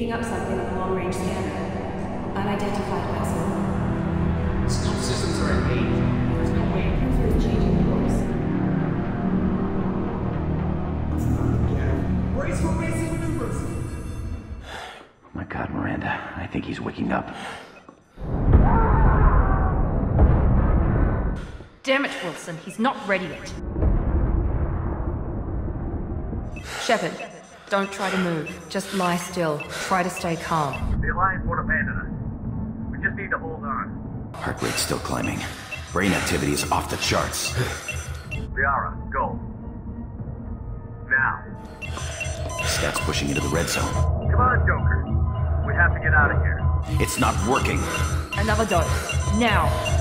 Picking up something on the long-range scanner. Unidentified vessel. Scoop systems are engaged. There's no way for changing course. Yeah. Brace for basic maneuvers. Oh my God, Miranda! I think he's waking up. Damn it, Wilson! He's not ready yet. Shepard, don't try to move. Just lie still. Try to stay calm. The Alliance won't abandon us. We just need to hold on. Heart rate's still climbing. Brain activity is off the charts. Liara, go. Now. Stats pushing into the red zone. Come on, Joker. We have to get out of here. It's not working. Another dose. Now.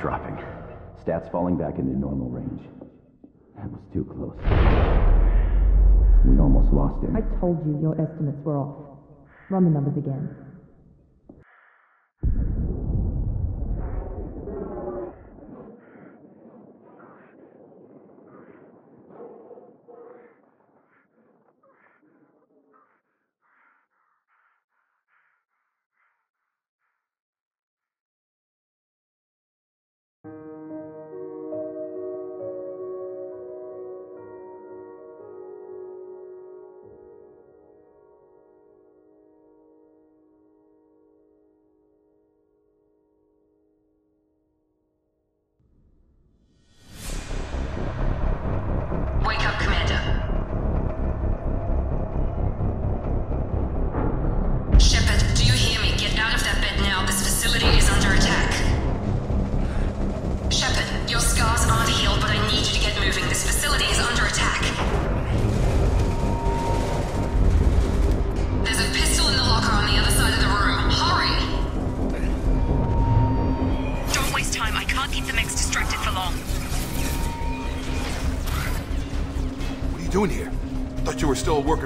Dropping. Stats falling back into normal range. That was too close. We almost lost him. I told you your estimates were off. Run the numbers again.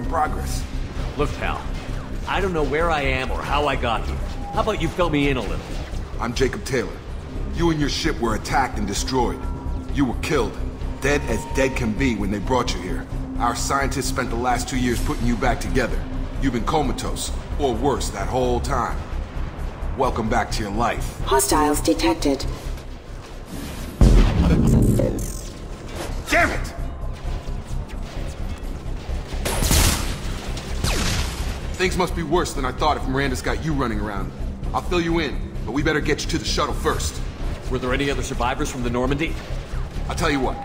Progress. Look, pal, I don't know where I am or how I got here. How about you fill me in a little? I'm Jacob Taylor. You and your ship were attacked and destroyed. You were killed, dead as dead can be when they brought you here. Our scientists spent the last 2 years putting you back together. You've been comatose, or worse, that whole time. Welcome back to your life. Hostiles detected. Damn it! Things must be worse than I thought if Miranda's got you running around. I'll fill you in, but we better get you to the shuttle first. Were there any other survivors from the Normandy? I'll tell you what.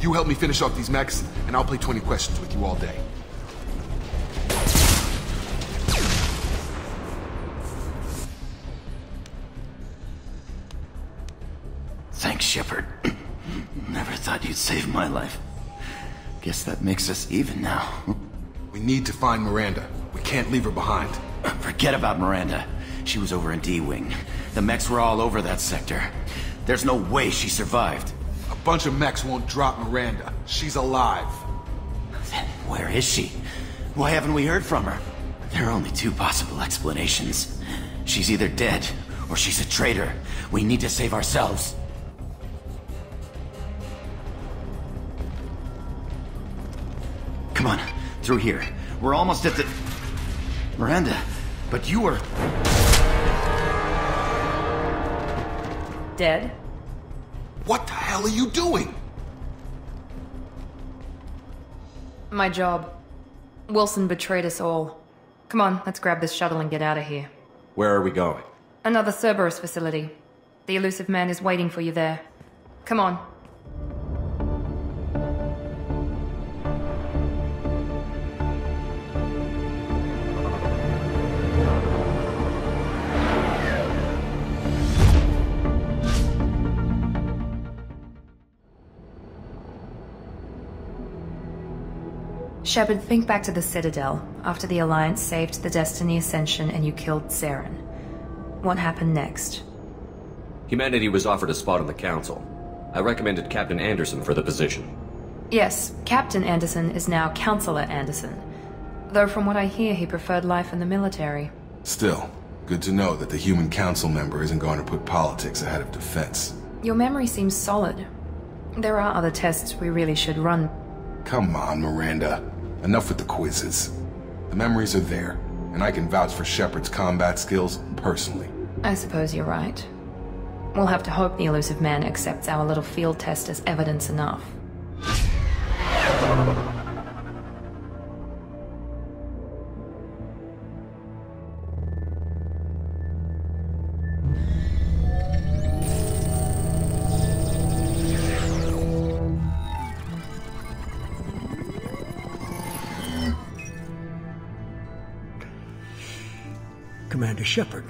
You help me finish off these mechs, and I'll play 20 questions with you all day. Thanks, Shepard. Never thought you'd save my life. Guess that makes us even now. We need to find Miranda. We can't leave her behind. Forget about Miranda. She was over in D-Wing. The mechs were all over that sector. There's no way she survived. A bunch of mechs won't drop Miranda. She's alive. Then where is she? Why haven't we heard from her? There are only two possible explanations. She's either dead, or she's a traitor. We need to save ourselves. Come on, through here. We're almost at the... Miranda, but you were... dead? What the hell are you doing? My job. Wilson betrayed us all. Come on, let's grab this shuttle and get out of here. Where are we going? Another Cerberus facility. The Illusive Man is waiting for you there. Come on. Shepard, think back to the Citadel, after the Alliance saved the Destiny Ascension and you killed Saren. What happened next? Humanity was offered a spot on the Council. I recommended Captain Anderson for the position. Yes, Captain Anderson is now Counselor Anderson. Though from what I hear, he preferred life in the military. Still, good to know that the human council member isn't going to put politics ahead of defense. Your memory seems solid. There are other tests we really should run. Come on, Miranda. Enough with the quizzes. The memories are there, and I can vouch for Shepard's combat skills personally. I suppose you're right. We'll have to hope the Illusive Man accepts our little field test as evidence enough. Commander Shepard.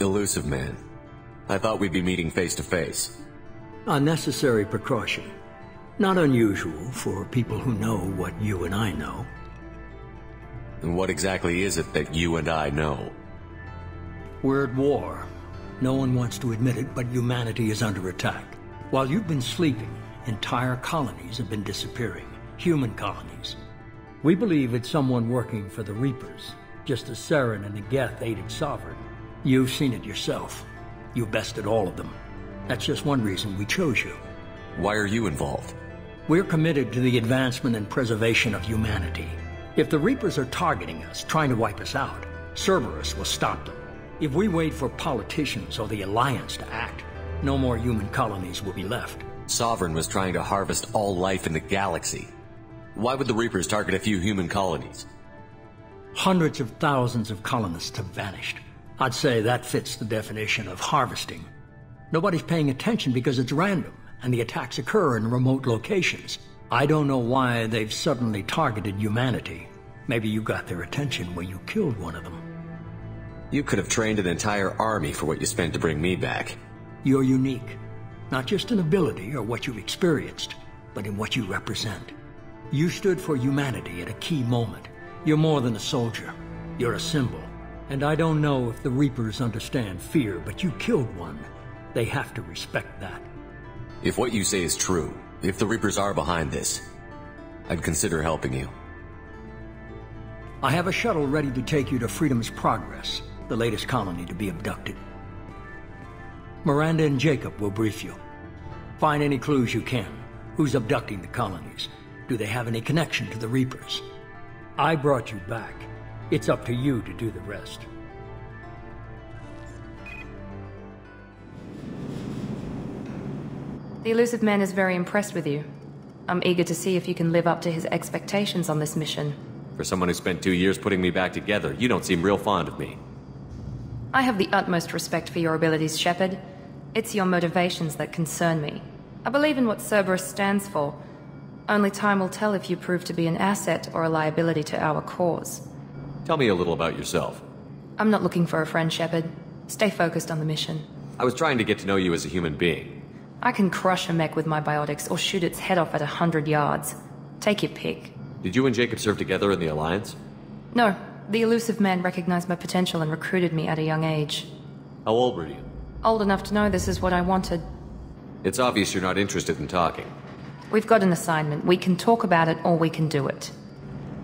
Illusive Man. I thought we'd be meeting face to face. A necessary precaution. Not unusual for people who know what you and I know. And what exactly is it that you and I know? We're at war. No one wants to admit it, but humanity is under attack. While you've been sleeping, entire colonies have been disappearing. Human colonies. We believe it's someone working for the Reapers, just as Saren and the Geth aided Sovereign. You've seen it yourself. You bested all of them. That's just one reason we chose you. Why are you involved? We're committed to the advancement and preservation of humanity. If the Reapers are targeting us, trying to wipe us out, Cerberus will stop them. If we wait for politicians or the Alliance to act, no more human colonies will be left. Sovereign was trying to harvest all life in the galaxy. Why would the Reapers target a few human colonies? Hundreds of thousands of colonists have vanished. I'd say that fits the definition of harvesting. Nobody's paying attention because it's random, and the attacks occur in remote locations. I don't know why they've suddenly targeted humanity. Maybe you got their attention when you killed one of them. You could have trained an entire army for what you spent to bring me back. You're unique. Not just in ability or what you've experienced, but in what you represent. You stood for humanity at a key moment. You're more than a soldier. You're a symbol. And I don't know if the Reapers understand fear, but you killed one. They have to respect that. If what you say is true, if the Reapers are behind this, I'd consider helping you. I have a shuttle ready to take you to Freedom's Progress, the latest colony to be abducted. Miranda and Jacob will brief you. Find any clues you can. Who's abducting the colonies? Do they have any connection to the Reapers? I brought you back. It's up to you to do the rest. The Illusive Man is very impressed with you. I'm eager to see if you can live up to his expectations on this mission. For someone who spent 2 years putting me back together, you don't seem real fond of me. I have the utmost respect for your abilities, Shepard. It's your motivations that concern me. I believe in what Cerberus stands for. Only time will tell if you prove to be an asset or a liability to our cause. Tell me a little about yourself. I'm not looking for a friend, Shepard. Stay focused on the mission. I was trying to get to know you as a human being. I can crush a mech with my biotics or shoot its head off at 100 yards. Take your pick. Did you and Jacob serve together in the Alliance? No. The Illusive Man recognized my potential and recruited me at a young age. How old were you? Old enough to know this is what I wanted. It's obvious you're not interested in talking. We've got an assignment. We can talk about it, or we can do it.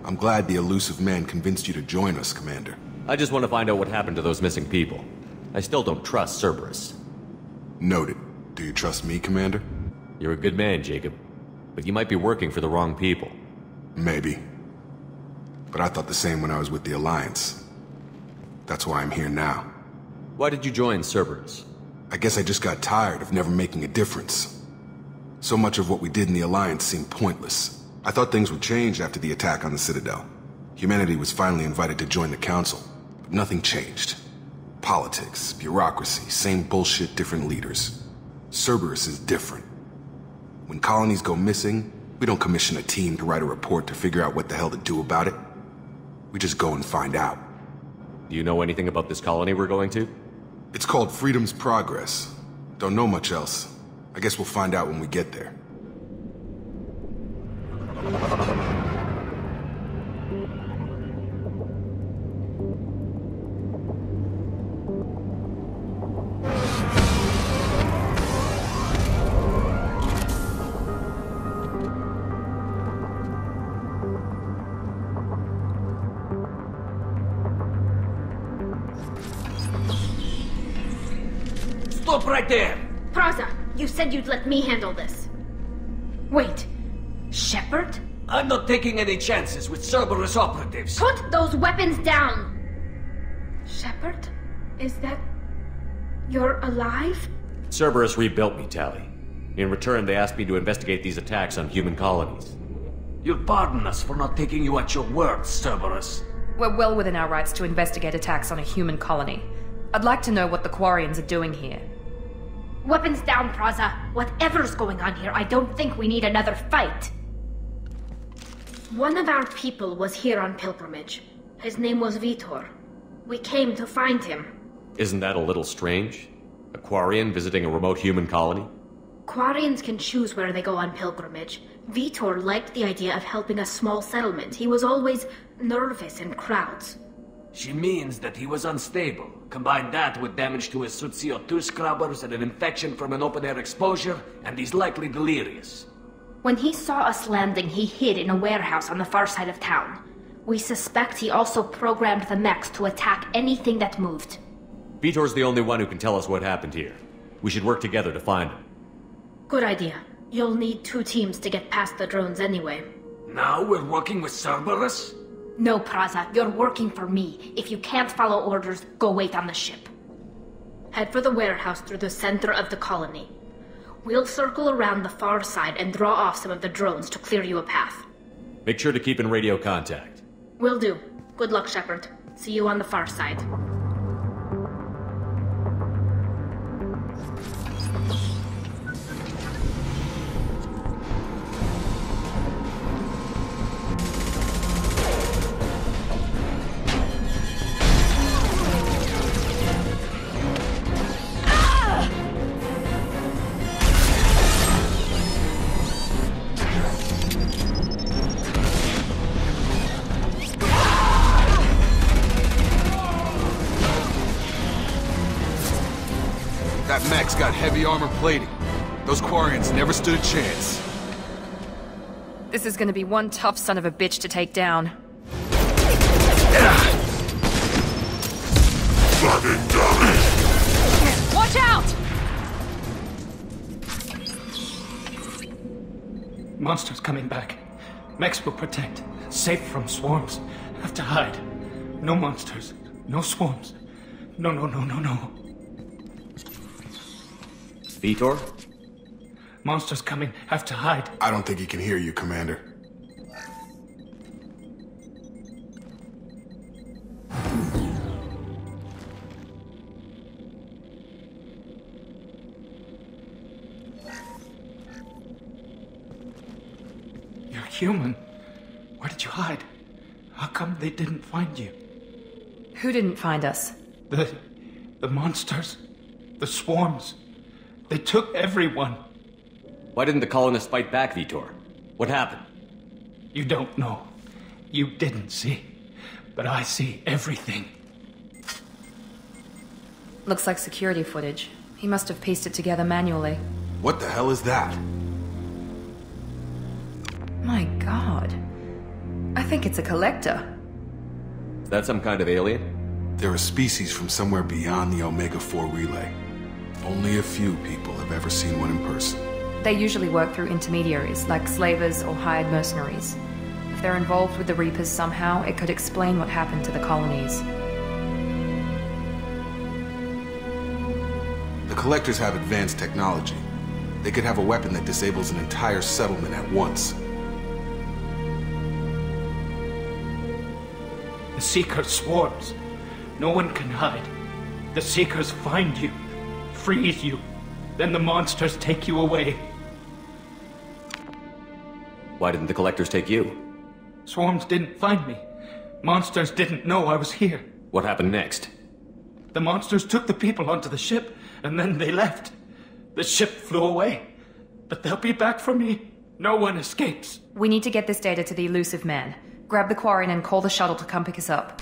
I'm glad the Illusive Man convinced you to join us, Commander. I just want to find out what happened to those missing people. I still don't trust Cerberus. Noted. Do you trust me, Commander? You're a good man, Jacob. But you might be working for the wrong people. Maybe. But I thought the same when I was with the Alliance. That's why I'm here now. Why did you join Cerberus? I guess I just got tired of never making a difference. So much of what we did in the Alliance seemed pointless. I thought things would change after the attack on the Citadel. Humanity was finally invited to join the Council, but nothing changed. Politics, bureaucracy, same bullshit, different leaders. Cerberus is different. When colonies go missing, we don't commission a team to write a report to figure out what the hell to do about it. We just go and find out. Do you know anything about this colony we're going to? It's called Freedom's Progress. Don't know much else. I guess we'll find out when we get there. Stop right there! Praza, you said you'd let me handle this. Wait, Shepard? I'm not taking any chances with Cerberus operatives. Put those weapons down! Shepard? Is that... you're alive? Cerberus rebuilt me, Tali. In return, they asked me to investigate these attacks on human colonies. You'll pardon us for not taking you at your word, Cerberus. We're well within our rights to investigate attacks on a human colony. I'd like to know what the Quarians are doing here. Weapons down, Praza. Whatever's going on here, I don't think we need another fight. One of our people was here on pilgrimage. His name was Vitor. We came to find him. Isn't that a little strange? A Quarian visiting a remote human colony? Quarians can choose where they go on pilgrimage. Vitor liked the idea of helping a small settlement. He was always nervous in crowds. She means that he was unstable. Combine that with damage to his suit's CO2 scrubbers and an infection from an open-air exposure, and he's likely delirious. When he saw us landing, he hid in a warehouse on the far side of town. We suspect he also programmed the mechs to attack anything that moved. Vitor's the only one who can tell us what happened here. We should work together to find him. Good idea. You'll need two teams to get past the drones anyway. Now we're working with Cerberus? No, Praza. You're working for me. If you can't follow orders, go wait on the ship. Head for the warehouse through the center of the colony. We'll circle around the far side and draw off some of the drones to clear you a path. Make sure to keep in radio contact. Will do. Good luck, Shepard. See you on the far side. Got heavy armor plating. Those Quarians never stood a chance. This is gonna be one tough son of a bitch to take down. Fucking dummy! Watch out! Monsters coming back. Mechs will protect. Safe from swarms. Have to hide. No monsters. No swarms. No. Vitor? Monsters coming. Have to hide. I don't think he can hear you, Commander. You're human. Where did you hide? How come they didn't find you? Who didn't find us? The monsters. The swarms. They took everyone. Why didn't the colonists fight back, Vitor? What happened? You don't know. You didn't see. But I see everything. Looks like security footage. He must have pieced it together manually. What the hell is that? My God. I think it's a collector. Is that some kind of alien? They're a species from somewhere beyond the Omega-4 relay. Only a few people have ever seen one in person. They usually work through intermediaries, like slavers or hired mercenaries. If they're involved with the Reapers somehow, it could explain what happened to the colonies. The Collectors have advanced technology. They could have a weapon that disables an entire settlement at once. The Seeker swarms. No one can hide. The Seekers find you. Freeze you, then the monsters take you away. Why didn't the Collectors take you? Swarms didn't find me. Monsters didn't know I was here. What happened next? The monsters took the people onto the ship, and then they left. The ship flew away, but they'll be back for me. No one escapes. We need to get this data to the Illusive Man. Grab the Quarian and call the shuttle to come pick us up.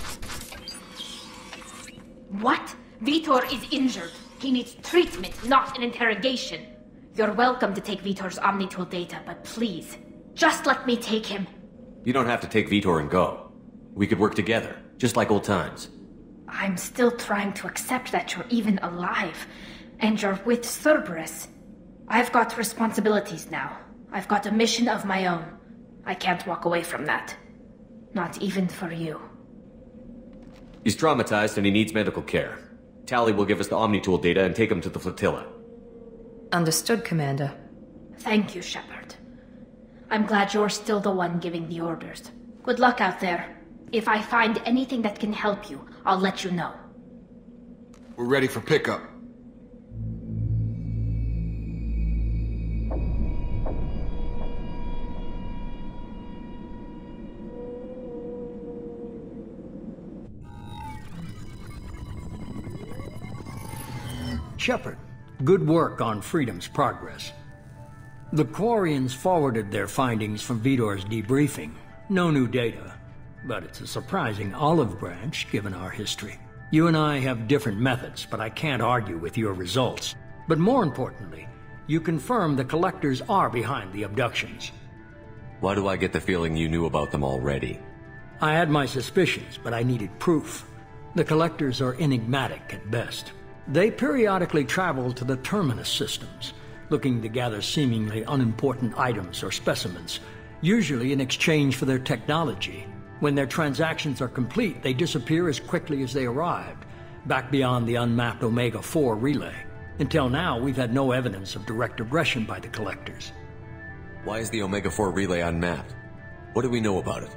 What? Vitor is injured. He needs treatment, not an interrogation. You're welcome to take Vitor's Omnitool data, but please, just let me take him. You don't have to take Vitor and go. We could work together, just like old times. I'm still trying to accept that you're even alive, and you're with Cerberus. I've got responsibilities now. I've got a mission of my own. I can't walk away from that. Not even for you. He's traumatized and he needs medical care. Tali will give us the Omnitool data and take him to the flotilla. Understood, Commander. Thank you, Shepard. I'm glad you're still the one giving the orders. Good luck out there. If I find anything that can help you, I'll let you know. We're ready for pickup. Shepard, good work on Freedom's progress. The Quarians forwarded their findings from Vitor's debriefing. No new data, but it's a surprising olive branch given our history. You and I have different methods, but I can't argue with your results. But more importantly, you confirm the Collectors are behind the abductions. Why do I get the feeling you knew about them already? I had my suspicions, but I needed proof. The Collectors are enigmatic at best. They periodically travel to the Terminus systems, looking to gather seemingly unimportant items or specimens, usually in exchange for their technology. When their transactions are complete, they disappear as quickly as they arrived, back beyond the unmapped Omega-4 relay. Until now, we've had no evidence of direct aggression by the Collectors. Why is the Omega-4 relay unmapped? What do we know about it?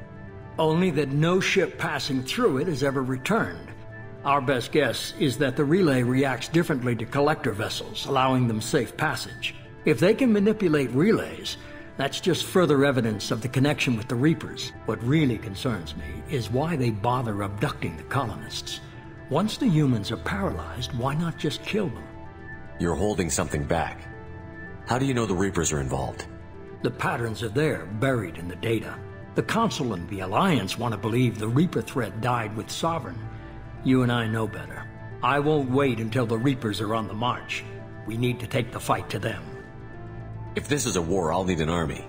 Only that no ship passing through it has ever returned. Our best guess is that the relay reacts differently to Collector vessels, allowing them safe passage. If they can manipulate relays, that's just further evidence of the connection with the Reapers. What really concerns me is why they bother abducting the colonists. Once the humans are paralyzed, why not just kill them? You're holding something back. How do you know the Reapers are involved? The patterns are there, buried in the data. The Council and the Alliance want to believe the Reaper threat died with Sovereign. You and I know better. I won't wait until the Reapers are on the march. We need to take the fight to them. If this is a war, I'll need an army.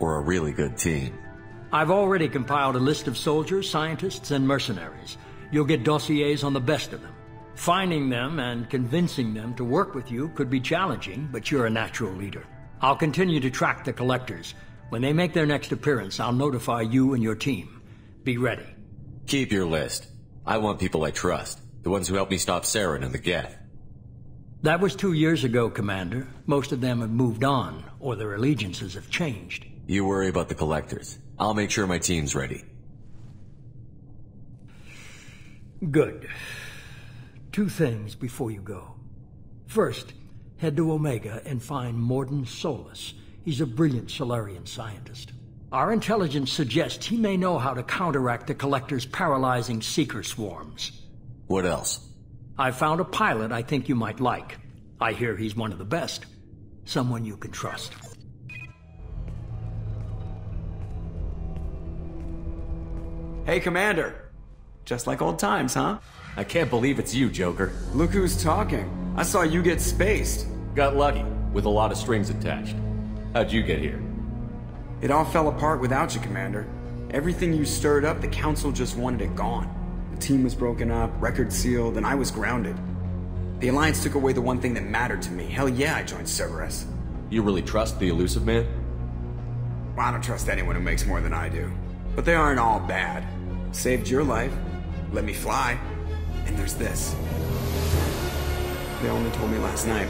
Or a really good team. I've already compiled a list of soldiers, scientists, and mercenaries. You'll get dossiers on the best of them. Finding them and convincing them to work with you could be challenging, but you're a natural leader. I'll continue to track the Collectors. When they make their next appearance, I'll notify you and your team. Be ready. Keep your list. I want people I trust, the ones who helped me stop Saren and the Geth. That was 2 years ago, Commander. Most of them have moved on, or their allegiances have changed. You worry about the Collectors. I'll make sure my team's ready. Good. Two things before you go. First, head to Omega and find Morden Solis. He's a brilliant Solarian scientist. Our intelligence suggests he may know how to counteract the Collector's paralyzing Seeker swarms. What else? I found a pilot I think you might like. I hear he's one of the best. Someone you can trust. Hey, Commander. Just like old times, huh? I can't believe it's you, Joker. Look who's talking. I saw you get spaced. Got lucky, with a lot of strings attached. How'd you get here? It all fell apart without you, Commander. Everything you stirred up, the Council just wanted it gone. The team was broken up, records sealed, and I was grounded. The Alliance took away the one thing that mattered to me. Hell yeah, I joined Cerberus. You really trust the Illusive Man? Well, I don't trust anyone who makes more than I do. But they aren't all bad. Saved your life, let me fly, and there's this. They only told me last night.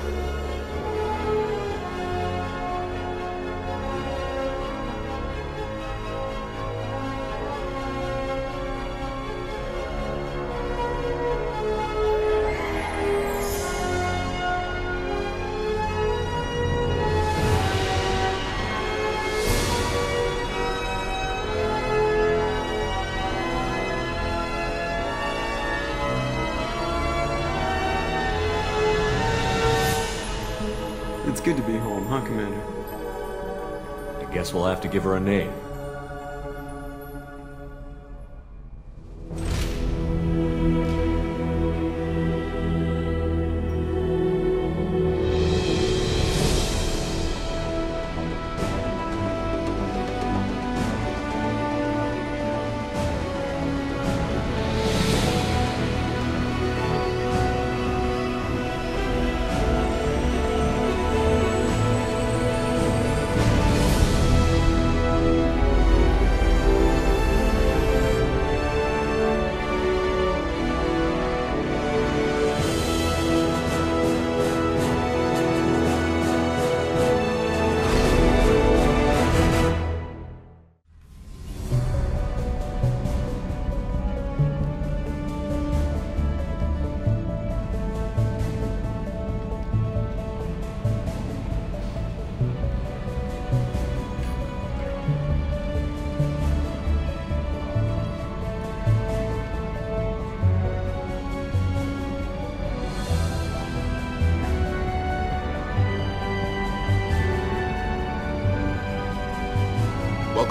Good to be home, huh, Commander? I guess we'll have to give her a name.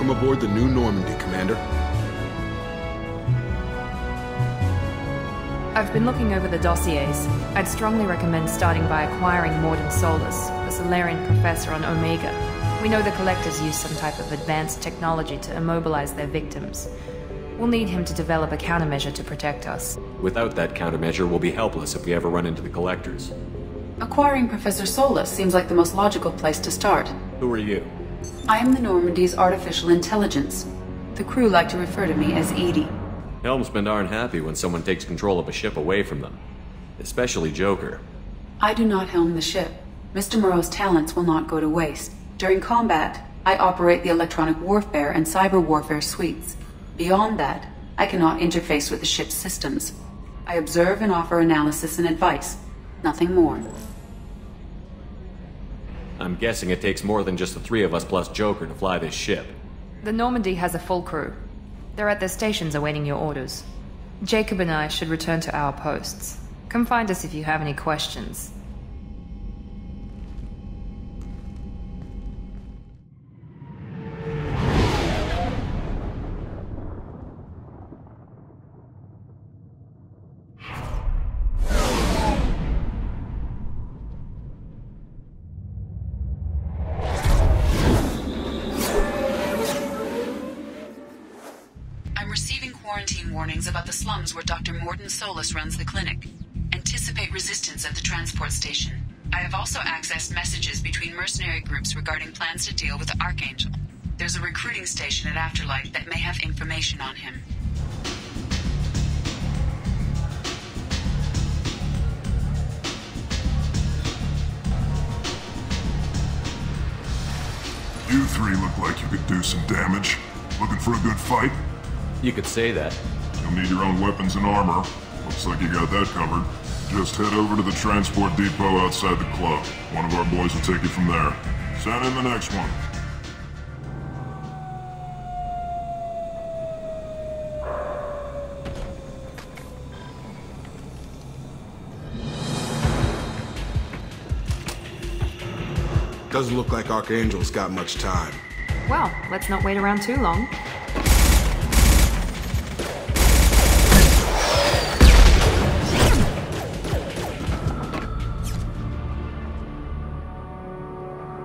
Welcome aboard the new Normandy, Commander. I've been looking over the dossiers. I'd strongly recommend starting by acquiring Mordon Solus, a Solarian professor on Omega. We know the Collectors use some type of advanced technology to immobilize their victims. We'll need him to develop a countermeasure to protect us. Without that countermeasure, we'll be helpless if we ever run into the Collectors. Acquiring Professor Solus seems like the most logical place to start. Who are you? I am the Normandy's artificial intelligence. The crew like to refer to me as EDI. Helmsmen aren't happy when someone takes control of a ship away from them, especially Joker. I do not helm the ship. Mr. Moreau's talents will not go to waste. During combat, I operate the electronic warfare and cyber warfare suites. Beyond that, I cannot interface with the ship's systems. I observe and offer analysis and advice, nothing more. I'm guessing it takes more than just the three of us plus Joker to fly this ship. The Normandy has a full crew. They're at their stations awaiting your orders. Jacob and I should return to our posts. Come find us if you have any questions. Warnings about the slums where Dr. Mordon Solus runs the clinic. Anticipate resistance at the transport station. I have also accessed messages between mercenary groups regarding plans to deal with the Archangel. There's a recruiting station at Afterlight that may have information on him. You three look like you could do some damage. Looking for a good fight? You could say that. You'll need your own weapons and armor. Looks like you got that covered. Just head over to the transport depot outside the club. One of our boys will take you from there. Send in the next one. Doesn't look like Archangel's got much time. Well, let's not wait around too long.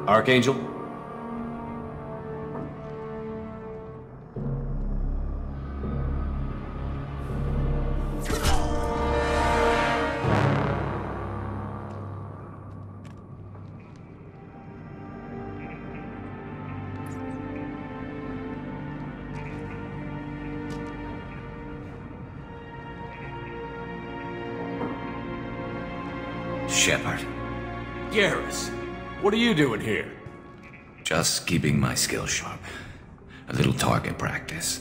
Archangel? Shepard. Garrus. What are you doing here? Just keeping my skill sharp. A little target practice.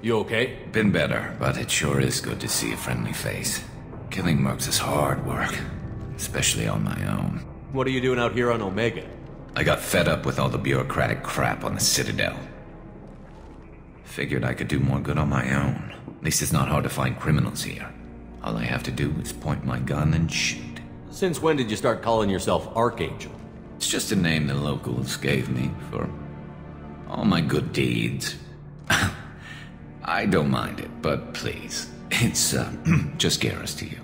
You okay? Been better, but it sure is good to see a friendly face. Killing mercs is hard work, especially on my own. What are you doing out here on Omega? I got fed up with all the bureaucratic crap on the Citadel. Figured I could do more good on my own. At least it's not hard to find criminals here. All I have to do is point my gun and shoot. Since when did you start calling yourself Archangel? It's just a name the locals gave me for all my good deeds. I don't mind it, but please, it's just Garrus to you.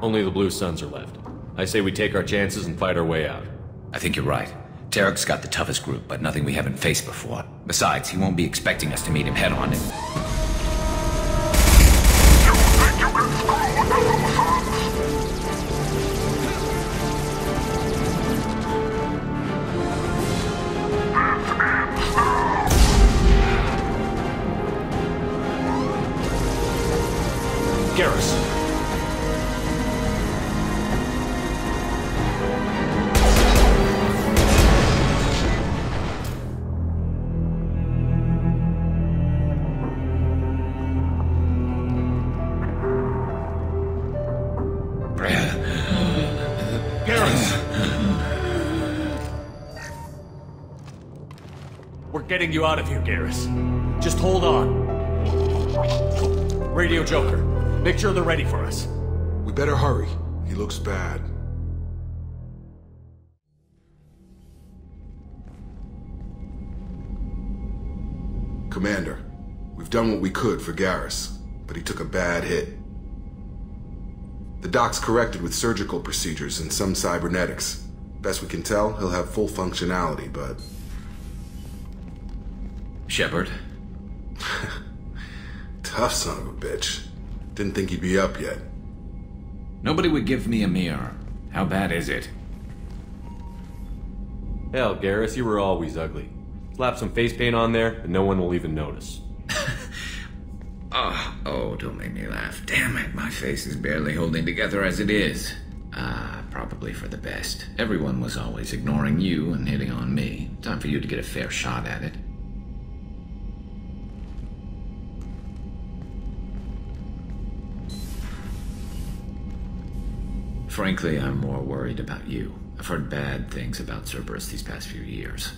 Only the Blue Suns are left. I say we take our chances and fight our way out. I think you're right. Tarek's got the toughest group, but nothing we haven't faced before. Besides, he won't be expecting us to meet him head on. Getting you out of here, Garrus. Just hold on. Radio Joker, make sure they're ready for us. We better hurry. He looks bad. Commander, we've done what we could for Garrus, but he took a bad hit. The doc's corrected with surgical procedures and some cybernetics. Best we can tell, he'll have full functionality, but... Shepard? Tough son of a bitch. Didn't think he'd be up yet. Nobody would give me a mirror. How bad is it? Hell, Garrus, you were always ugly. Slap some face paint on there, and no one will even notice. Oh, don't make me laugh. Damn it, my face is barely holding together as it is. Probably for the best. Everyone was always ignoring you and hitting on me. Time for you to get a fair shot at it. Frankly, I'm more worried about you. I've heard bad things about Cerberus these past few years.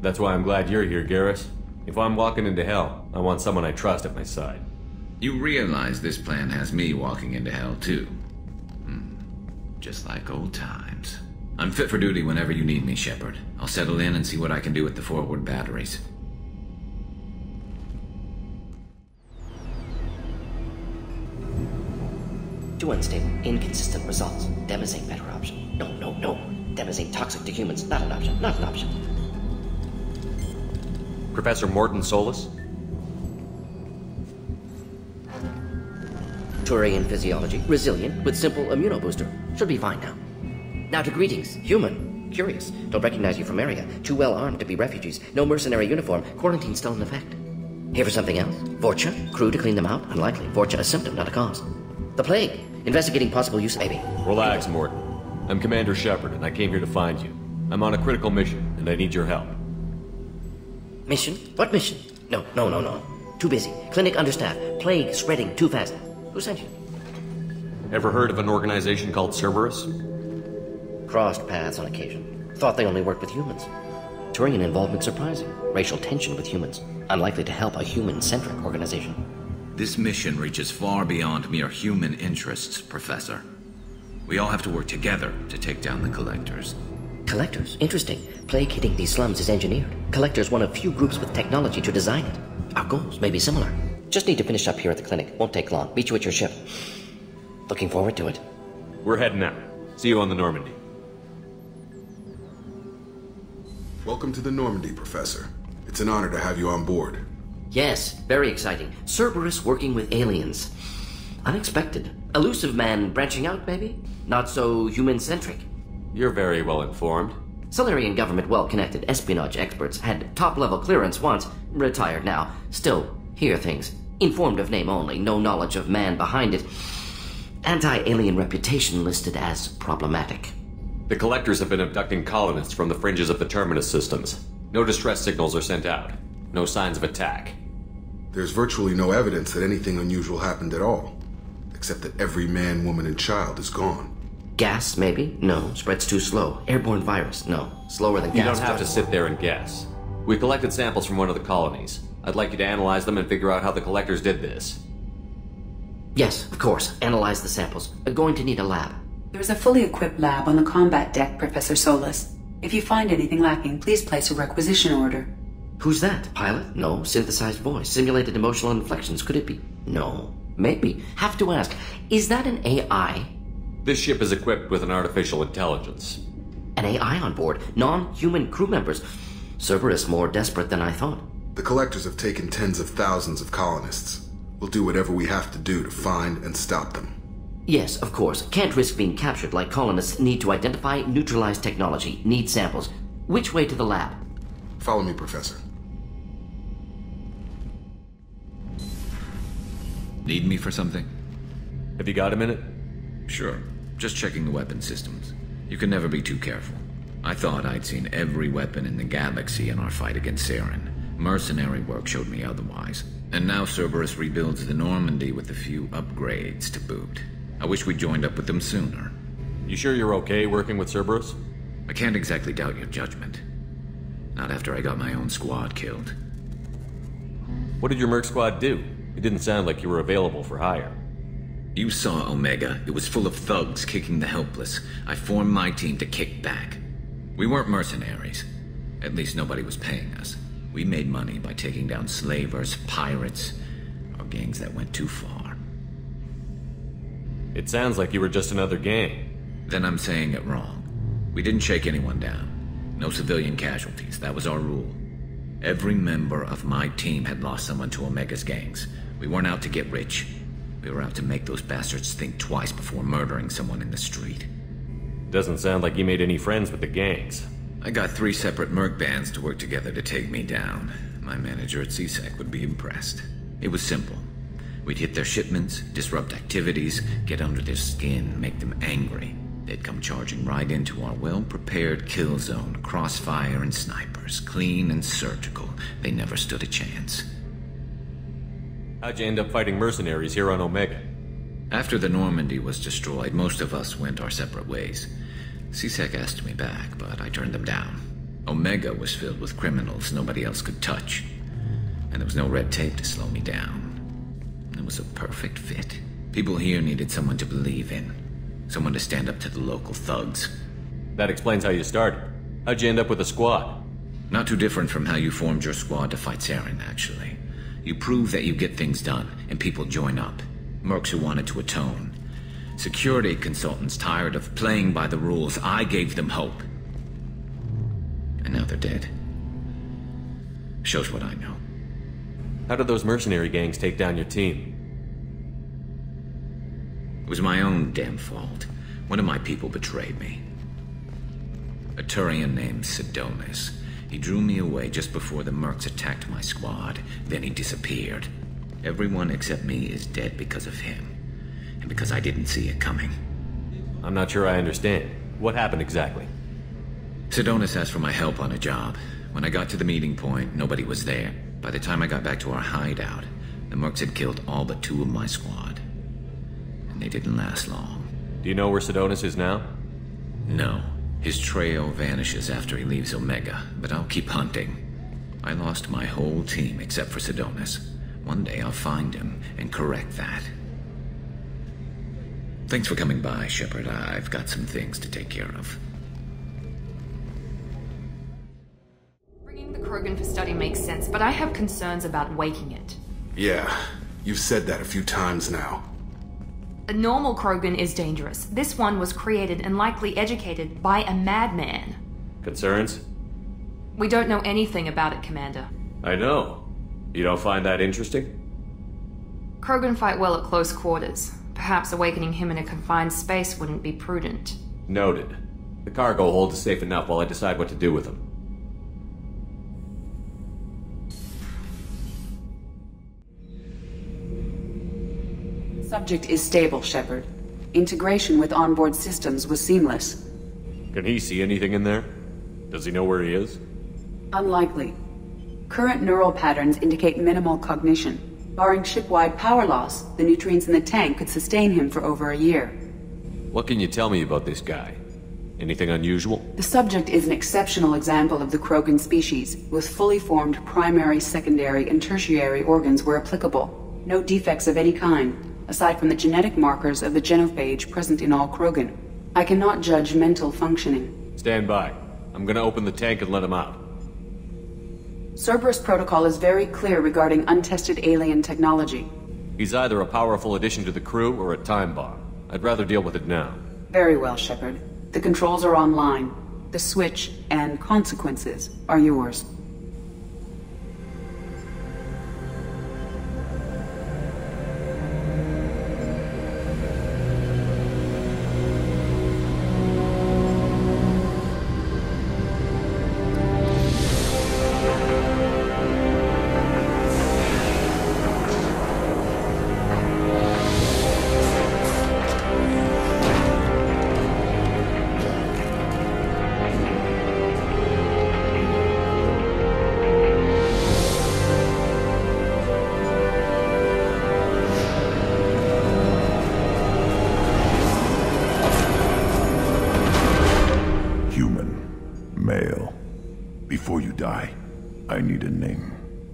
That's why I'm glad you're here, Garrus. If I'm walking into hell, I want someone I trust at my side. You realize this plan has me walking into hell, too. Just like old times. I'm fit for duty whenever you need me, Shepard. I'll settle in and see what I can do with the forward batteries. Too unstable, inconsistent results. Dem is a better option. No. Dem is a toxic to humans. Not an option. Professor Morton Solis? Turian physiology, resilient, with simple immunobooster. Should be fine now. Now to greetings, human. Curious. Don't recognize you from area. Too well armed to be refugees. No mercenary uniform. Quarantine still in effect. Here for something else. Vorcha, crew to clean them out. Unlikely. Vorcha, a symptom, not a cause. The plague. Investigating possible use, maybe. Relax, Morton. I'm Commander Shepard, and I came here to find you. I'm on a critical mission, and I need your help. Mission? What mission? No. Too busy. Clinic understaffed. Plague spreading too fast. Who sent you? Ever heard of an organization called Cerberus? Crossed paths on occasion. Thought they only worked with humans. Turian involvement surprising. Racial tension with humans. Unlikely to help a human-centric organization. This mission reaches far beyond mere human interests, Professor. We all have to work together to take down the Collectors. Collectors? Interesting. Plague hitting these slums is engineered. Collectors one of few groups with technology to design it. Our goals may be similar. Just need to finish up here at the clinic. Won't take long. Meet you at your ship. Looking forward to it. We're heading out. See you on the Normandy. Welcome to the Normandy, Professor. It's an honor to have you on board. Yes, very exciting. Cerberus working with aliens. Unexpected. Illusive Man branching out, maybe? Not so human-centric. You're very well informed. Solarian government well-connected espionage experts had top-level clearance once, retired now. Still, hear things. Informed of name only, no knowledge of man behind it. Anti-alien reputation listed as problematic. The Collectors have been abducting colonists from the fringes of the Terminus systems. No distress signals are sent out. No signs of attack. There's virtually no evidence that anything unusual happened at all, except that every man, woman, and child is gone. Gas, maybe? No. Spreads too slow. Airborne virus? No. Slower than gas. You don't have to sit there and guess. We collected samples from one of the colonies. I'd like you to analyze them and figure out how the Collectors did this. Yes, of course. Analyze the samples. I'm going to need a lab. There's a fully equipped lab on the combat deck, Professor Solis. If you find anything lacking, please place a requisition order. Who's that? Pilot? No. Synthesized voice. Simulated emotional inflections. Could it be? No. Maybe. Have to ask. Is that an AI? This ship is equipped with an artificial intelligence. An AI on board. Non-human crew members. Cerberus more desperate than I thought. The Collectors have taken tens of thousands of colonists. We'll do whatever we have to do to find and stop them. Yes, of course. Can't risk being captured like colonists. Need to identify, neutralize technology. Need samples. Which way to the lab? Follow me, Professor. Need me for something? Have you got a minute? Sure. Just checking the weapon systems. You can never be too careful. I thought I'd seen every weapon in the galaxy in our fight against Saren. Mercenary work showed me otherwise. And now Cerberus rebuilds the Normandy with a few upgrades to boot. I wish we joined up with them sooner. You sure you're okay working with Cerberus? I can't exactly doubt your judgment. Not after I got my own squad killed. What did your merc squad do? It didn't sound like you were available for hire. You saw Omega. It was full of thugs kicking the helpless. I formed my team to kick back. We weren't mercenaries. At least nobody was paying us. We made money by taking down slavers, pirates, or gangs that went too far. It sounds like you were just another gang. Then I'm saying it wrong. We didn't shake anyone down. No civilian casualties, that was our rule. Every member of my team had lost someone to Omega's gangs. We weren't out to get rich. We were out to make those bastards think twice before murdering someone in the street. Doesn't sound like you made any friends with the gangs. I got 3 separate merc bands to work together to take me down. My manager at CSEC would be impressed. It was simple. We'd hit their shipments, disrupt activities, get under their skin, make them angry. They'd come charging right into our well-prepared kill zone, crossfire and snipers, clean and surgical. They never stood a chance. How'd you end up fighting mercenaries here on Omega? After the Normandy was destroyed, most of us went our separate ways. CSEC asked me back, but I turned them down. Omega was filled with criminals nobody else could touch. And there was no red tape to slow me down. It was a perfect fit. People here needed someone to believe in. Someone to stand up to the local thugs. That explains how you started. How'd you end up with a squad? Not too different from how you formed your squad to fight Saren, actually. You prove that you get things done, and people join up. Mercs who wanted to atone. Security consultants tired of playing by the rules. I gave them hope. And now they're dead. Shows what I know. How did those mercenary gangs take down your team? It was my own damn fault. One of my people betrayed me. A Turian named Sidonis. He drew me away just before the mercs attacked my squad. Then he disappeared. Everyone except me is dead because of him. And because I didn't see it coming. I'm not sure I understand. What happened exactly? Sidonis asked for my help on a job. When I got to the meeting point, nobody was there. By the time I got back to our hideout, the mercs had killed all but 2 of my squad. And they didn't last long. Do you know where Sidonis is now? No. His trail vanishes after he leaves Omega, but I'll keep hunting. I lost my whole team except for Sidonis. One day I'll find him and correct that. Thanks for coming by, Shepard. I've got some things to take care of. Bringing the Krogan for study makes sense, but I have concerns about waking it. Yeah, you've said that a few times now. A normal Krogan is dangerous. This one was created and likely educated by a madman. Concerns? We don't know anything about it, Commander. I know. You don't find that interesting? Krogan fight well at close quarters. Perhaps awakening him in a confined space wouldn't be prudent. Noted. The cargo hold is safe enough while I decide what to do with him. Subject is stable, Shepard. Integration with onboard systems was seamless. Can he see anything in there? Does he know where he is? Unlikely. Current neural patterns indicate minimal cognition. Barring ship-wide power loss, the nutrients in the tank could sustain him for over a year. What can you tell me about this guy? Anything unusual? The subject is an exceptional example of the Krogan species, with fully formed primary, secondary, and tertiary organs where applicable. No defects of any kind, aside from the genetic markers of the genophage present in all Krogan. I cannot judge mental functioning. Stand by. I'm gonna open the tank and let him out. Cerberus protocol is very clear regarding untested alien technology. He's either a powerful addition to the crew or a time bomb. I'd rather deal with it now. Very well, Shepard. The controls are online. The switch and consequences are yours.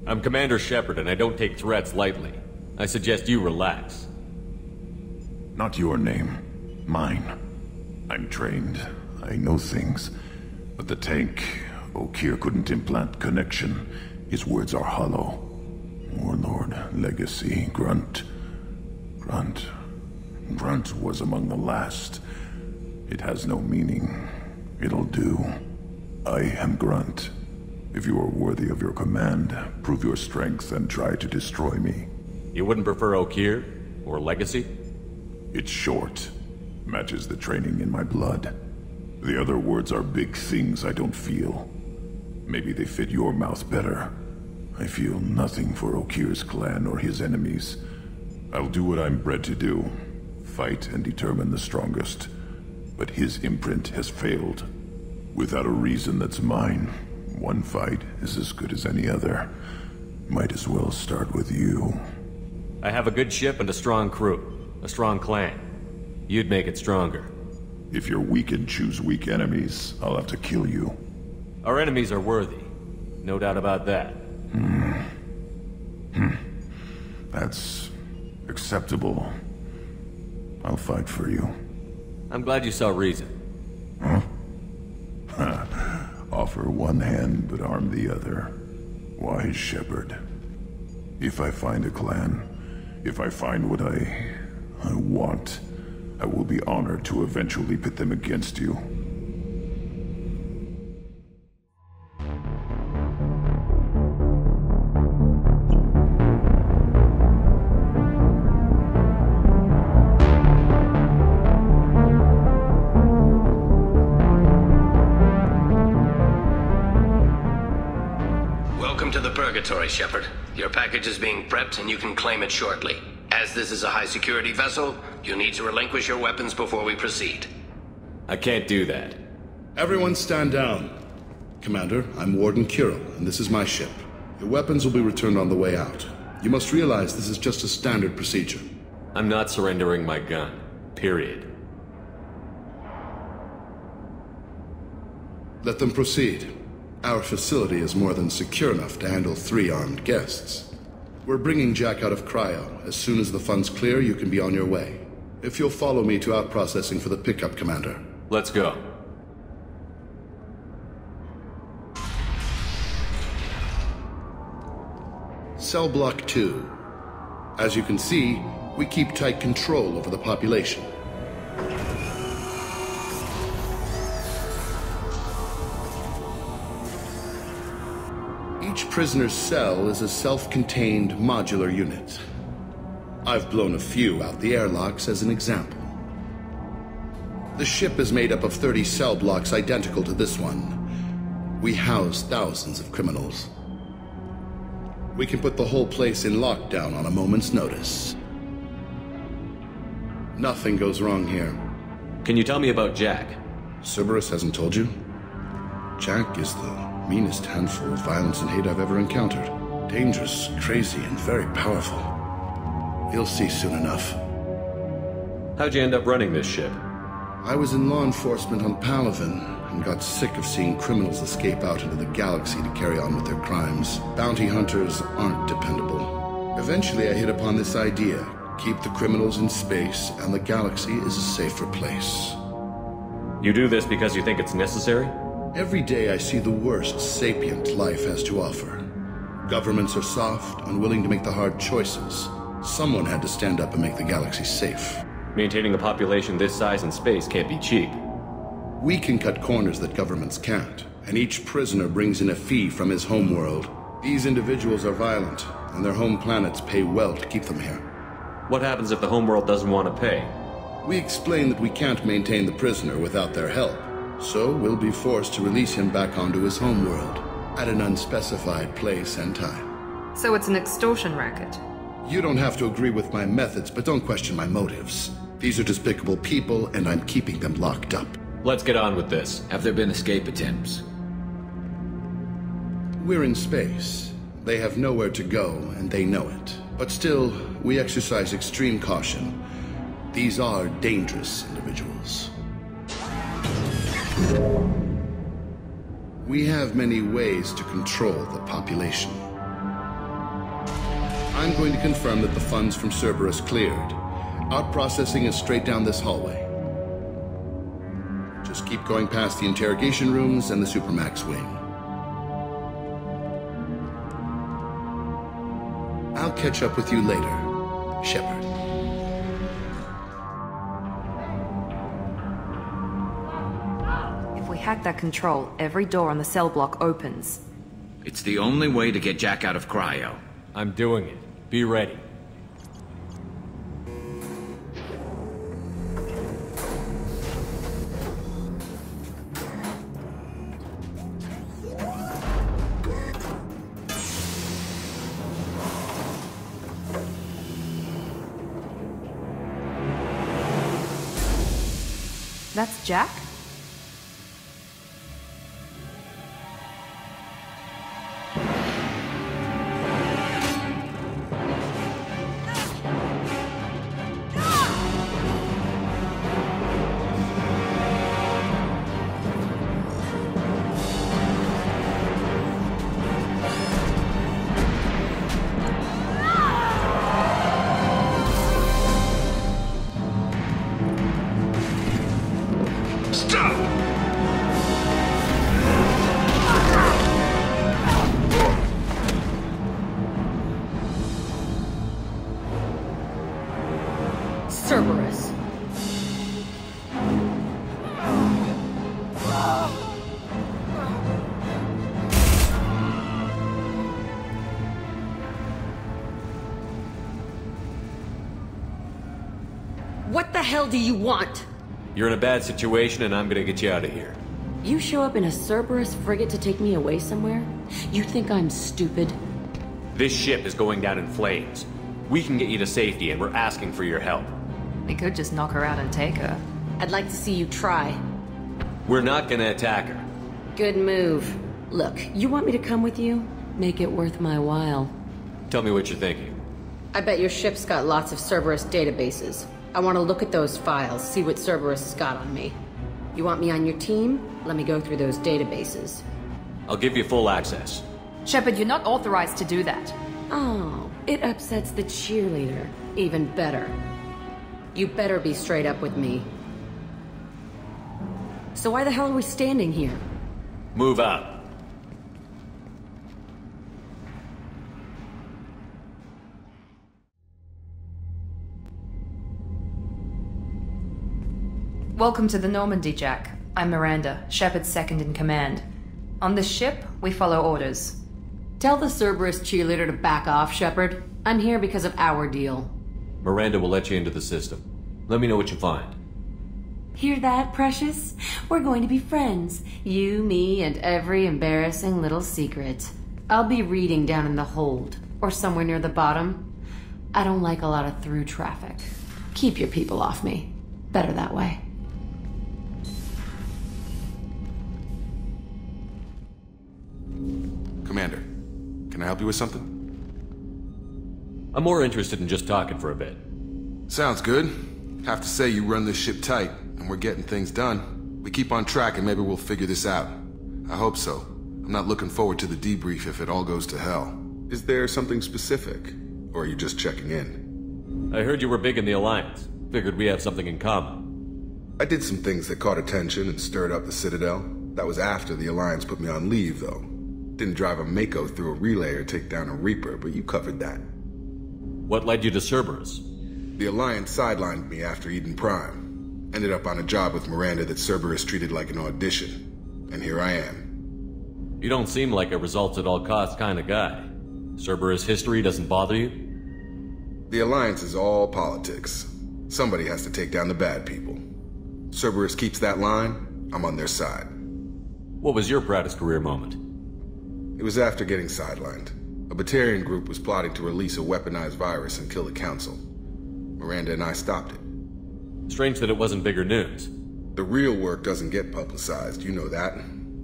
I'm Commander Shepard, and I don't take threats lightly. I suggest you relax. Not your name. Mine. I'm trained. I know things. But the tank... Okir couldn't implant connection. His words are hollow. Warlord, legacy, grunt. Grunt. Grunt was among the last. It has no meaning. It'll do. I am Grunt. If you are worthy of your command, prove your strength and try to destroy me. You wouldn't prefer Okir? Or legacy? It's short. Matches the training in my blood. The other words are big things I don't feel. Maybe they fit your mouth better. I feel nothing for Okir's clan or his enemies. I'll do what I'm bred to do. Fight and determine the strongest. But his imprint has failed. Without a reason that's mine, one fight is as good as any other. Might as well start with you. I have a good ship and a strong crew. A strong clan. You'd make it stronger. If you're weak and choose weak enemies, I'll have to kill you. Our enemies are worthy. No doubt about that. That's acceptable. I'll fight for you. I'm glad you saw reason. Huh? Offer one hand, but harm the other. Wise Shepard. If I find a clan, if I find what I want, I will be honored to eventually pit them against you. Shepard, your package is being prepped and you can claim it shortly. As this is a high-security vessel, you need to relinquish your weapons before we proceed. I can't do that. Everyone stand down. Commander, I'm Warden Kirill, and this is my ship. Your weapons will be returned on the way out. You must realize this is just a standard procedure. I'm not surrendering my gun. Period. Let them proceed. Our facility is more than secure enough to handle 3 armed guests. We're bringing Jack out of cryo. As soon as the funds clear, you can be on your way. If you'll follow me to out-processing for the pickup, Commander. Let's go. Cell Block 2. As you can see, we keep tight control over the population. Each prisoner's cell is a self-contained modular unit. I've blown a few out the airlocks as an example. The ship is made up of 30 cell blocks identical to this one. We house thousands of criminals. We can put the whole place in lockdown on a moment's notice. Nothing goes wrong here. Can you tell me about Jack? Cerberus hasn't told you? Jack is the meanest handful of violence and hate I've ever encountered. Dangerous, crazy, and very powerful. You'll see soon enough. How'd you end up running this ship? I was in law enforcement on Palavan and got sick of seeing criminals escape out into the galaxy to carry on with their crimes. Bounty hunters aren't dependable. Eventually I hit upon this idea. Keep the criminals in space and the galaxy is a safer place. You do this because you think it's necessary? Every day I see the worst sapient life has to offer. Governments are soft, unwilling to make the hard choices. Someone had to stand up and make the galaxy safe. Maintaining a population this size in space can't be cheap. We can cut corners that governments can't, and each prisoner brings in a fee from his homeworld. These individuals are violent, and their home planets pay well to keep them here. What happens if the homeworld doesn't want to pay? We explain that we can't maintain the prisoner without their help. So we'll be forced to release him back onto his homeworld, at an unspecified place and time. So it's an extortion racket. You don't have to agree with my methods, but don't question my motives. These are despicable people, and I'm keeping them locked up. Let's get on with this. Have there been escape attempts? We're in space. They have nowhere to go, and they know it. But still, we exercise extreme caution. These are dangerous individuals. We have many ways to control the population. I'm going to confirm that the funds from Cerberus cleared. Our processing is straight down this hallway. Just keep going past the interrogation rooms and the Supermax wing. I'll catch up with you later, Shepard. If we hack that control, every door on the cell block opens. It's the only way to get Jack out of cryo. I'm doing it. Be ready. That's Jack? Cerberus. What the hell do you want? You're in a bad situation and I'm gonna get you out of here. You show up in a Cerberus frigate to take me away somewhere? You think I'm stupid? This ship is going down in flames. We can get you to safety and we're asking for your help. We could just knock her out and take her. I'd like to see you try. We're not gonna attack her. Good move. Look, you want me to come with you? Make it worth my while. Tell me what you're thinking. I bet your ship's got lots of Cerberus databases. I want to look at those files, see what Cerberus has got on me. You want me on your team? Let me go through those databases. I'll give you full access. Shepard, you're not authorized to do that. Oh, it upsets the cheerleader. Even better. You better be straight up with me. So why the hell are we standing here? Move up. Welcome to the Normandy, Jack. I'm Miranda, Shepard's second in command. On this ship, we follow orders. Tell the Cerberus cheerleader to back off, Shepard. I'm here because of our deal. Miranda will let you into the system. Let me know what you find. Hear that, precious? We're going to be friends. You, me, and every embarrassing little secret. I'll be reading down in the hold, or somewhere near the bottom. I don't like a lot of through traffic. Keep your people off me. Better that way. Commander, can I help you with something? I'm more interested in just talking for a bit. Sounds good. Have to say you run this ship tight, and we're getting things done. We keep on track and maybe we'll figure this out. I hope so. I'm not looking forward to the debrief if it all goes to hell. Is there something specific? Or are you just checking in? I heard you were big in the Alliance. Figured we have something in common. I did some things that caught attention and stirred up the Citadel. That was after the Alliance put me on leave, though. Didn't drive a Mako through a relay or take down a Reaper, but you covered that. What led you to Cerberus? The Alliance sidelined me after Eden Prime. Ended up on a job with Miranda that Cerberus treated like an audition. And here I am. You don't seem like a results-at-all-costs kind of guy. Cerberus history doesn't bother you? The Alliance is all politics. Somebody has to take down the bad people. Cerberus keeps that line, I'm on their side. What was your proudest career moment? It was after getting sidelined. A Batarian group was plotting to release a weaponized virus and kill the Council. Miranda and I stopped it. Strange that it wasn't bigger news. The real work doesn't get publicized, you know that.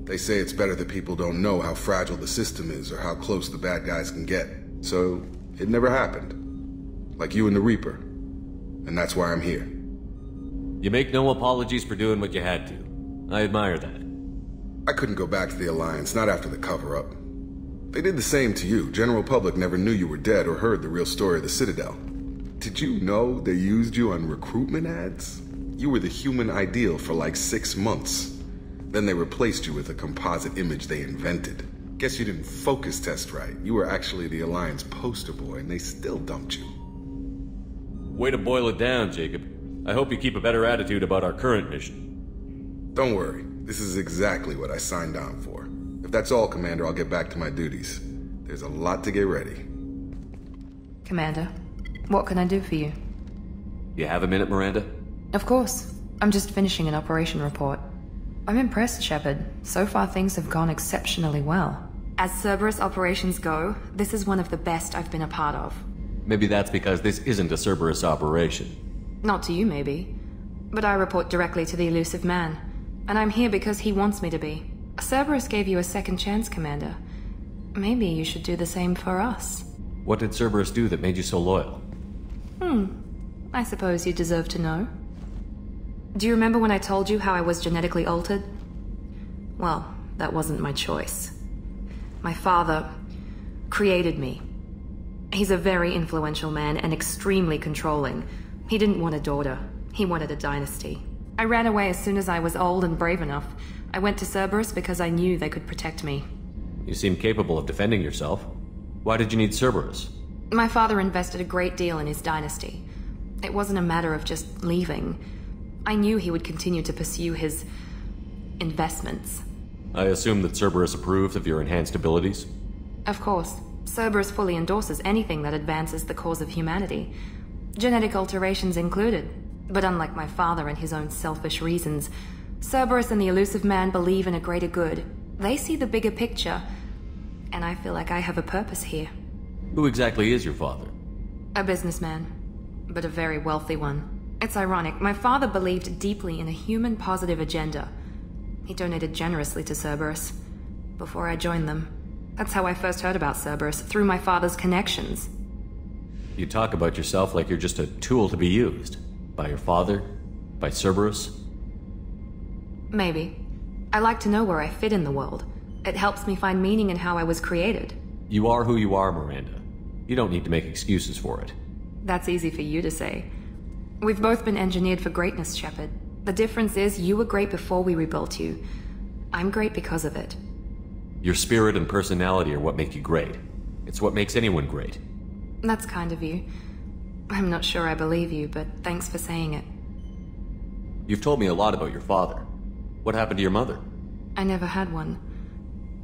They say it's better that people don't know how fragile the system is or how close the bad guys can get. So, it never happened. Like you and the Reaper. And that's why I'm here. You make no apologies for doing what you had to. I admire that. I couldn't go back to the Alliance, not after the cover-up. They did the same to you. General public never knew you were dead or heard the real story of the Citadel. Did you know they used you on recruitment ads? You were the human ideal for like 6 months. Then they replaced you with a composite image they invented. Guess you didn't focus test right. You were actually the Alliance poster boy, and they still dumped you. Way to boil it down, Jacob. I hope you keep a better attitude about our current mission. Don't worry. This is exactly what I signed on for. If that's all, Commander, I'll get back to my duties. There's a lot to get ready. Commander, what can I do for you? You have a minute, Miranda? Of course. I'm just finishing an operation report. I'm impressed, Shepard. So far, things have gone exceptionally well. As Cerberus operations go, this is one of the best I've been a part of. Maybe that's because this isn't a Cerberus operation. Not to you, maybe. But I report directly to the Illusive Man. And I'm here because he wants me to be. Cerberus gave you a second chance, Commander. Maybe you should do the same for us. What did Cerberus do that made you so loyal? I suppose you deserve to know. Do you remember when I told you how I was genetically altered? Well, that wasn't my choice. My father created me. He's a very influential man and extremely controlling. He didn't want a daughter. He wanted a dynasty. I ran away as soon as I was old and brave enough. I went to Cerberus because I knew they could protect me. You seem capable of defending yourself. Why did you need Cerberus? My father invested a great deal in his dynasty. It wasn't a matter of just leaving. I knew he would continue to pursue his investments. I assume that Cerberus approves of your enhanced abilities? Of course. Cerberus fully endorses anything that advances the cause of humanity, genetic alterations included. But unlike my father and his own selfish reasons, Cerberus and the Illusive Man believe in a greater good. They see the bigger picture, and I feel like I have a purpose here. Who exactly is your father? A businessman, but a very wealthy one. It's ironic. My father believed deeply in a human positive agenda. He donated generously to Cerberus before I joined them. That's how I first heard about Cerberus, through my father's connections. You talk about yourself like you're just a tool to be used. By your father? By Cerberus? Maybe. I like to know where I fit in the world. It helps me find meaning in how I was created. You are who you are, Miranda. You don't need to make excuses for it. That's easy for you to say. We've both been engineered for greatness, Shepard. The difference is you were great before we rebuilt you. I'm great because of it. Your spirit and personality are what make you great. It's what makes anyone great. That's kind of you. I'm not sure I believe you, but thanks for saying it. You've told me a lot about your father. What happened to your mother? I never had one.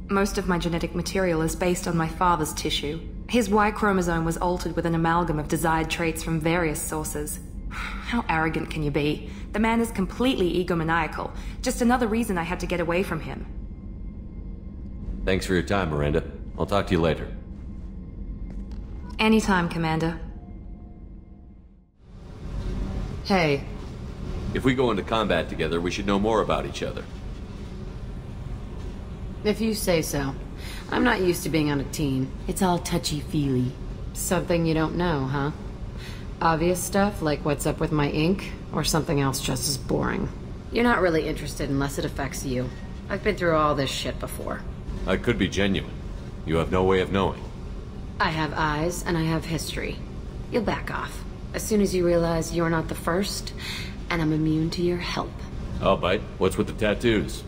Most of my genetic material is based on my father's tissue. His Y chromosome was altered with an amalgam of desired traits from various sources. How arrogant can you be? The man is completely egomaniacal. Just another reason I had to get away from him. Thanks for your time, Miranda. I'll talk to you later. Anytime, Commander. Hey. If we go into combat together, we should know more about each other. If you say so. I'm not used to being on a team. It's all touchy-feely. Something you don't know, huh? Obvious stuff, like what's up with my ink, or something else just as boring. You're not really interested unless it affects you. I've been through all this shit before. I could be genuine. You have no way of knowing. I have eyes, and I have history. You'll back off as soon as you realize you're not the first, and I'm immune to your help. I'll bite. What's with the tattoos?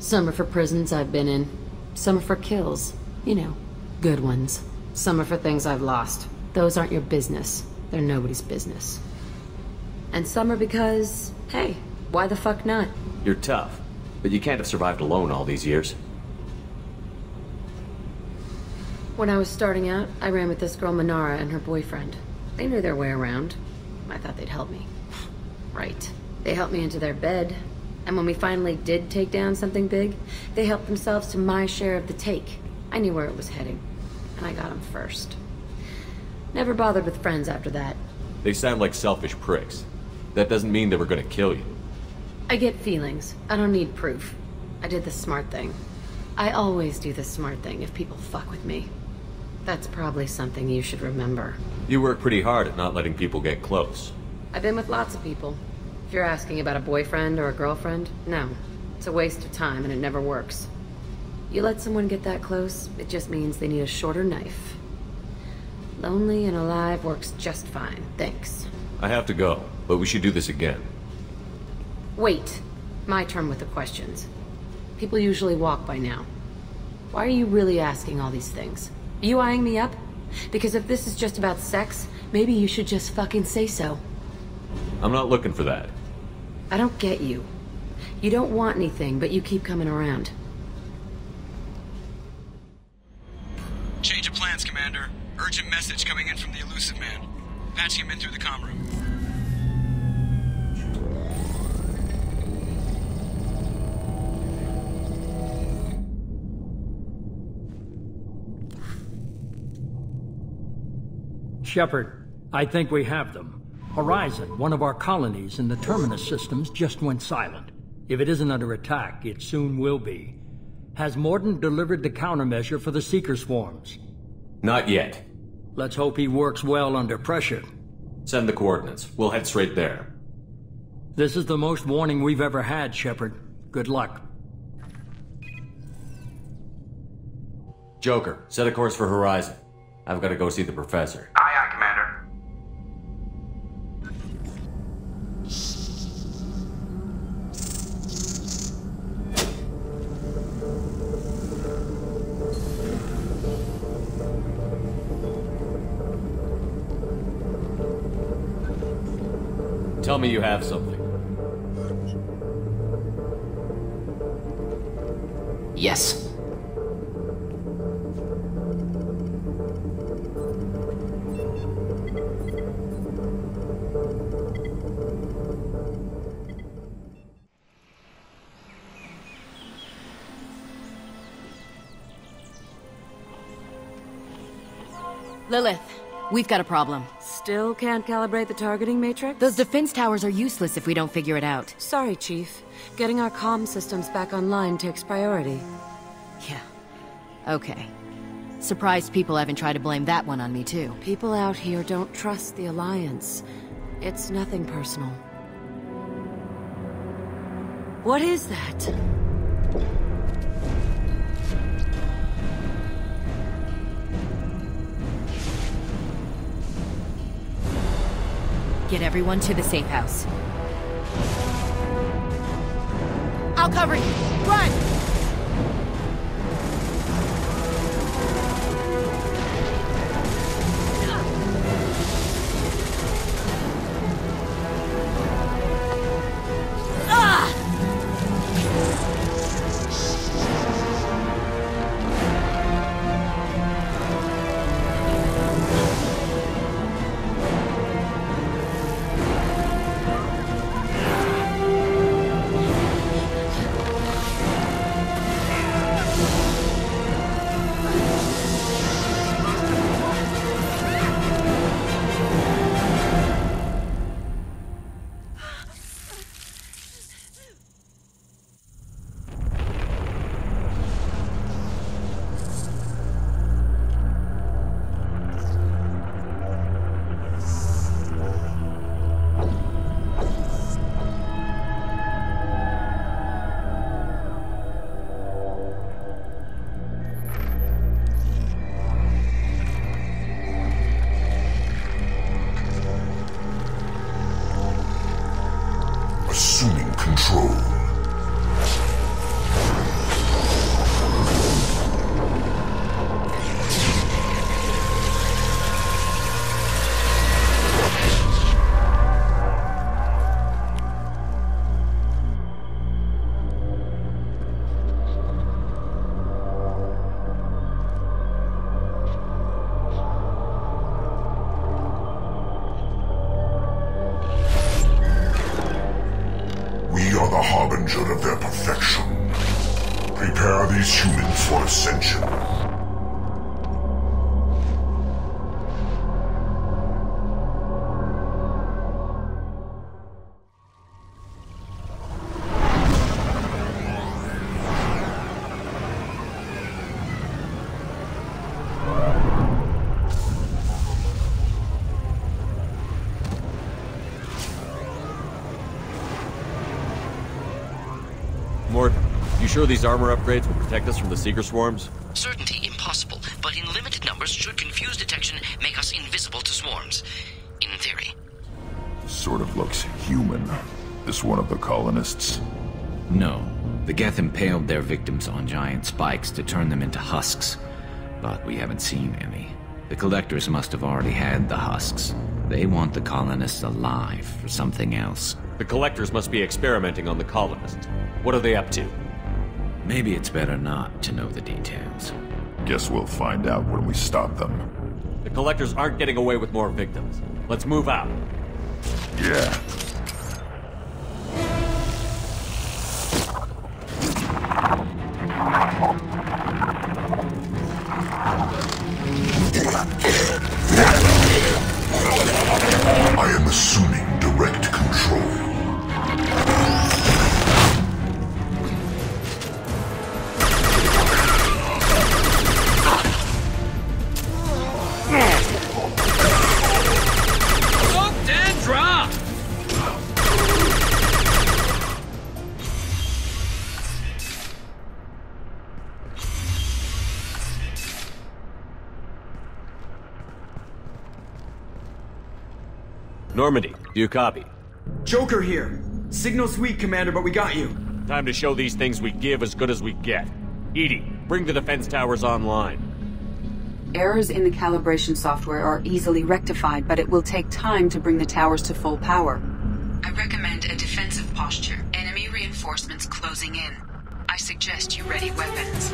Some are for prisons I've been in. Some are for kills. You know, good ones. Some are for things I've lost. Those aren't your business. They're nobody's business. And some are because, hey, why the fuck not? You're tough, but you can't have survived alone all these years. When I was starting out, I ran with this girl Minara and her boyfriend. They knew their way around. I thought they'd help me. Right. They helped me into their bed. And when we finally did take down something big, they helped themselves to my share of the take. I knew where it was heading, and I got them first. Never bothered with friends after that. They sound like selfish pricks. That doesn't mean they were gonna kill you. I get feelings. I don't need proof. I did the smart thing. I always do the smart thing if people fuck with me. That's probably something you should remember. You work pretty hard at not letting people get close. I've been with lots of people. If you're asking about a boyfriend or a girlfriend, no. It's a waste of time and it never works. You let someone get that close, it just means they need a shorter knife. Lonely and alive works just fine, thanks. I have to go, but we should do this again. Wait. My turn with the questions. People usually walk by now. Why are you really asking all these things? Are you eyeing me up? Because if this is just about sex, maybe you should just fucking say so. I'm not looking for that. I don't get you. You don't want anything, but you keep coming around. Change of plans, Commander. Urgent message coming in from the Illusive Man. Patching him in through the comm room. Shepard, I think we have them. Horizon, one of our colonies in the Terminus systems, just went silent. If it isn't under attack, it soon will be. Has Mordant delivered the countermeasure for the Seeker swarms? Not yet. Let's hope he works well under pressure. Send the coordinates. We'll head straight there. This is the most warning we've ever had, Shepard. Good luck. Joker, set a course for Horizon. I've got to go see the Professor. Aye, aye, Commander. Tell me you have something. Yes. Lilith, we've got a problem. Still can't calibrate the targeting matrix? Those defense towers are useless if we don't figure it out. Sorry, Chief. Getting our comm systems back online takes priority. Yeah. Okay. Surprised people haven't tried to blame that one on me, too. People out here don't trust the Alliance. It's nothing personal. What is that? Get everyone to the safe house. I'll cover you. Run! Sure these armor upgrades will protect us from the Seeker swarms? Certainty impossible, but in limited numbers should confuse detection, make us invisible to swarms. In theory. Sort of looks human. This one of the colonists? No. The Geth impaled their victims on giant spikes to turn them into husks, but we haven't seen any. The Collectors must have already had the husks. They want the colonists alive for something else. The Collectors must be experimenting on the colonists. What are they up to? Maybe it's better not to know the details. Guess we'll find out when we stop them. The Collectors aren't getting away with more victims. Let's move out. Yeah. I am assuming direct control. Normandy, do you copy? Joker here. Signal's weak, Commander, but we got you. Time to show these things we give as good as we get. EDI, bring the defense towers online. Errors in the calibration software are easily rectified, but it will take time to bring the towers to full power. I recommend a defensive posture. Enemy reinforcements closing in. I suggest you ready weapons.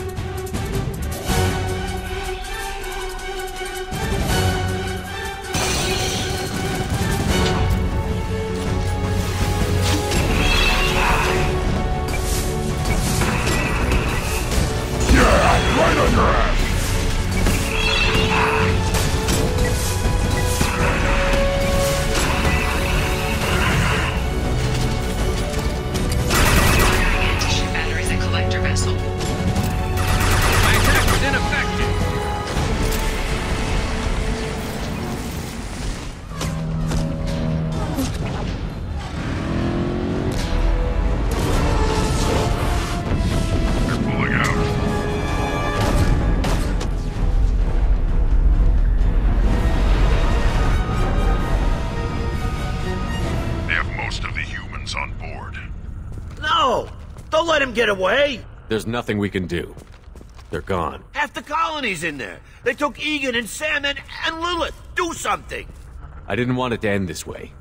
Right on your ass! Firing anti-ship batteries at collector vessel. My attack was ineffective. They're pulling out. Don't let him get away! There's nothing we can do. They're gone. Half the colony's in there. They took Egan and Sam and Lilith. Do something! I didn't want it to end this way.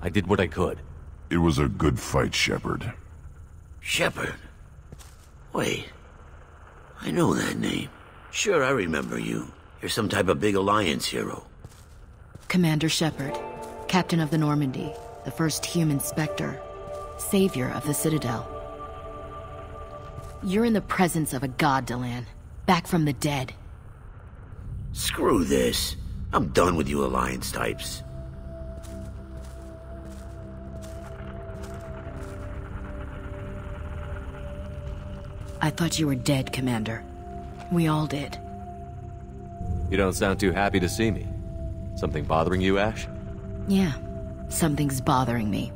I did what I could. It was a good fight, Shepard. Shepard? Wait. I know that name. Sure, I remember you. You're some type of big Alliance hero. Commander Shepard, Captain of the Normandy, the first human Spectre, Savior of the Citadel. You're in the presence of a god, Delan. Back from the dead. Screw this. I'm done with you Alliance types. I thought you were dead, Commander. We all did. You don't sound too happy to see me. Something bothering you, Ash? Yeah, something's bothering me.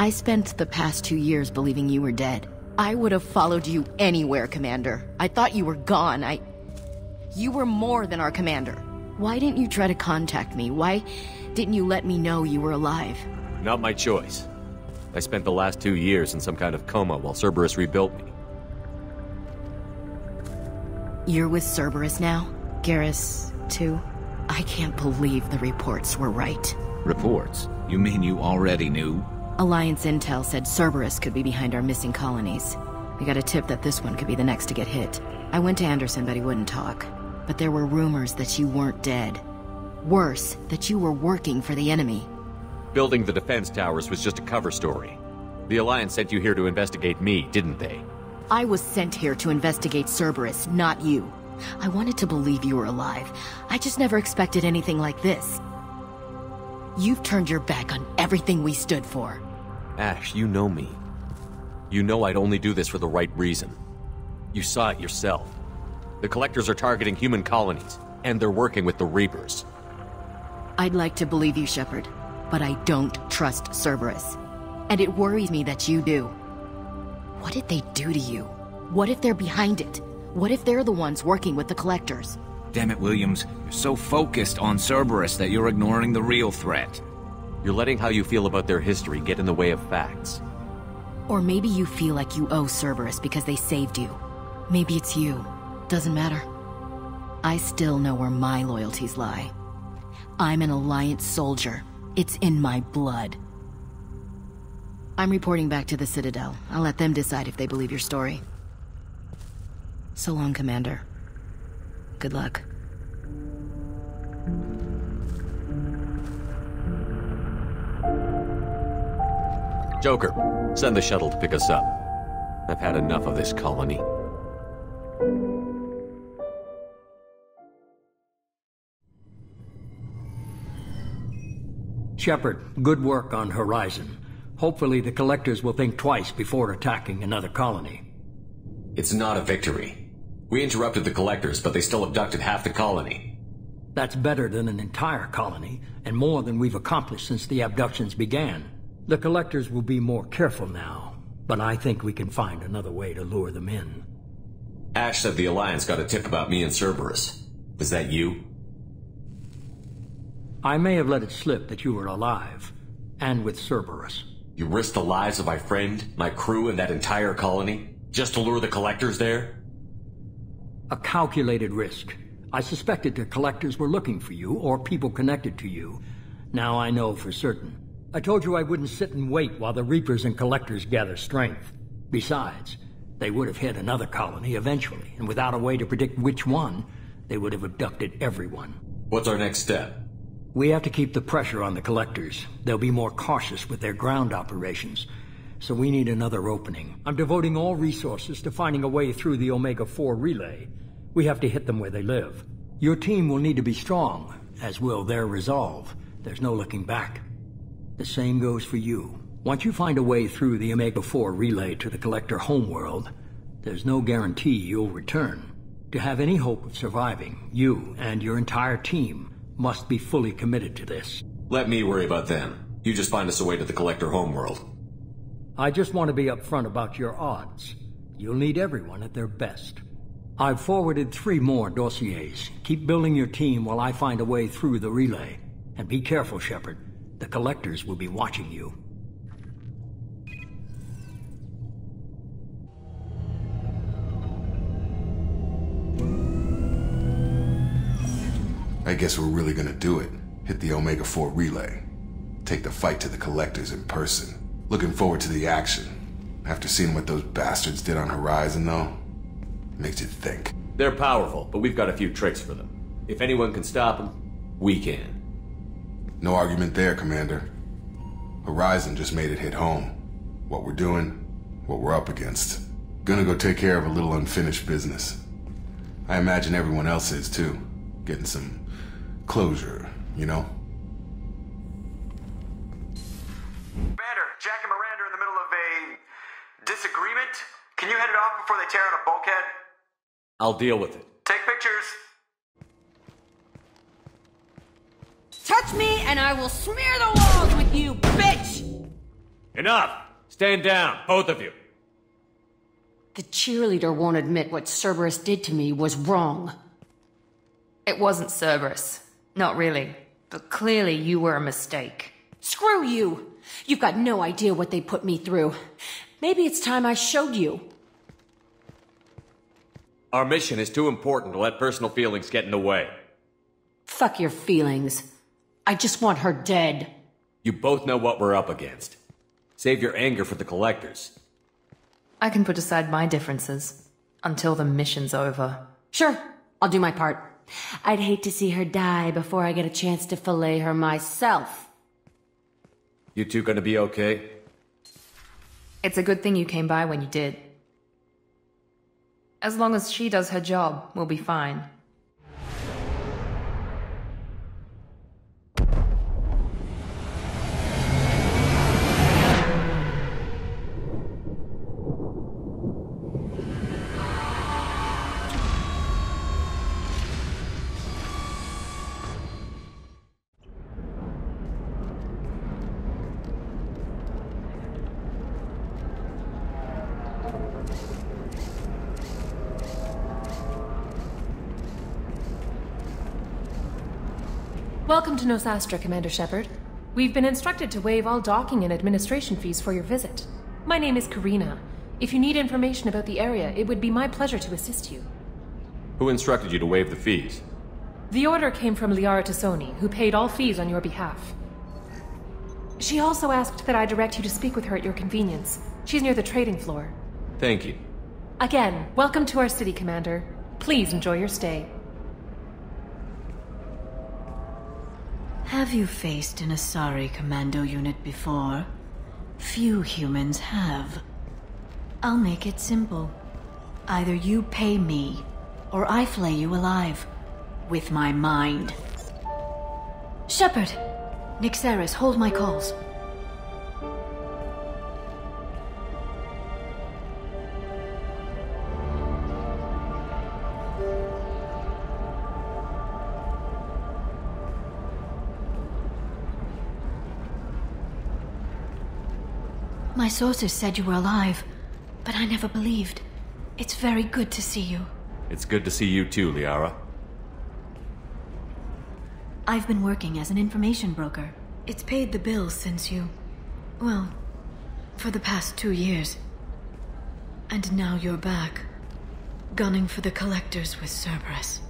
I spent the past 2 years believing you were dead. I would have followed you anywhere, Commander. I thought you were gone. You were more than our commander. Why didn't you try to contact me? Why didn't you let me know you were alive? Not my choice. I spent the last 2 years in some kind of coma while Cerberus rebuilt me. You're with Cerberus now? Garrus, too? I can't believe the reports were right. Reports? You mean you already knew? Alliance intel said Cerberus could be behind our missing colonies. We got a tip that this one could be the next to get hit. I went to Anderson, but he wouldn't talk. But there were rumors that you weren't dead. Worse, that you were working for the enemy. Building the defense towers was just a cover story. The Alliance sent you here to investigate me, didn't they? I was sent here to investigate Cerberus, not you. I wanted to believe you were alive. I just never expected anything like this. You've turned your back on everything we stood for. Ash, you know me. You know I'd only do this for the right reason. You saw it yourself. The Collectors are targeting human colonies, and they're working with the Reapers. I'd like to believe you, Shepard, but I don't trust Cerberus. And it worries me that you do. What did they do to you? What if they're behind it? What if they're the ones working with the Collectors? Damn it, Williams. You're so focused on Cerberus that you're ignoring the real threat. You're letting how you feel about their history get in the way of facts. Or maybe you feel like you owe Cerberus because they saved you. Maybe it's you. Doesn't matter. I still know where my loyalties lie. I'm an Alliance soldier. It's in my blood. I'm reporting back to the Citadel. I'll let them decide if they believe your story. So long, Commander. Good luck. Joker, send the shuttle to pick us up. I've had enough of this colony. Shepard, good work on Horizon. Hopefully the Collectors will think twice before attacking another colony. It's not a victory. We interrupted the Collectors, but they still abducted half the colony. That's better than an entire colony, and more than we've accomplished since the abductions began. The Collectors will be more careful now, but I think we can find another way to lure them in. Ash said the Alliance got a tip about me and Cerberus. Is that you? I may have let it slip that you were alive, and with Cerberus. You risked the lives of my friend, my crew, and that entire colony, just to lure the Collectors there? A calculated risk. I suspected the Collectors were looking for you, or people connected to you. Now I know for certain. I told you I wouldn't sit and wait while the Reapers and Collectors gather strength. Besides, they would have hit another colony eventually, and without a way to predict which one, they would have abducted everyone. What's our next step? We have to keep the pressure on the Collectors. They'll be more cautious with their ground operations, so we need another opening. I'm devoting all resources to finding a way through the Omega-4 relay. We have to hit them where they live. Your team will need to be strong, as will their resolve. There's no looking back. The same goes for you. Once you find a way through the Omega-4 relay to the Collector homeworld, there's no guarantee you'll return. To have any hope of surviving, you and your entire team must be fully committed to this. Let me worry about them. You just find us a way to the Collector homeworld. I just want to be upfront about your odds. You'll need everyone at their best. I've forwarded 3 more dossiers. Keep building your team while I find a way through the relay. And be careful, Shepard. The Collectors will be watching you. I guess we're really gonna do it. Hit the Omega-4 relay. Take the fight to the Collectors in person. Looking forward to the action. After seeing what those bastards did on Horizon, though, makes you think. They're powerful, but we've got a few tricks for them. If anyone can stop them, we can. No argument there, Commander. Horizon just made it hit home. What we're doing, what we're up against. Gonna go take care of a little unfinished business. I imagine everyone else is too. Getting some closure, you know? Commander, Jack and Miranda are in the middle of a disagreement? Can you head it off before they tear out a bulkhead? I'll deal with it. Take pictures. Touch me, and I will smear the walls with you, bitch! Enough! Stand down, both of you. The cheerleader won't admit what Cerberus did to me was wrong. It wasn't Cerberus. Not really. But clearly you were a mistake. Screw you! You've got no idea what they put me through. Maybe it's time I showed you. Our mission is too important to let personal feelings get in the way. Fuck your feelings. I just want her dead. You both know what we're up against. Save your anger for the Collectors. I can put aside my differences until the mission's over. Sure, I'll do my part. I'd hate to see her die before I get a chance to fillet her myself. You two gonna be okay? It's a good thing you came by when you did. As long as she does her job, we'll be fine. Welcome to Nos Astra, Commander Shepard. We've been instructed to waive all docking and administration fees for your visit. My name is Karina. If you need information about the area, it would be my pleasure to assist you. Who instructed you to waive the fees? The order came from Liara Tassoni, who paid all fees on your behalf. She also asked that I direct you to speak with her at your convenience. She's near the trading floor. Thank you. Again, welcome to our city, Commander. Please enjoy your stay. Have you faced an Asari commando unit before? Few humans have. I'll make it simple. Either you pay me, or I flay you alive. With my mind. Shepard! Nixeris, hold my calls. My sources said you were alive, but I never believed. It's very good to see you. It's good to see you too, Liara. I've been working as an information broker. It's paid the bills since you... well, for the past 2 years. And now you're back, gunning for the Collectors with Cerberus.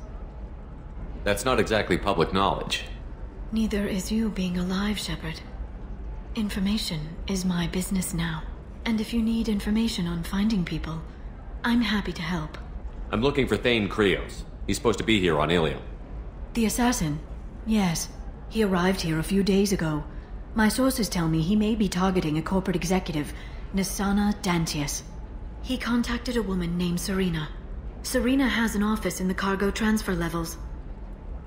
That's not exactly public knowledge. Neither is you being alive, Shepard. Information is my business now. And if you need information on finding people, I'm happy to help. I'm looking for Thane Krios. He's supposed to be here on Ilium. The assassin? Yes. He arrived here a few days ago. My sources tell me he may be targeting a corporate executive, Nasana Dantius. He contacted a woman named Serena. Serena has an office in the cargo transfer levels.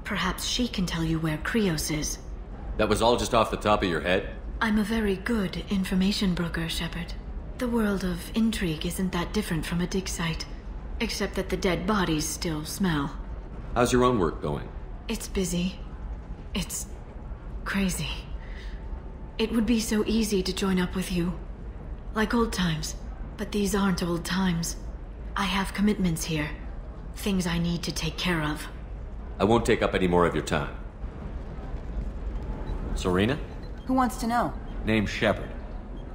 Perhaps she can tell you where Krios is. That was all just off the top of your head? I'm a very good information broker, Shepard. The world of intrigue isn't that different from a dig site, except that the dead bodies still smell. How's your own work going? It's busy. It's crazy. It would be so easy to join up with you, like old times, but these aren't old times. I have commitments here, things I need to take care of. I won't take up any more of your time. Serena? Who wants to know? Name's Shepard.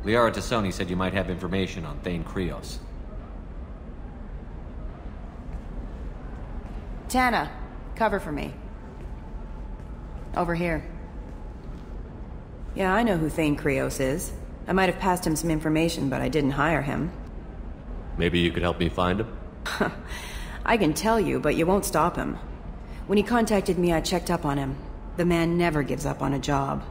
Liara Tassoni said you might have information on Thane Krios. Tana, cover for me. Over here. Yeah, I know who Thane Krios is. I might have passed him some information, but I didn't hire him. Maybe you could help me find him? I can tell you, but you won't stop him. When he contacted me, I checked up on him. The man never gives up on a job.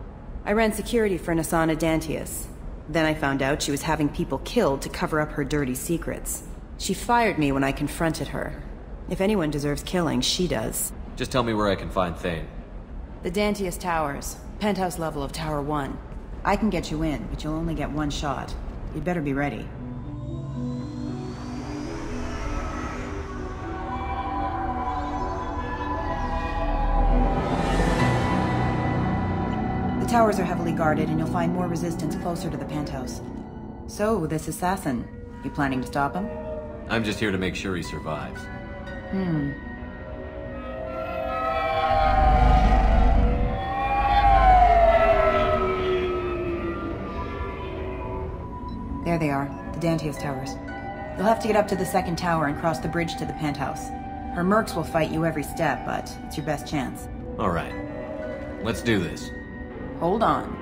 I ran security for Nasana Dantius. Then I found out she was having people killed to cover up her dirty secrets. She fired me when I confronted her. If anyone deserves killing, she does. Just tell me where I can find Thane. The Dantius Towers. Penthouse level of Tower 1. I can get you in, but you'll only get one shot. You'd better be ready. The towers are heavily guarded, and you'll find more resistance closer to the penthouse. So, this assassin, you planning to stop him? I'm just here to make sure he survives. There they are, the Dantius Towers. You'll have to get up to the second tower and cross the bridge to the penthouse. Her mercs will fight you every step, but it's your best chance. Alright. Let's do this. Hold on.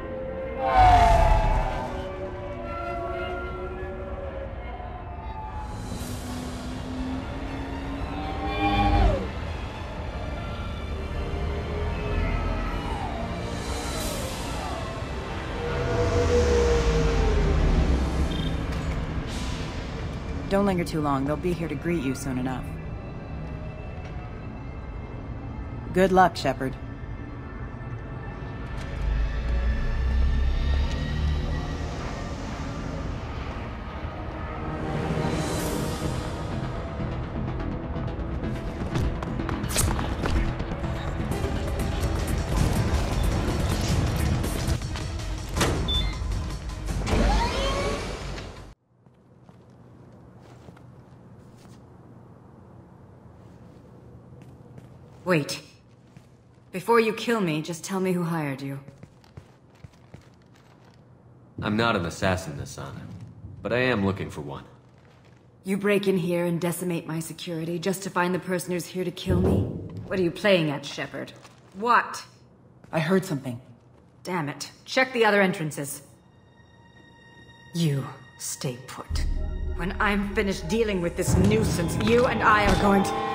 Don't linger too long. They'll be here to greet you soon enough. Good luck, Shepard. Wait. Before you kill me, just tell me who hired you. I'm not an assassin, Nasana. but I am looking for one. You break in here and decimate my security just to find the person who's here to kill me? What are you playing at, Shepard? What? I heard something. Damn it. Check the other entrances. You stay put. When I'm finished dealing with this nuisance, you and I are going to...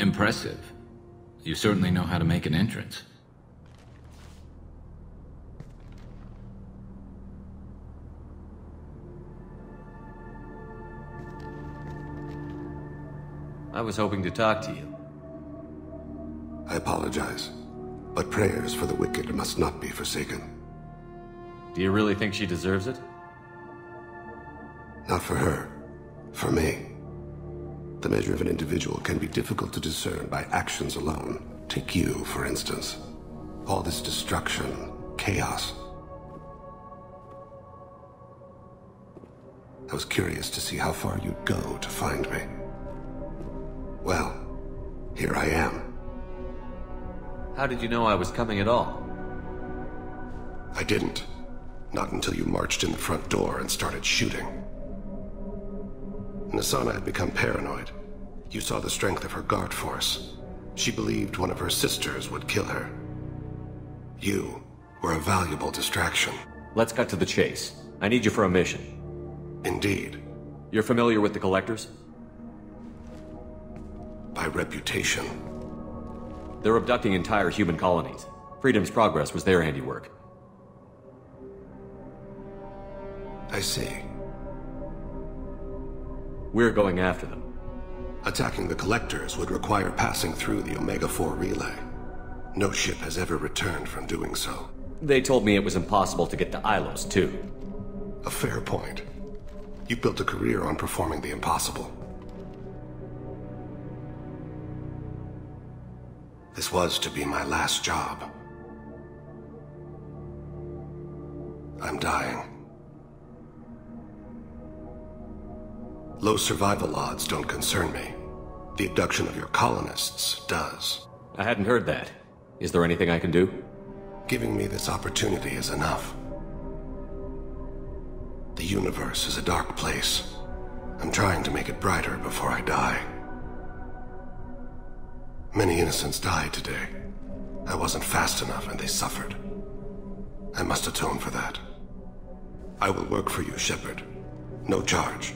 Impressive. You certainly know how to make an entrance. I was hoping to talk to you. I apologize, but prayers for the wicked must not be forsaken. Do you really think she deserves it? Not for her, for me. The measure of an individual can be difficult to discern by actions alone. Take you, for instance. All this destruction, chaos. I was curious to see how far you'd go to find me. Well, here I am. How did you know I was coming at all? I didn't. Not until you marched in the front door and started shooting. Asana had become paranoid. You saw the strength of her guard force. She believed one of her sisters would kill her. You were a valuable distraction. Let's cut to the chase. I need you for a mission. Indeed. You're familiar with the Collectors? By reputation. They're abducting entire human colonies. Freedom's Progress was their handiwork. I see. We're going after them. Attacking the Collectors would require passing through the Omega-4 relay. No ship has ever returned from doing so. They told me it was impossible to get to Ilos, too. A fair point. You built a career on performing the impossible. This was to be my last job. I'm dying. Low survival odds don't concern me. The abduction of your colonists does. I hadn't heard that. Is there anything I can do? Giving me this opportunity is enough. The universe is a dark place. I'm trying to make it brighter before I die. Many innocents died today. I wasn't fast enough and they suffered. I must atone for that. I will work for you, Shepard. No charge.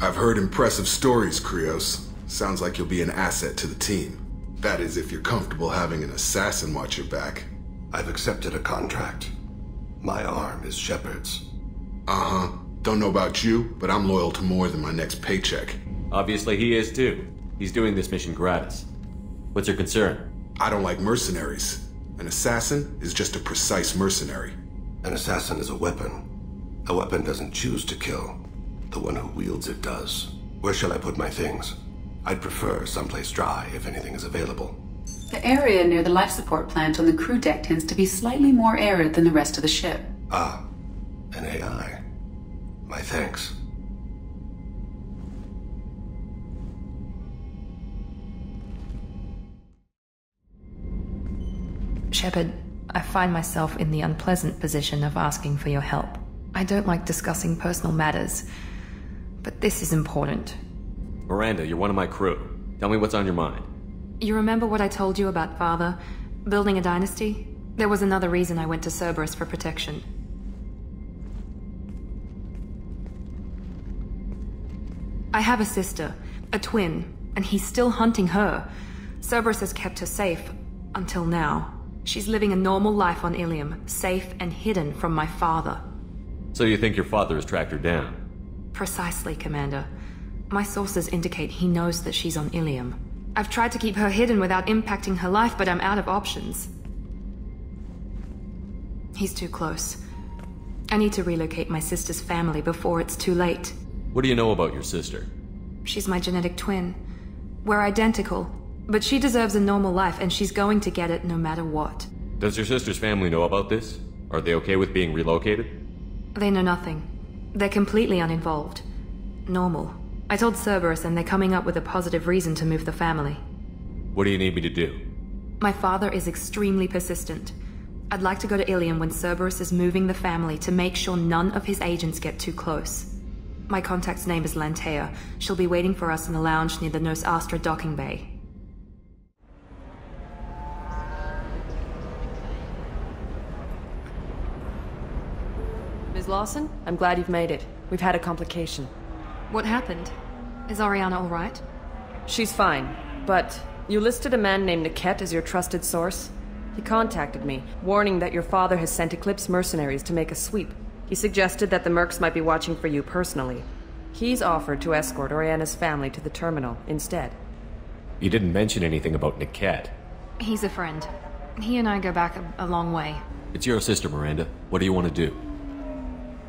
I've heard impressive stories, Krios. Sounds like you'll be an asset to the team. That is, if you're comfortable having an assassin watch your back. I've accepted a contract. My arm is Shepard's. Don't know about you, but I'm loyal to more than my next paycheck. Obviously he is too. He's doing this mission gratis. What's your concern? I don't like mercenaries. An assassin is just a precise mercenary. An assassin is a weapon. A weapon doesn't choose to kill. The one who wields it does. Where shall I put my things? I'd prefer someplace dry, if anything is available. The area near the life support plant on the crew deck tends to be slightly more arid than the rest of the ship. Ah, an AI. My thanks. Shepard, I find myself in the unpleasant position of asking for your help. I don't like discussing personal matters. But this is important. Miranda, you're one of my crew. Tell me what's on your mind. You remember what I told you about Father? Building a dynasty? There was another reason I went to Cerberus for protection. I have a sister, a twin, and he's still hunting her. Cerberus has kept her safe, until now. She's living a normal life on Ilium, safe and hidden from my father. So you think your father has tracked her down? Precisely, Commander. My sources indicate he knows that she's on Ilium. I've tried to keep her hidden without impacting her life, but I'm out of options. He's too close. I need to relocate my sister's family before it's too late. What do you know about your sister? She's my genetic twin. We're identical, but she deserves a normal life and she's going to get it no matter what. Does your sister's family know about this? Are they okay with being relocated? They know nothing. They're completely uninvolved. Normal. I told Cerberus and they're coming up with a positive reason to move the family. What do you need me to do? My father is extremely persistent. I'd like to go to Ilium when Cerberus is moving the family to make sure none of his agents get too close. My contact's name is Lantea. She'll be waiting for us in the lounge near the Nos Astra docking bay. Ms. Lawson, I'm glad you've made it. We've had a complication. What happened? Is Oriana all right? She's fine, but you listed a man named Niket as your trusted source. He contacted me, warning that your father has sent Eclipse mercenaries to make a sweep. He suggested that the mercs might be watching for you personally. He's offered to escort Oriana's family to the terminal instead. You didn't mention anything about Niket. He's a friend. He and I go back a long way. It's your sister, Miranda. What do you want to do?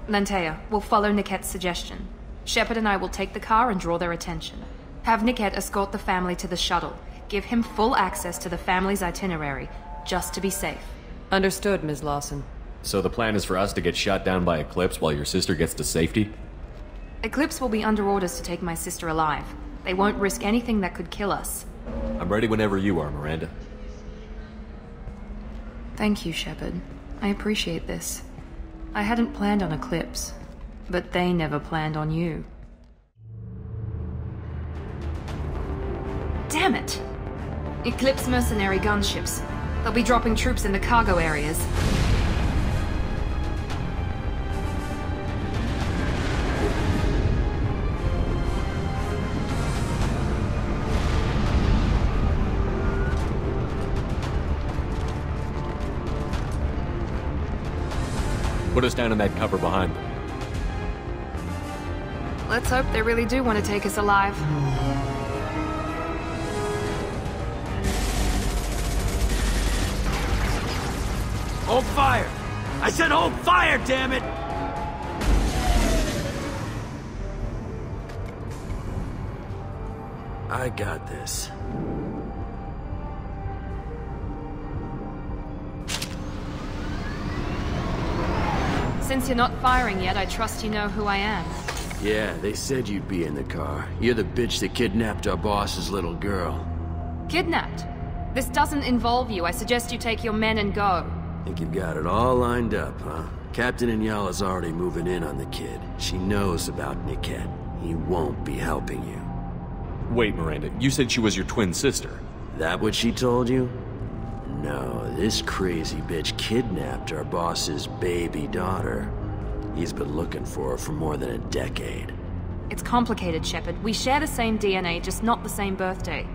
Lantea, we'll follow Niket's suggestion. Shepard and I will take the car and draw their attention. Have Niket escort the family to the shuttle. Give him full access to the family's itinerary. Just to be safe. Understood, Ms. Lawson. So the plan is for us to get shot down by Eclipse while your sister gets to safety? Eclipse will be under orders to take my sister alive. They won't risk anything that could kill us. I'm ready whenever you are, Miranda. Thank you, Shepard. I appreciate this. I hadn't planned on Eclipse, but they never planned on you. Damn it! Eclipse mercenary gunships. They'll be dropping troops in the cargo areas. Put us down in that cover behind them. Let's hope they really do want to take us alive. Hold fire! I said hold fire, damn it! I got this. Since you're not firing yet, I trust you know who I am. Yeah, they said you'd be in the car. You're the bitch that kidnapped our boss's little girl. Kidnapped? This doesn't involve you. I suggest you take your men and go. Think you've got it all lined up, huh? Captain Inyala's already moving in on the kid. She knows about Niket. He won't be helping you. Wait, Miranda, you said she was your twin sister. That what she told you? No, this crazy bitch kidnapped our boss's baby daughter. He's been looking for her for more than a decade. It's complicated, Shepard. We share the same DNA, just not the same birthday.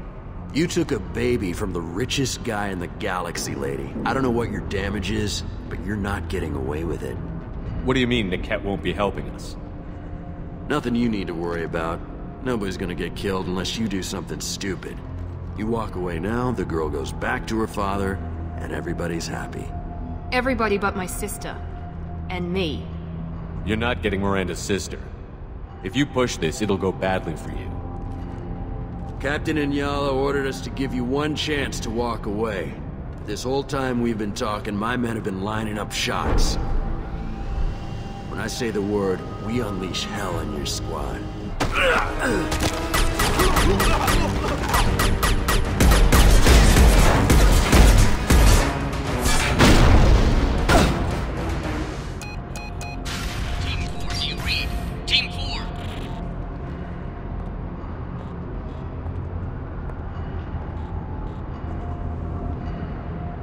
You took a baby from the richest guy in the galaxy, lady. I don't know what your damage is, but you're not getting away with it. What do you mean Niket won't be helping us? Nothing you need to worry about. Nobody's gonna get killed unless you do something stupid. You walk away now, the girl goes back to her father, and everybody's happy. Everybody but my sister. And me. You're not getting Miranda's sister. If you push this, it'll go badly for you. Captain Inyala ordered us to give you one chance to walk away. This whole time we've been talking, my men have been lining up shots. When I say the word, we unleash hell on your squad.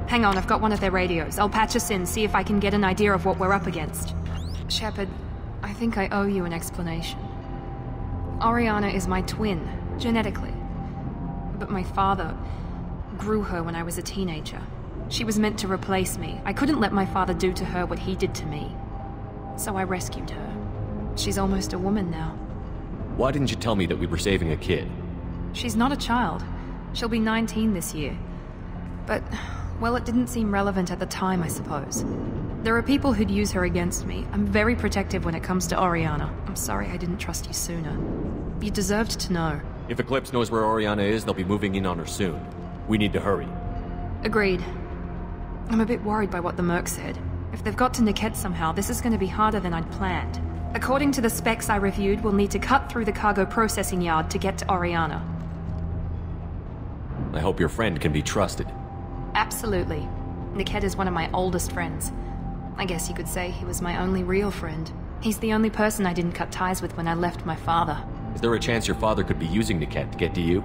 Hang on, I've got one of their radios. I'll patch us in, see if I can get an idea of what we're up against. Shepard, I think I owe you an explanation. Oriana is my twin, genetically. But my father grew her when I was a teenager. She was meant to replace me. I couldn't let my father do to her what he did to me. So I rescued her. She's almost a woman now. Why didn't you tell me that we were saving a kid? She's not a child. She'll be 19 this year. But... well, it didn't seem relevant at the time, I suppose. There are people who'd use her against me. I'm very protective when it comes to Oriana. I'm sorry I didn't trust you sooner. You deserved to know. If Eclipse knows where Oriana is, they'll be moving in on her soon. We need to hurry. Agreed. I'm a bit worried by what the Merc said. If they've got to Niket somehow, this is going to be harder than I'd planned. According to the specs I reviewed, we'll need to cut through the cargo processing yard to get to Oriana. I hope your friend can be trusted. Absolutely. Niket is one of my oldest friends. I guess you could say he was my only real friend. He's the only person I didn't cut ties with when I left my father. Is there a chance your father could be using Niket to get to you?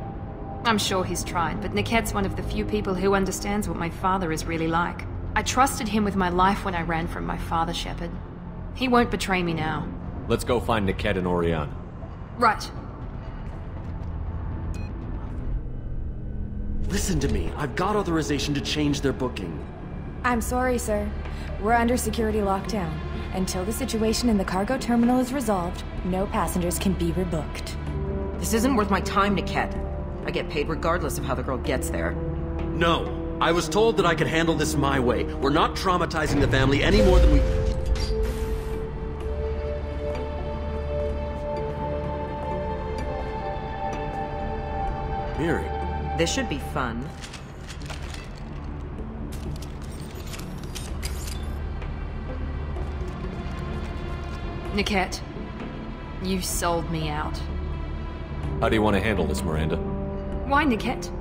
I'm sure he's tried, but Niket's one of the few people who understands what my father is really like. I trusted him with my life when I ran from my father, Shepard. He won't betray me now. Let's go find Niket and Oriana. Right. Listen to me. I've got authorization to change their booking. I'm sorry, sir. We're under security lockdown. Until the situation in the cargo terminal is resolved, no passengers can be rebooked. This isn't worth my time, Niket. I get paid regardless of how the girl gets there. No. I was told that I could handle this my way. We're not traumatizing the family any more than we... Miri. This should be fun. Niket, you sold me out. How do you want to handle this, Miranda? Why, Niket?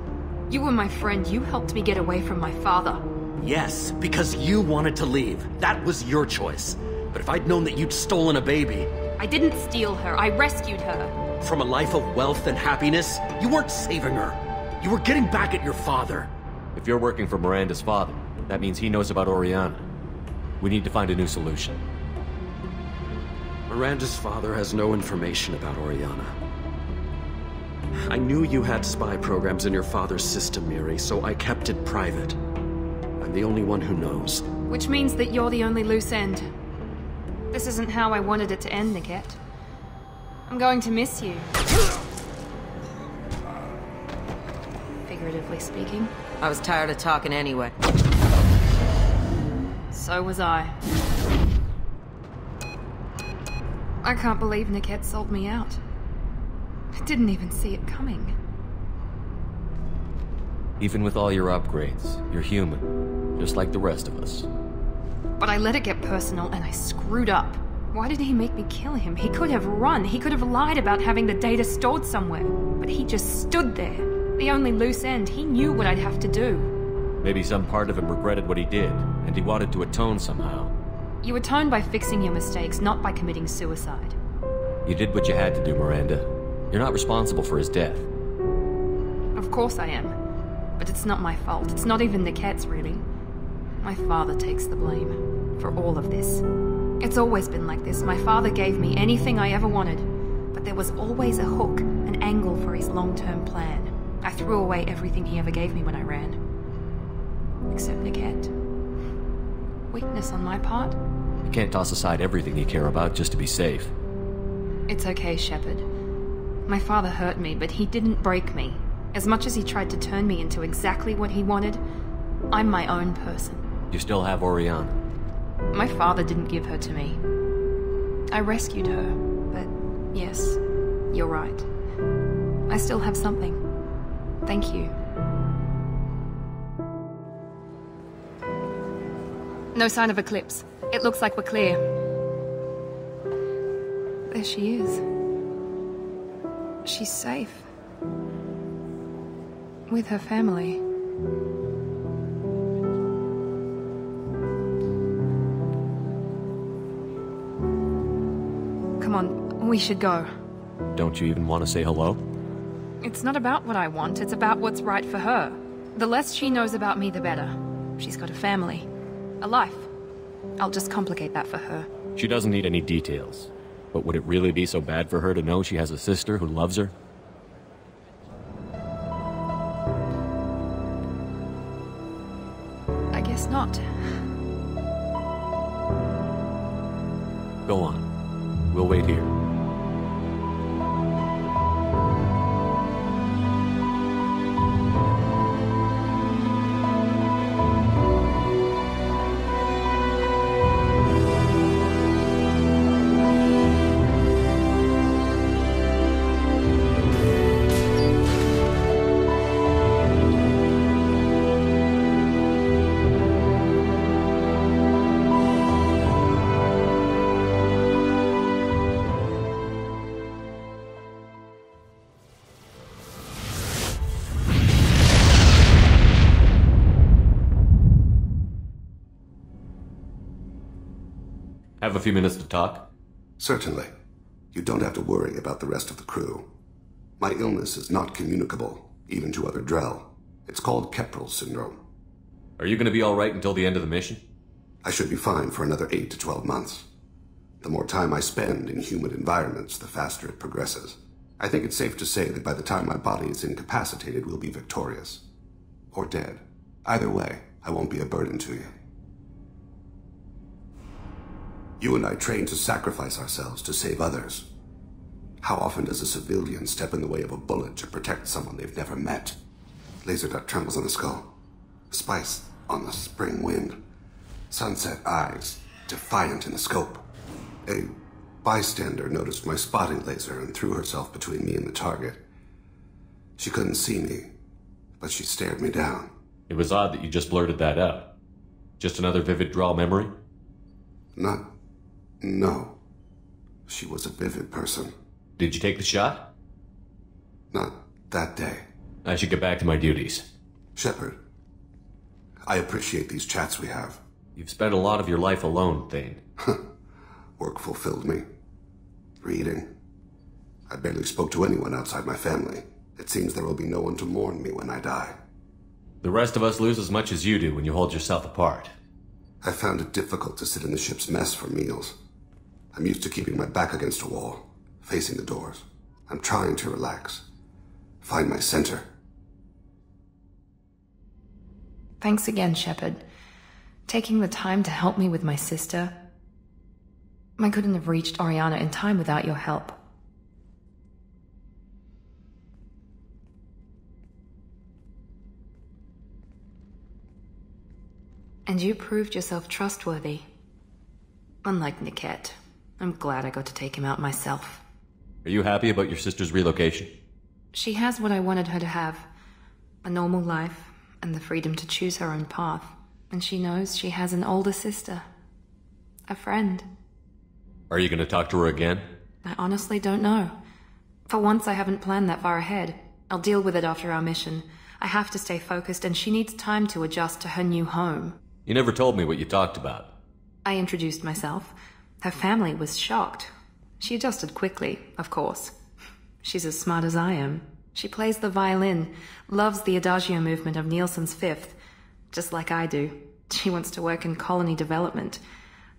You were my friend. You helped me get away from my father. Yes, because you wanted to leave. That was your choice. But if I'd known that you'd stolen a baby... I didn't steal her. I rescued her. From a life of wealth and happiness, you weren't saving her. You were getting back at your father. If you're working for Miranda's father, that means he knows about Oriana. We need to find a new solution. Miranda's father has no information about Oriana. I knew you had spy programs in your father's system, Miri, so I kept it private. I'm the only one who knows. Which means that you're the only loose end. This isn't how I wanted it to end, Niket. I'm going to miss you. Figuratively speaking. I was tired of talking anyway. So was I. I can't believe Niket sold me out. I didn't even see it coming. Even with all your upgrades, you're human, just like the rest of us. But I let it get personal and I screwed up. Why did he make me kill him? He could have run. He could have lied about having the data stored somewhere. But he just stood there. The only loose end. He knew what I'd have to do. Maybe some part of him regretted what he did, and he wanted to atone somehow. You atone by fixing your mistakes, not by committing suicide. You did what you had to do, Miranda. You're not responsible for his death. Of course I am. But it's not my fault. It's not even Niket's, really. My father takes the blame for all of this. It's always been like this. My father gave me anything I ever wanted. But there was always a hook, an angle for his long-term plan. I threw away everything he ever gave me when I ran. Except Niket. Weakness on my part? You can't toss aside everything you care about just to be safe. It's okay, Shepard. My father hurt me, but he didn't break me. As much as he tried to turn me into exactly what he wanted, I'm my own person. You still have Oriana. My father didn't give her to me. I rescued her, but yes, you're right. I still have something. Thank you. No sign of Eclipse. It looks like we're clear. There she is. She's safe. With her family. Come on, we should go. Don't you even want to say hello? It's not about what I want, it's about what's right for her. The less she knows about me, the better. She's got a family. A life. I'll just complicate that for her. She doesn't need any details. But would it really be so bad for her to know she has a sister who loves her? I guess not. Go on. We'll wait here. have a few minutes to talk? Certainly. You don't have to worry about the rest of the crew. My illness is not communicable, even to other Drell. It's called Kepril syndrome. Are you going to be all right until the end of the mission? I should be fine for another 8 to 12 months. The more time I spend in humid environments, the faster it progresses. I think it's safe to say that by the time my body is incapacitated, we'll be victorious. Or dead. Either way, I won't be a burden to you. You and I train to sacrifice ourselves to save others. How often does a civilian step in the way of a bullet to protect someone they've never met? Laser dot trembles on the skull. Spice on the spring wind. Sunset eyes, defiant in the scope. A bystander noticed my spotting laser and threw herself between me and the target. She couldn't see me, but she stared me down. It was odd that you just blurted that out. Just another vivid draw memory? No. She was a vivid person. Did you take the shot? Not that day. I should get back to my duties. Shepard, I appreciate these chats we have. You've spent a lot of your life alone, Thane. Work fulfilled me. Reading. I barely spoke to anyone outside my family. It seems there will be no one to mourn me when I die. The rest of us lose as much as you do when you hold yourself apart. I found it difficult to sit in the ship's mess for meals. I'm used to keeping my back against a wall, facing the doors. I'm trying to relax. Find my center. Thanks again, Shepard. Taking the time to help me with my sister. I couldn't have reached Oriana in time without your help. And you proved yourself trustworthy. Unlike Niket. I'm glad I got to take him out myself. Are you happy about your sister's relocation? She has what I wanted her to have. A normal life, and the freedom to choose her own path. And she knows she has an older sister. A friend. Are you going to talk to her again? I honestly don't know. For once, I haven't planned that far ahead. I'll deal with it after our mission. I have to stay focused, and she needs time to adjust to her new home. You never told me what you talked about. I introduced myself. Her family was shocked. She adjusted quickly, of course. She's as smart as I am. She plays the violin, loves the adagio movement of Nielsen's Fifth, just like I do. She wants to work in colony development.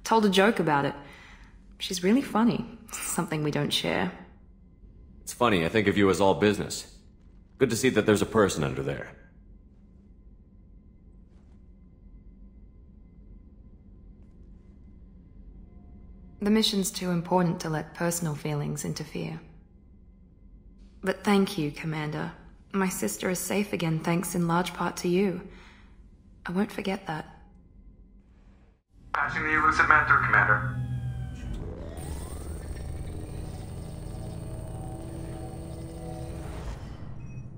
Told a joke about it. She's really funny. Something we don't share. It's funny, I think of you as all business. Good to see that there's a person under there. The mission's too important to let personal feelings interfere. But thank you, Commander. My sister is safe again, thanks in large part to you. I won't forget that. Passing the Illusive Man through, Commander.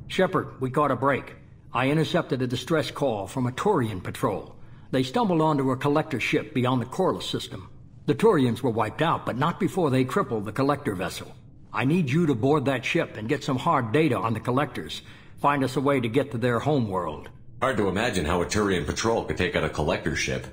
Shepard, we caught a break. I intercepted a distress call from a Turian patrol. They stumbled onto a Collector ship beyond the Corliss system. The Turians were wiped out, but not before they crippled the Collector vessel. I need you to board that ship and get some hard data on the Collectors. Find us a way to get to their homeworld. Hard to imagine how a Turian patrol could take out a Collector ship.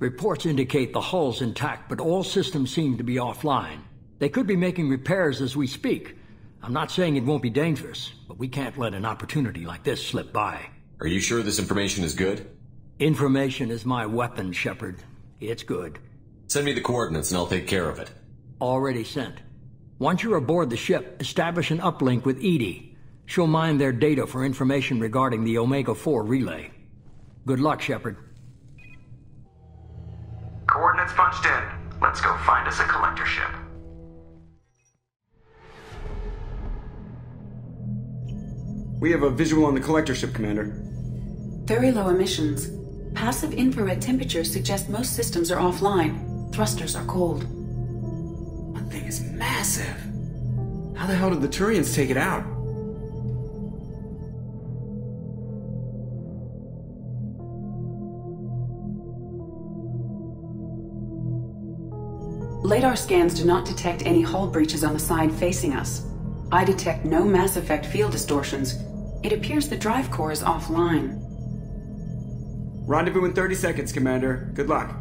Reports indicate the hull's intact, but all systems seem to be offline. They could be making repairs as we speak. I'm not saying it won't be dangerous, but we can't let an opportunity like this slip by. Are you sure this information is good? Information is my weapon, Shepard. It's good. Send me the coordinates and I'll take care of it. Already sent. Once you're aboard the ship, establish an uplink with EDI. She'll mine their data for information regarding the Omega-4 relay. Good luck, Shepard. Coordinates punched in. Let's go find us a Collector ship. We have a visual on the Collector ship, Commander. Very low emissions. Passive infrared temperatures suggest most systems are offline. Thrusters are cold. That thing is massive. How the hell did the Turians take it out? Lidar scans do not detect any hull breaches on the side facing us. I detect no mass effect field distortions. It appears the drive core is offline. Rendezvous in 30 seconds, Commander. Good luck.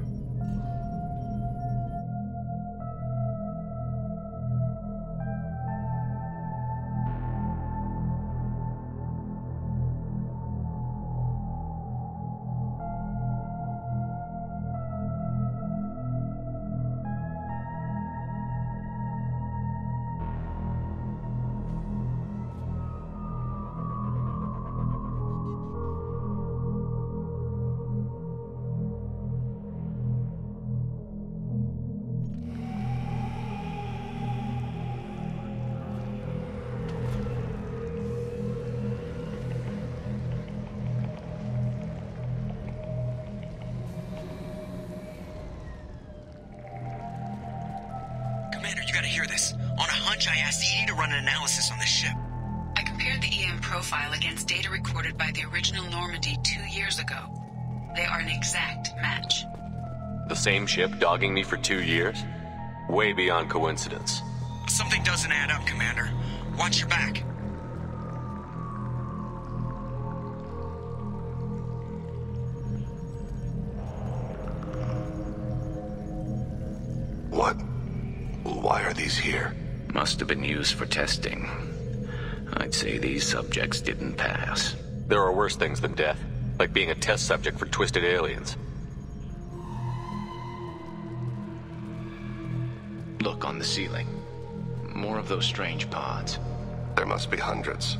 You gotta hear this. On a hunch, I asked EDI to run an analysis on this ship. I compared the EM profile against data recorded by the original Normandy 2 years ago. They are an exact match. The same ship dogging me for 2 years? Way beyond coincidence. Something doesn't add up, Commander. Watch your back. What? Why are these here? Must have been used for testing. I'd say these subjects didn't pass. There are worse things than death, like being a test subject for twisted aliens. Look on the ceiling. More of those strange pods. There must be hundreds.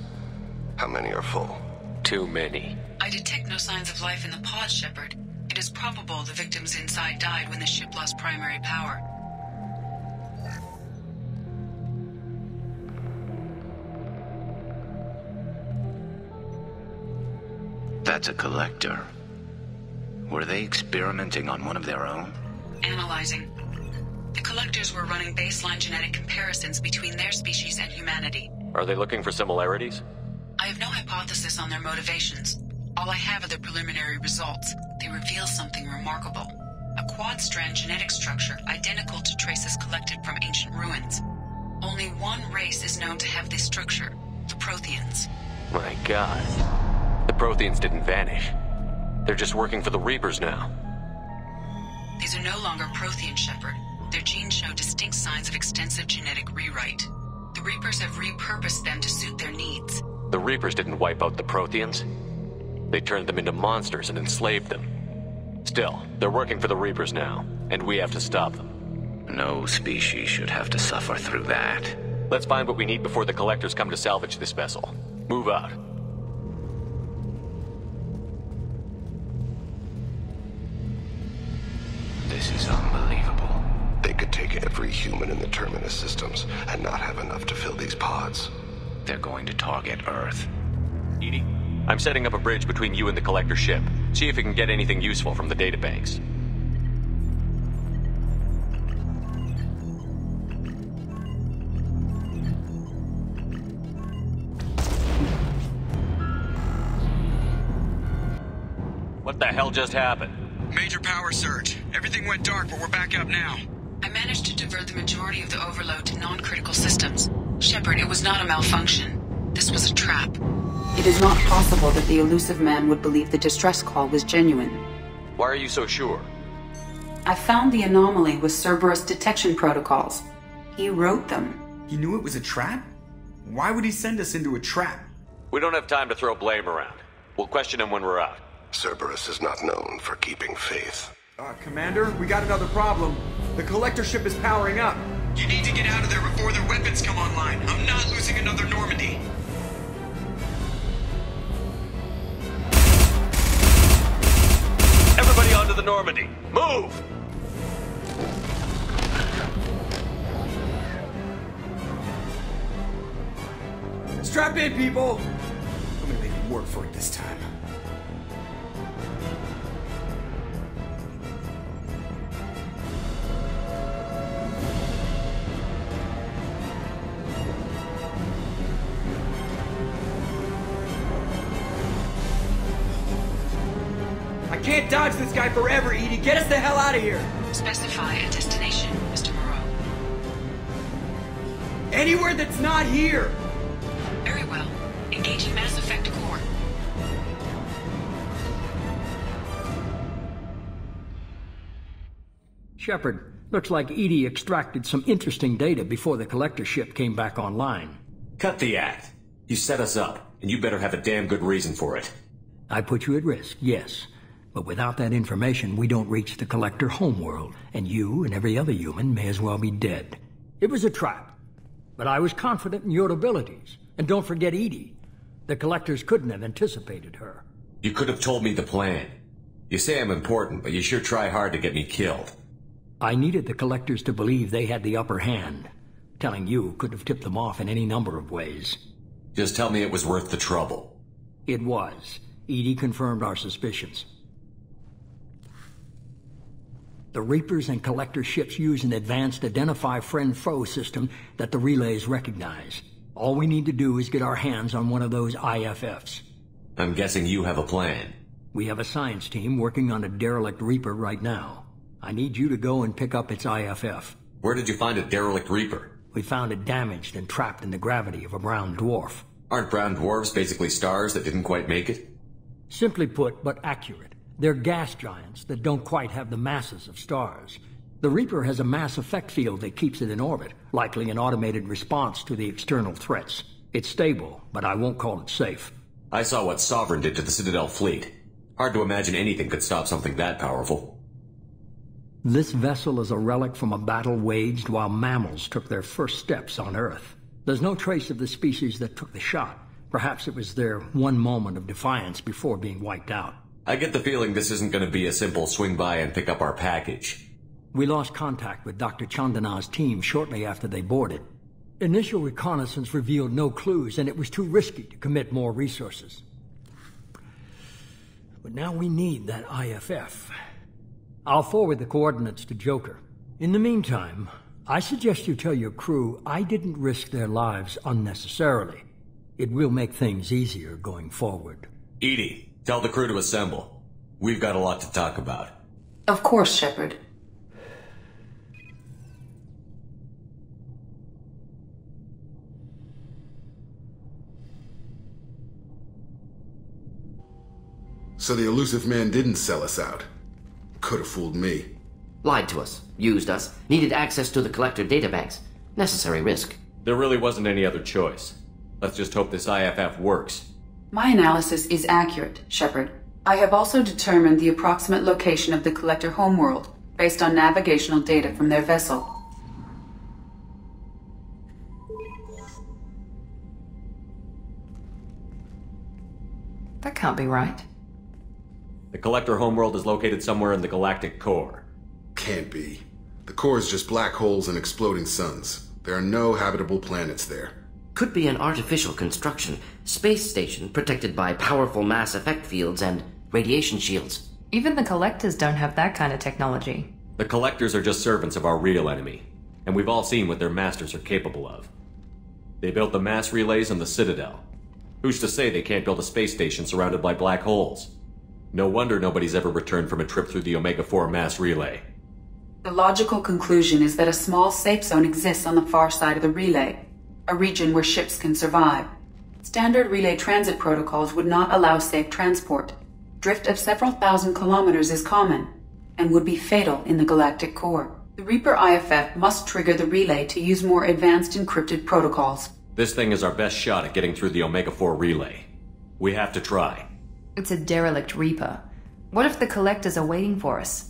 How many are full? Too many. I detect no signs of life in the pod, Shepard. It is probable the victims inside died when the ship lost primary power. That's a collector. Were they experimenting on one of their own? Analyzing. The collectors were running baseline genetic comparisons between their species and humanity. Are they looking for similarities? I have no hypothesis on their motivations. All I have are the preliminary results. They reveal something remarkable. A quad-strand genetic structure identical to traces collected from ancient ruins. Only one race is known to have this structure, the Protheans. My God. The Protheans didn't vanish. They're just working for the Reapers now. These are no longer Prothean, Shepard. Their genes show distinct signs of extensive genetic rewrite. The Reapers have repurposed them to suit their needs. The Reapers didn't wipe out the Protheans. They turned them into monsters and enslaved them. Still, they're working for the Reapers now, and we have to stop them. No species should have to suffer through that. Let's find what we need before the Collectors come to salvage this vessel. Move out. This is unbelievable. They could take every human in the Terminus systems and not have enough to fill these pods. They're going to target Earth. Edie, I'm setting up a bridge between you and the Collector ship. See if you can get anything useful from the databanks. What the hell just happened? Major power surge. Everything went dark, but we're back up now. I managed to divert the majority of the overload to non-critical systems. Shepard, it was not a malfunction. This was a trap. It is not possible that the Illusive Man would believe the distress call was genuine. Why are you so sure? I found the anomaly with Cerberus detection protocols. He wrote them. He knew it was a trap? Why would he send us into a trap? We don't have time to throw blame around. We'll question him when we're out. Cerberus is not known for keeping faith. Commander, we got another problem. The Collector ship is powering up. You need to get out of there before their weapons come online. I'm not losing another Normandy. Everybody onto the Normandy. Move! Strap in, people! I'm gonna make you work for it this time. Can't dodge this guy forever, Edie. Get us the hell out of here. Specify a destination, Mr. Moreau. Anywhere that's not here. Very well. Engaging Mass Effect core. Shepard, looks like Edie extracted some interesting data before the Collector ship came back online. Cut the act. You set us up, and you better have a damn good reason for it. I put you at risk, yes. But without that information, we don't reach the Collector homeworld, and you and every other human may as well be dead. It was a trap, but I was confident in your abilities. And don't forget Edie. The Collectors couldn't have anticipated her. You could have told me the plan. You say I'm important, but you sure try hard to get me killed. I needed the Collectors to believe they had the upper hand. Telling you could have tipped them off in any number of ways. Just tell me it was worth the trouble. It was. Edie confirmed our suspicions. The Reapers and Collector ships use an advanced identify friend-foe system that the relays recognize. All we need to do is get our hands on one of those IFFs. I'm guessing you have a plan. We have a science team working on a derelict Reaper right now. I need you to go and pick up its IFF. Where did you find a derelict Reaper? We found it damaged and trapped in the gravity of a brown dwarf. Aren't brown dwarves basically stars that didn't quite make it? Simply put, but accurate. They're gas giants that don't quite have the masses of stars. The Reaper has a mass effect field that keeps it in orbit, likely an automated response to the external threats. It's stable, but I won't call it safe. I saw what Sovereign did to the Citadel fleet. Hard to imagine anything could stop something that powerful. This vessel is a relic from a battle waged while mammals took their first steps on Earth. There's no trace of the species that took the shot. Perhaps it was their one moment of defiance before being wiped out. I get the feeling this isn't going to be a simple swing by and pick up our package. We lost contact with Dr. Chandana's team shortly after they boarded. Initial reconnaissance revealed no clues, and it was too risky to commit more resources. But now we need that IFF. I'll forward the coordinates to Joker. In the meantime, I suggest you tell your crew I didn't risk their lives unnecessarily. It will make things easier going forward. Edie, tell the crew to assemble. We've got a lot to talk about. Of course, Shepard. So the Illusive Man didn't sell us out. Could have fooled me. Lied to us. Used us. Needed access to the Collector databanks. Necessary risk. There really wasn't any other choice. Let's just hope this IFF works. My analysis is accurate, Shepard. I have also determined the approximate location of the Collector homeworld, based on navigational data from their vessel. That can't be right. The Collector homeworld is located somewhere in the galactic core. Can't be. The core is just black holes and exploding suns. There are no habitable planets there. Could be an artificial construction. Space station protected by powerful mass effect fields and radiation shields. Even the Collectors don't have that kind of technology. The Collectors are just servants of our real enemy. And we've all seen what their masters are capable of. They built the mass relays in the Citadel. Who's to say they can't build a space station surrounded by black holes? No wonder nobody's ever returned from a trip through the Omega-4 mass relay. The logical conclusion is that a small safe zone exists on the far side of the relay, a region where ships can survive. Standard relay transit protocols would not allow safe transport. Drift of several thousand kilometers is common, and would be fatal in the galactic core. The Reaper IFF must trigger the relay to use more advanced encrypted protocols. This thing is our best shot at getting through the Omega-4 relay. We have to try. It's a derelict Reaper. What if the Collectors are waiting for us?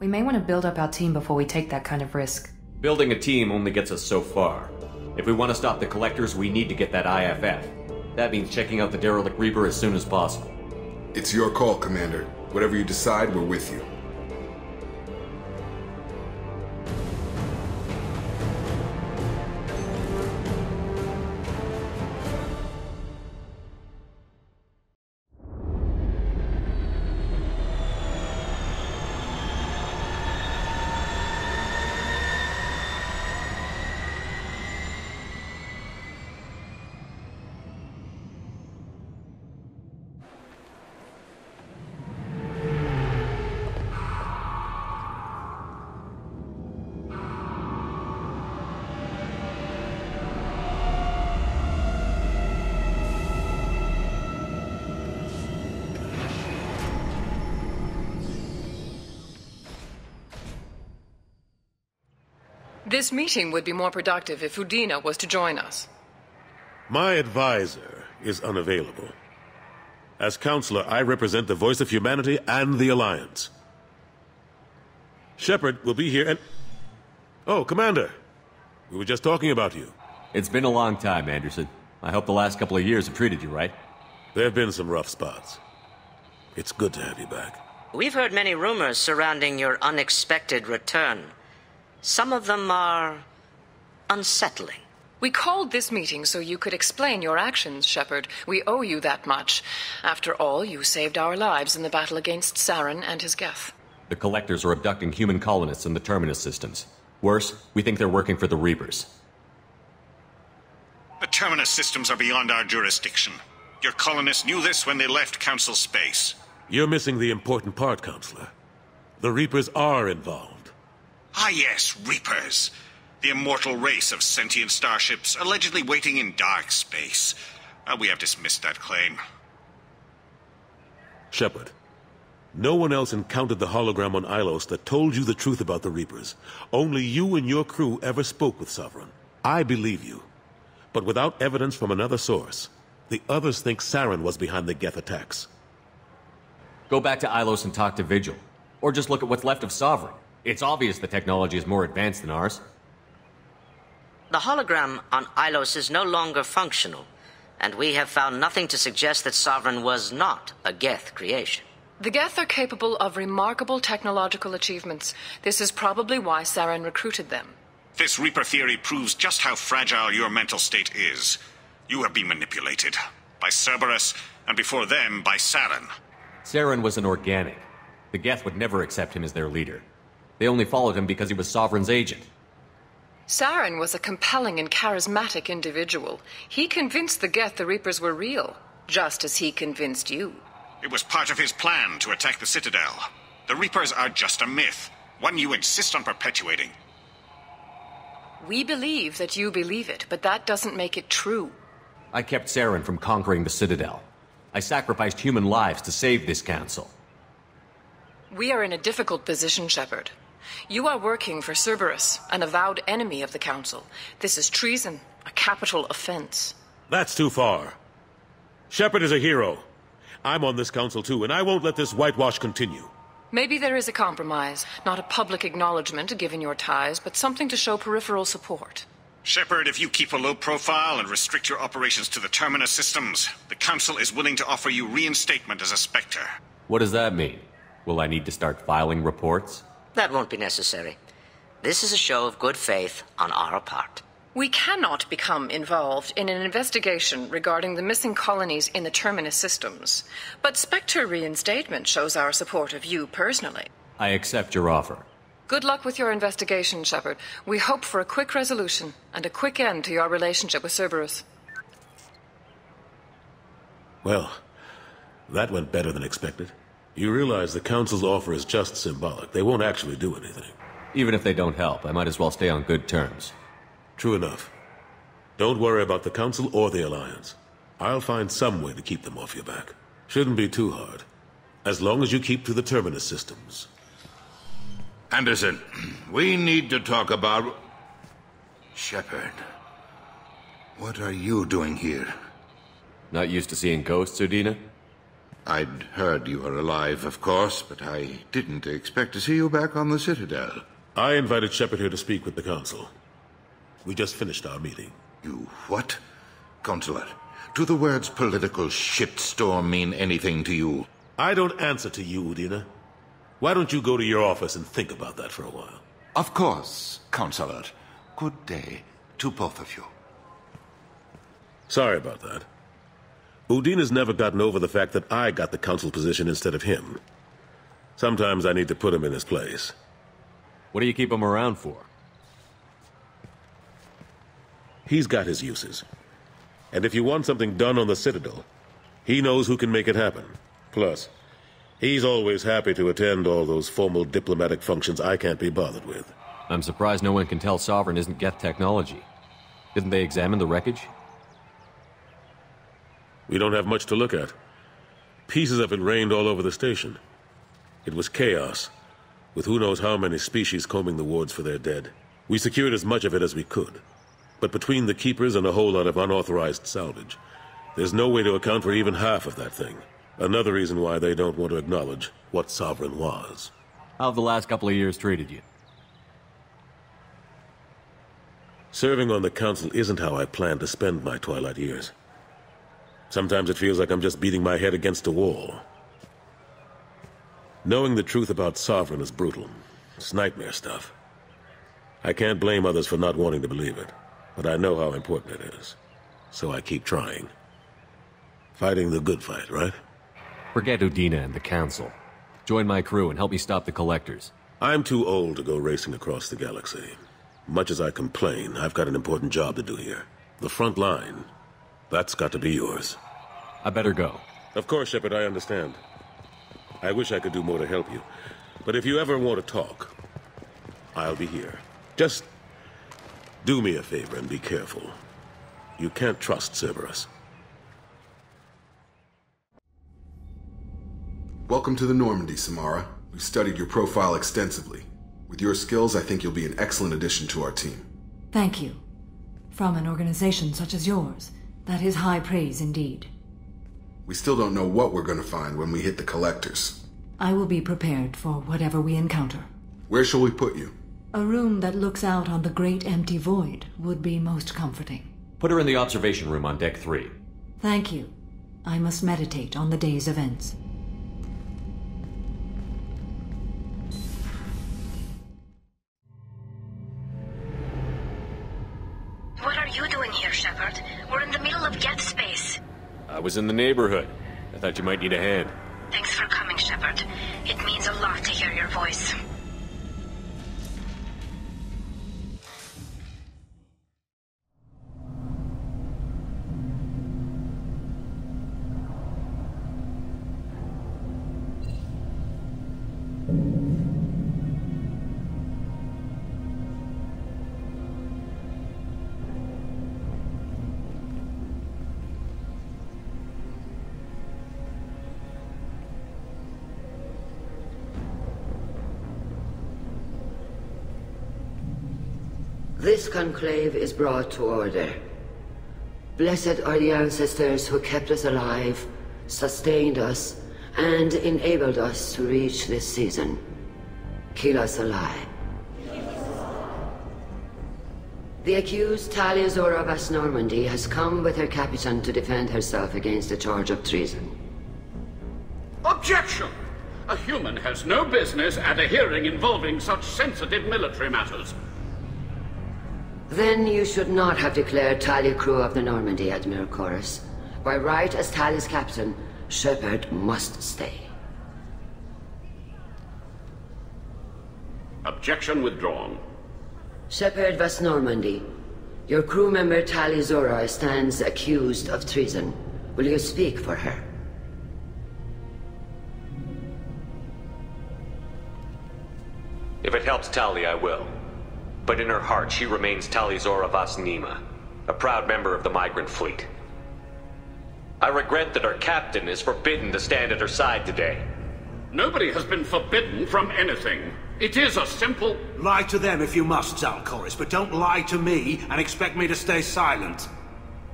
We may want to build up our team before we take that kind of risk. Building a team only gets us so far. If we want to stop the Collectors, we need to get that IFF. That means checking out the derelict Reaper as soon as possible. It's your call, Commander. Whatever you decide, we're with you. This meeting would be more productive if Udina was to join us. My advisor is unavailable. As counselor, I represent the voice of humanity and the Alliance. Shepard will be here and... Oh, Commander. We were just talking about you. It's been a long time, Anderson. I hope the last couple of years have treated you right. There have been some rough spots. It's good to have you back. We've heard many rumors surrounding your unexpected return. Some of them are unsettling. We called this meeting so you could explain your actions, Shepard. We owe you that much. After all, you saved our lives in the battle against Saren and his Geth. the Collectors are abducting human colonists in the Terminus systems. Worse, we think they're working for the Reapers. The Terminus systems are beyond our jurisdiction. Your colonists knew this when they left Council space. You're missing the important part, Counselor. The Reapers are involved. Ah yes, Reapers. The immortal race of sentient starships allegedly waiting in dark space. We have dismissed that claim. Shepard, no one else encountered the hologram on Ilos that told you the truth about the Reapers. Only you and your crew ever spoke with Sovereign. I believe you. But without evidence from another source, the others think Saren was behind the Geth attacks. Go back to Ilos and talk to Vigil. Or just look at what's left of Sovereign. It's obvious the technology is more advanced than ours. The hologram on Ilos is no longer functional, and we have found nothing to suggest that Sovereign was not a Geth creation. The Geth are capable of remarkable technological achievements. This is probably why Saren recruited them. This Reaper theory proves just how fragile your mental state is. You have been manipulated by Cerberus, and before them, by Saren. Saren was an organic. The Geth would never accept him as their leader. They only followed him because he was Sovereign's agent. Saren was a compelling and charismatic individual. He convinced the Geth the Reapers were real, just as he convinced you. It was part of his plan to attack the Citadel. The Reapers are just a myth, one you insist on perpetuating. We believe that you believe it, but that doesn't make it true. I kept Saren from conquering the Citadel. I sacrificed human lives to save this Council. We are in a difficult position, Shepard. You are working for Cerberus, an avowed enemy of the Council. This is treason, a capital offense. That's too far. Shepard is a hero. I'm on this Council too, and I won't let this whitewash continue. Maybe there is a compromise. Not a public acknowledgement, given your ties, but something to show peripheral support. Shepard, if you keep a low profile and restrict your operations to the Terminus systems, the Council is willing to offer you reinstatement as a Spectre. What does that mean? Will I need to start filing reports? That won't be necessary. This is a show of good faith on our part. We cannot become involved in an investigation regarding the missing colonies in the Terminus systems, but Spectre reinstatement shows our support of you personally. I accept your offer. Good luck with your investigation, Shepard. We hope for a quick resolution and a quick end to your relationship with Cerberus. Well, that went better than expected. You realize the Council's offer is just symbolic. They won't actually do anything. Even if they don't help, I might as well stay on good terms. True enough. Don't worry about the Council or the Alliance. I'll find some way to keep them off your back. Shouldn't be too hard. As long as you keep to the Terminus systems. Anderson, we need to talk about... Shepard. What are you doing here? Not used to seeing ghosts, Odina? I'd heard you were alive, of course, but I didn't expect to see you back on the Citadel. I invited Shepard here to speak with the Council. We just finished our meeting. You what? Consular, do the words political shitstorm mean anything to you? I don't answer to you, Udina. Why don't you go to your office and think about that for a while? Of course, Consular. Good day to both of you. Sorry about that. Udina's never gotten over the fact that I got the Council position instead of him. Sometimes I need to put him in his place. What do you keep him around for? He's got his uses. And if you want something done on the Citadel, he knows who can make it happen. Plus, he's always happy to attend all those formal diplomatic functions I can't be bothered with. I'm surprised no one can tell Sovereign isn't Geth technology. Didn't they examine the wreckage? We don't have much to look at. Pieces of it rained all over the station. It was chaos, with who knows how many species combing the wards for their dead. We secured as much of it as we could, but between the Keepers and a whole lot of unauthorized salvage, there's no way to account for even half of that thing. Another reason why they don't want to acknowledge what Sovereign was. How have the last couple of years treated you? Serving on the Council isn't how I plan to spend my twilight years. Sometimes it feels like I'm just beating my head against a wall. Knowing the truth about Sovereign is brutal. It's nightmare stuff. I can't blame others for not wanting to believe it, but I know how important it is. So I keep trying. Fighting the good fight, right? Forget Udina and the Council. Join my crew and help me stop the Collectors. I'm too old to go racing across the galaxy. Much as I complain, I've got an important job to do here. The front line. That's got to be yours. I better go. Of course, Shepard, I understand. I wish I could do more to help you. But if you ever want to talk, I'll be here. Just do me a favor and be careful. You can't trust Cerberus. Welcome to the Normandy, Samara. We've studied your profile extensively. With your skills, I think you'll be an excellent addition to our team. Thank you. From an organization such as yours, that is high praise indeed. We still don't know what we're going to find when we hit the Collectors. I will be prepared for whatever we encounter. Where shall we put you? A room that looks out on the great empty void would be most comforting. Put her in the observation room on deck 3. Thank you. I must meditate on the day's events. I was in the neighborhood. I thought you might need a hand. Thanks for coming, Shepard. It means a lot to hear your voice. This conclave is brought to order. Blessed are the ancestors who kept us alive, sustained us, and enabled us to reach this season. Kill us alive. The accused Tali of As Normandy has come with her Capitan to defend herself against the charge of treason. Objection! A human has no business at a hearing involving such sensitive military matters. Then you should not have declared Tali crew of the Normandy, Admiral Garrus. By right as Tali's captain, Shepard must stay. Objection withdrawn. Shepard As Normandy, your crew member Tali Zora stands accused of treason. Will you speak for her? If it helps Tali, I will. But in her heart, she remains Tali Zora Vasnima, a proud member of the Migrant Fleet. I regret that our captain is forbidden to stand at her side today. Nobody has been forbidden from anything. It is a simple... Lie to them if you must, Zal'Koris, but don't lie to me and expect me to stay silent.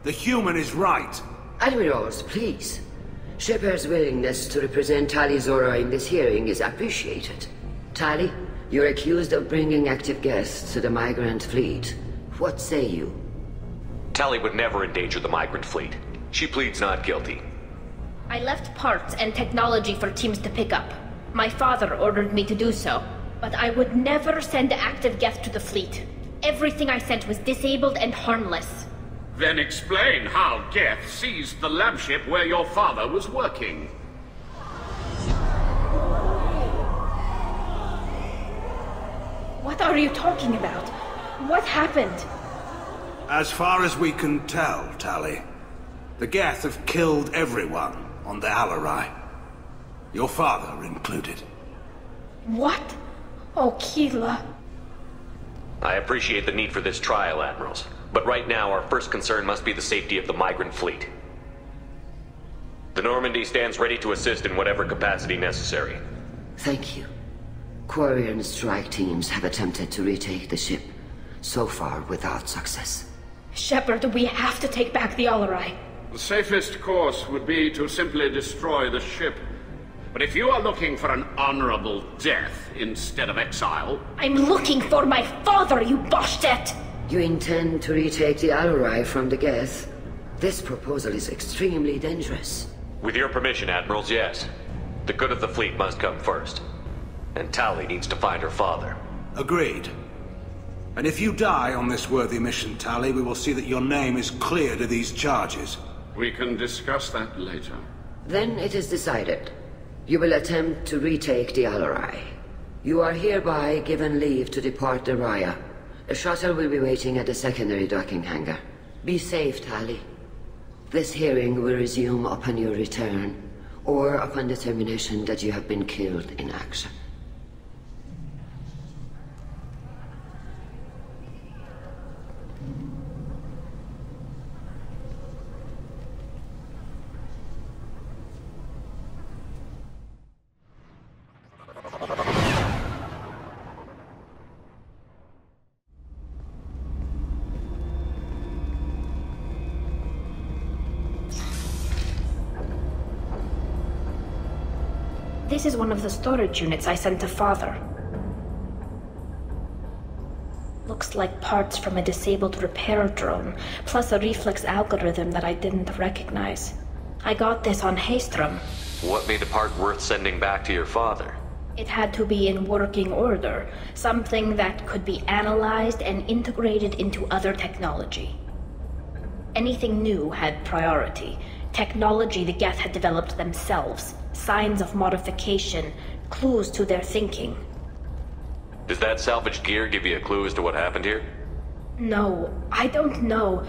The human is right. Admirals, please. Shepard's willingness to represent Tali Zora in this hearing is appreciated. Tali? You're accused of bringing active guests to the Migrant Fleet. What say you? Tali would never endanger the Migrant Fleet. She pleads not guilty. I left parts and technology for teams to pick up. My father ordered me to do so, but I would never send active guests to the fleet. Everything I sent was disabled and harmless. Then explain how Geth seized the lab ship where your father was working. What are you talking about? What happened? As far as we can tell, Tali, the Geth have killed everyone on the Alarei. Your father included. What? Oh, Keela. I appreciate the need for this trial, Admirals. But right now, our first concern must be the safety of the Migrant Fleet. The Normandy stands ready to assist in whatever capacity necessary. Thank you. Quarian strike teams have attempted to retake the ship, so far without success. Shepard, we have to take back the Alarei. The safest course would be to simply destroy the ship. But if you are looking for an honorable death instead of exile... I'm looking for my father, you boshtet! You intend to retake the Alarei from the Geth? This proposal is extremely dangerous. With your permission, Admirals, yes. The good of the fleet must come first. And Tali needs to find her father. Agreed. And if you die on this worthy mission, Tali, we will see that your name is cleared of these charges. We can discuss that later. Then it is decided. You will attempt to retake the Alarei. You are hereby given leave to depart the Raya. A shuttle will be waiting at the secondary docking hangar. Be safe, Tali. This hearing will resume upon your return, or upon determination that you have been killed in action. This is one of the storage units I sent to Father. Looks like parts from a disabled repair drone, plus a reflex algorithm that I didn't recognize. I got this on Haystrom. What made the part worth sending back to your father? It had to be in working order, something that could be analyzed and integrated into other technology. Anything new had priority. Technology the Geth had developed themselves. Signs of modification, clues to their thinking. Does that salvaged gear give you a clue as to what happened here? No, I don't know.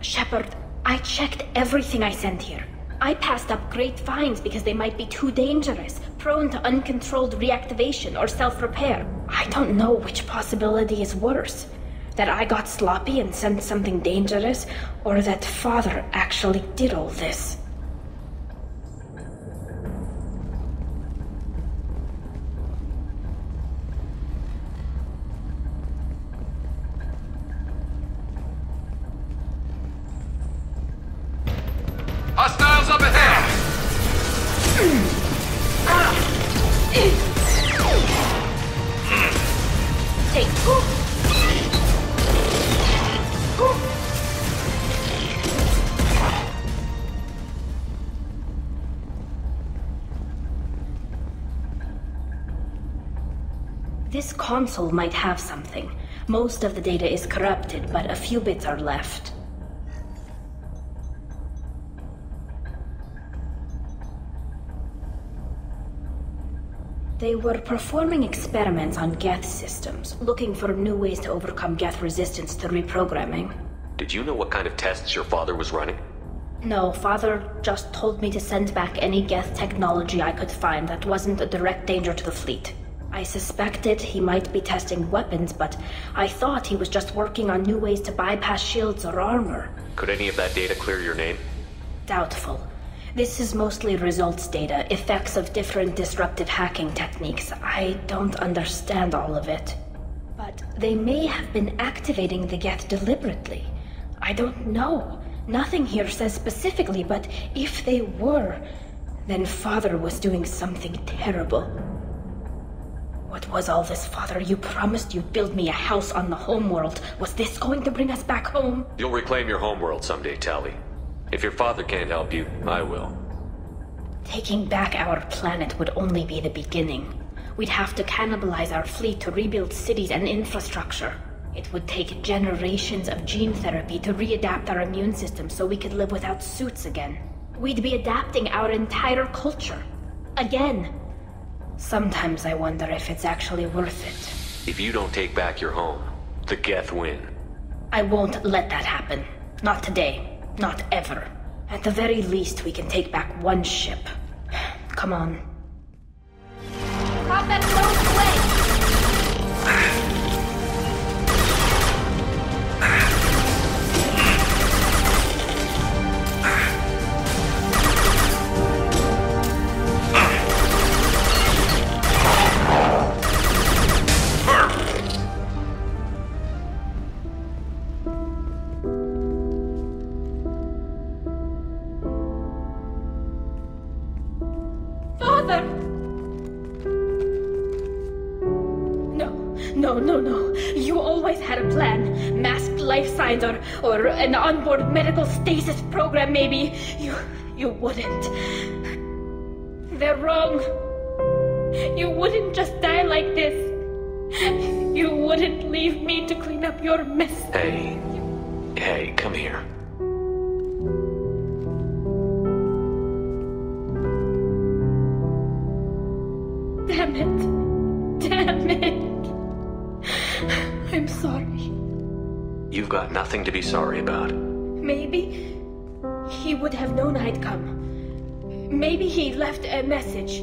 Shepard, I checked everything I sent here. I passed up great finds because they might be too dangerous, prone to uncontrolled reactivation or self-repair. I don't know which possibility is worse. That I got sloppy and sent something dangerous, or that Father actually did all this. This console might have something. Most of the data is corrupted, but a few bits are left. They were performing experiments on Geth systems, looking for new ways to overcome Geth resistance to reprogramming. Did you know what kind of tests your father was running? No, Father just told me to send back any Geth technology I could find that wasn't a direct danger to the fleet. I suspected he might be testing weapons, but I thought he was just working on new ways to bypass shields or armor. Could any of that data clear your name? Doubtful. This is mostly results data, effects of different disruptive hacking techniques. I don't understand all of it. But they may have been activating the Geth deliberately. I don't know. Nothing here says specifically, but if they were, then Father was doing something terrible. What was all this, Father? You promised you'd build me a house on the homeworld. Was this going to bring us back home? You'll reclaim your homeworld someday, Tali. If your father can't help you, I will. Taking back our planet would only be the beginning. We'd have to cannibalize our fleet to rebuild cities and infrastructure. It would take generations of gene therapy to readapt our immune system so we could live without suits again. We'd be adapting our entire culture. Again. Sometimes I wonder if it's actually worth it. If you don't take back your home, the Geth win. I won't let that happen. Not today. Not ever. At the very least, we can take back one ship. Come on. Pop that close away! Or an onboard medical stasis program, maybe. You wouldn't. They're wrong. You wouldn't just die like this. You wouldn't leave me to clean up your mess. Hey, come here. Damn it. I'm sorry. You've got nothing to be sorry about. Maybe he would have known I'd come. Maybe he left a message.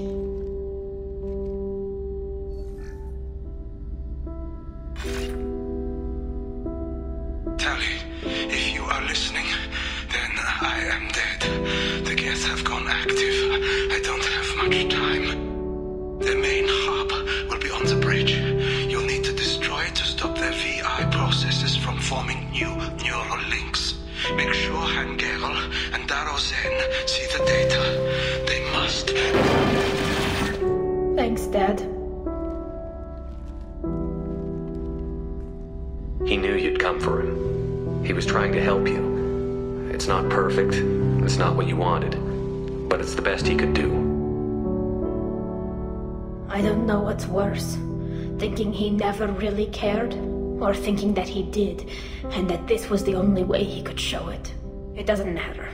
He never really cared, or thinking that he did, and that this was the only way he could show it. It doesn't matter.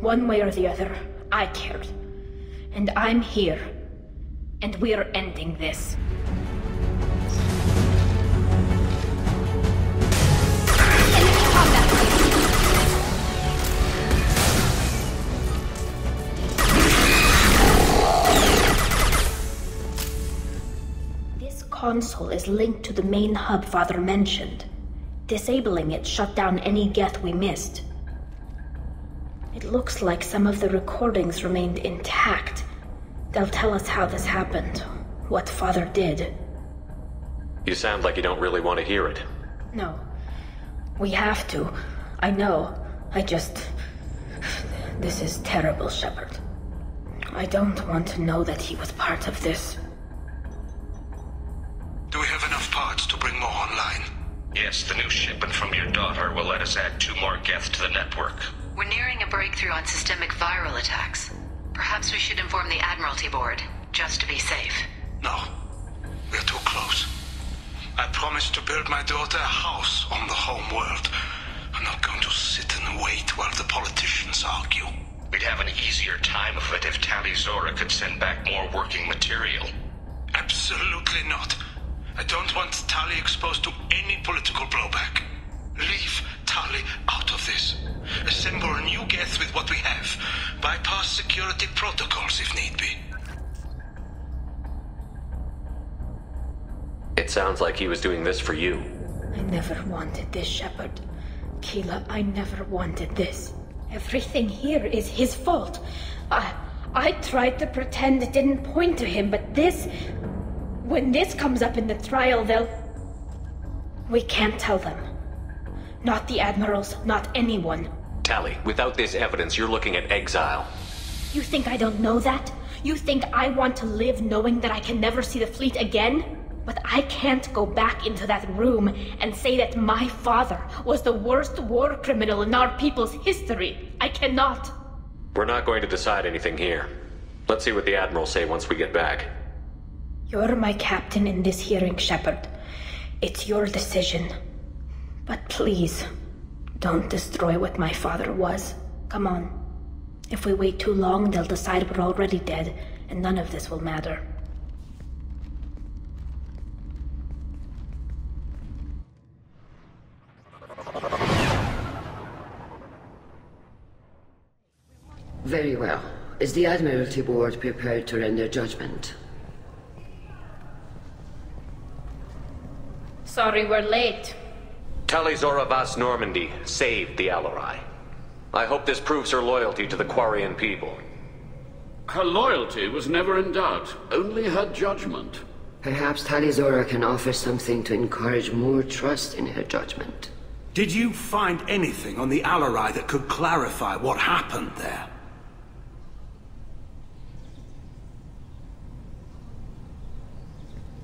One way or the other, I cared. And I'm here. And we're ending this. Console is linked to the main hub Father mentioned. Disabling it shut down any Geth we missed. It looks like some of the recordings remained intact. They'll tell us how this happened, what Father did. You sound like you don't really want to hear it. No. We have to. I know. I just... This is terrible, Shepard. I don't want to know that he was part of this. Do we have enough parts to bring more online? Yes, the new shipment from your daughter will let us add 2 more Geth to the network. We're nearing a breakthrough on systemic viral attacks. Perhaps we should inform the Admiralty Board, just to be safe. No. We're too close. I promised to build my daughter a house on the home world. I'm not going to sit and wait while the politicians argue. We'd have an easier time of it if Tali Zora could send back more working material. Absolutely not. I don't want Tali exposed to any political blowback. Leave Tali out of this. Assemble a new Geth with what we have. Bypass security protocols if need be. It sounds like he was doing this for you. I never wanted this, Shepard. Keela, I never wanted this. Everything here is his fault. I tried to pretend it didn't point to him, but this... When this comes up in the trial, they'll... We can't tell them. Not the admirals, not anyone. Tali, without this evidence, you're looking at exile. You think I don't know that? You think I want to live knowing that I can never see the fleet again? But I can't go back into that room and say that my father was the worst war criminal in our people's history. I cannot. We're not going to decide anything here. Let's see what the admirals say once we get back. You're my captain in this hearing, Shepard. It's your decision. But please, don't destroy what my father was. Come on. If we wait too long, they'll decide we're already dead, and none of this will matter. Very well. Is the Admiralty Board prepared to render judgment? Sorry we're late. Tali Zora Vas Normandy saved the Alarei. I hope this proves her loyalty to the Quarian people. Her loyalty was never in doubt, only her judgment. Perhaps Tali Zora can offer something to encourage more trust in her judgment. Did you find anything on the Alarei that could clarify what happened there?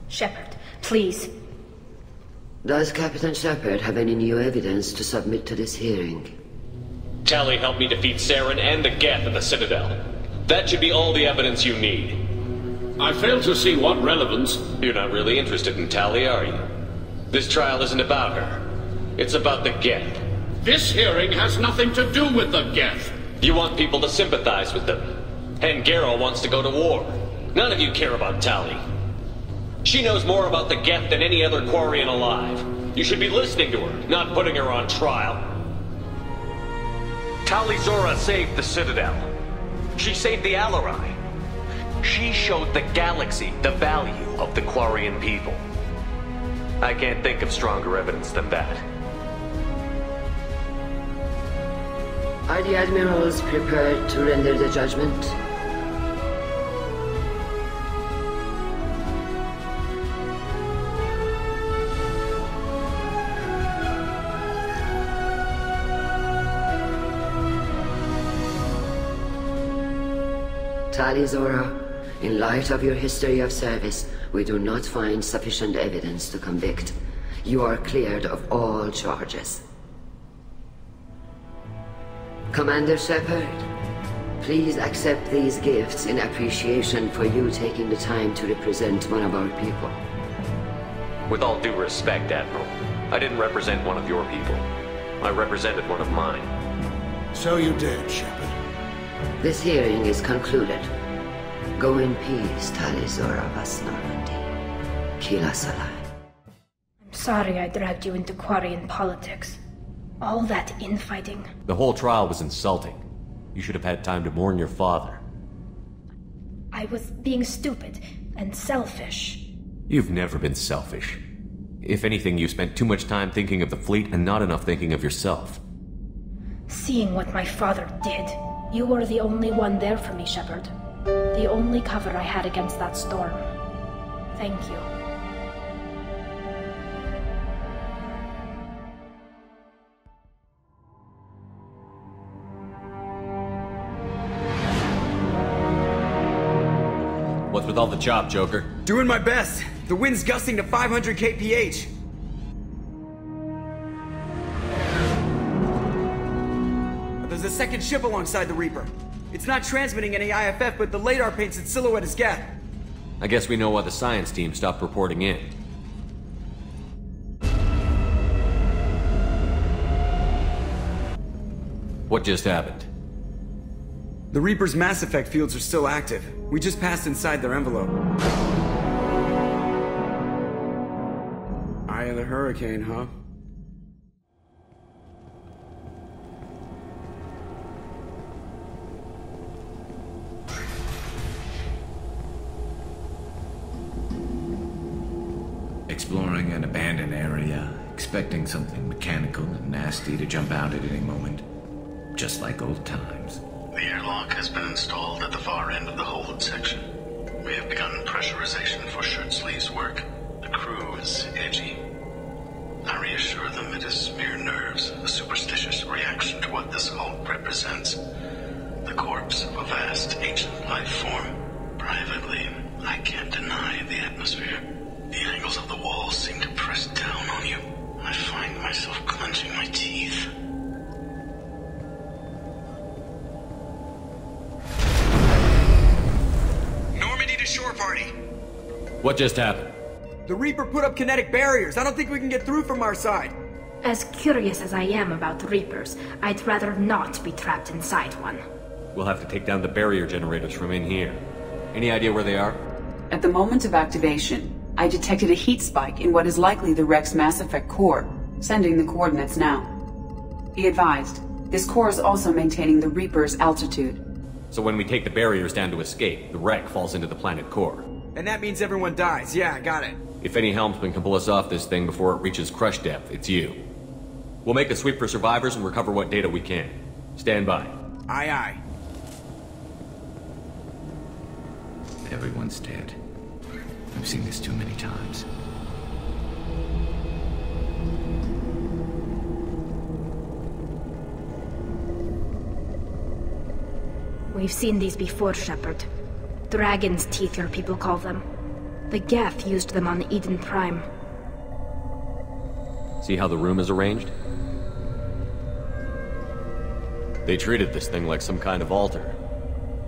Shepard, please. Does Captain Shepard have any new evidence to submit to this hearing? Tali helped me defeat Saren and the Geth at the Citadel. That should be all the evidence you need. I fail to see what relevance... You're not really interested in Tali, are you? This trial isn't about her. It's about the Geth. This hearing has nothing to do with the Geth. You want people to sympathize with them. And Hengero wants to go to war. None of you care about Tali. She knows more about the Geth than any other Quarian alive. You should be listening to her, not putting her on trial. Tali Zora saved the Citadel. She saved the Alarei. She showed the galaxy the value of the Quarian people. I can't think of stronger evidence than that. Are the admirals prepared to render the judgment? Tali Zora, in light of your history of service, we do not find sufficient evidence to convict. You are cleared of all charges. Commander Shepard, please accept these gifts in appreciation for you taking the time to represent one of our people. With all due respect, Admiral, I didn't represent one of your people. I represented one of mine. So you did, Shepard. This hearing is concluded. Go in peace, Tali Zora vas Normandy. Kill us alive. I'm sorry I dragged you into Quarian politics. All that infighting. The whole trial was insulting. You should have had time to mourn your father. I was being stupid and selfish. You've never been selfish. If anything, you spent too much time thinking of the fleet and not enough thinking of yourself. Seeing what my father did, you were the only one there for me, Shepard. The only cover I had against that storm. Thank you. What's with all the chop, Joker? Doing my best. The wind's gusting to 500 kph. There's a second ship alongside the Reaper. It's not transmitting any IFF, but the LADAR paints its silhouette as Geth. I guess we know why the science team stopped reporting in. What just happened? The Reaper's mass effect fields are still active. We just passed inside their envelope. Eye of the hurricane, huh? Exploring an abandoned area, expecting something mechanical and nasty to jump out at any moment. Just like old times. The airlock has been installed at the far end of the hold section. We have begun pressurization for shirt sleeves work. The crew is edgy. I reassure them it is mere nerves, a superstitious reaction to what this hold represents. The corpse of a vast ancient life form. Privately, I can't deny the atmosphere. The angles of the walls seem to press down on you. I find myself clenching my teeth. Normandy to shore party. What just happened? The Reaper put up kinetic barriers. I don't think we can get through from our side. As curious as I am about the Reapers, I'd rather not be trapped inside one. We'll have to take down the barrier generators from in here. Any idea where they are? At the moment of activation, I detected a heat spike in what is likely the Rex Mass Effect core, sending the coordinates now. Be advised, this core is also maintaining the Reaper's altitude. So when we take the barriers down to escape, the Rex falls into the planet core. And that means everyone dies. Yeah, I got it. If any helmsman can pull us off this thing before it reaches crush depth, it's you. We'll make a sweep for survivors and recover what data we can. Stand by. Aye, aye. Everyone's dead. I've seen this too many times. We've seen these before, Shepard. Dragon's teeth, your people call them. The Geth used them on Eden Prime. See how the room is arranged? They treated this thing like some kind of altar.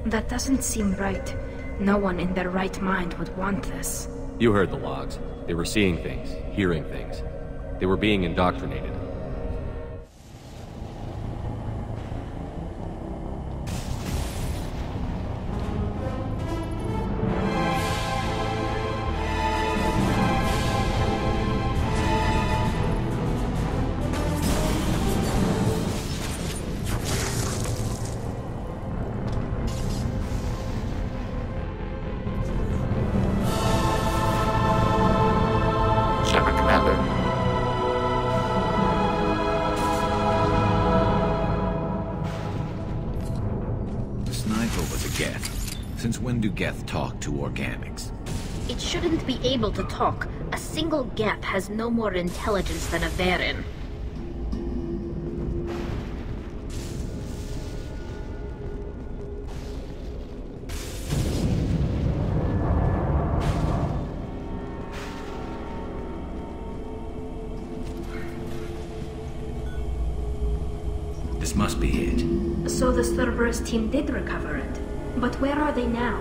That doesn't seem right. No one in their right mind would want this. You heard the logs. They were seeing things, hearing things. They were being indoctrinated. do Geth talk to organics? It shouldn't be able to talk. A single Geth has no more intelligence than a Varen. This must be it. So the Cerberus team did recover it. But where are they now?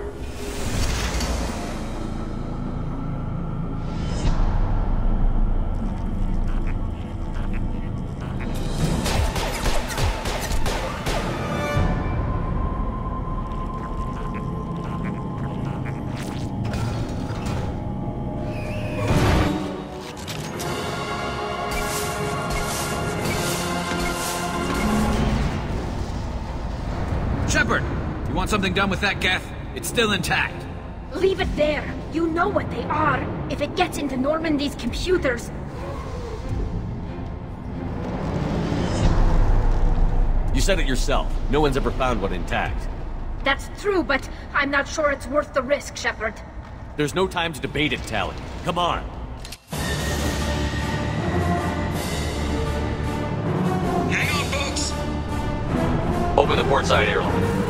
Something done with that, Geth? It's still intact. Leave it there. You know what they are. If it gets into Normandy's computers... You said it yourself. No one's ever found one intact. That's true, but I'm not sure it's worth the risk, Shepard. There's no time to debate it, Tali. Come on. Hang on, folks! Open the port side airlock.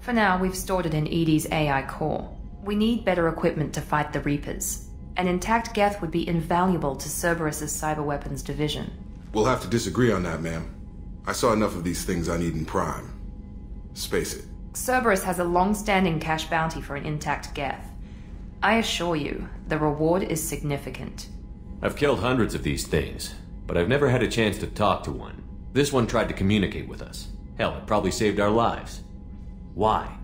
For now, we've stored it in EDI's AI core. We need better equipment to fight the Reapers. An intact Geth would be invaluable to Cerberus's cyberweapons division. We'll have to disagree on that, ma'am. I saw enough of these things I need in Prime. Space it. Cerberus has a long-standing cash bounty for an intact Geth. I assure you, the reward is significant. I've killed hundreds of these things, but I've never had a chance to talk to one. This one tried to communicate with us. Hell, it probably saved our lives. Why?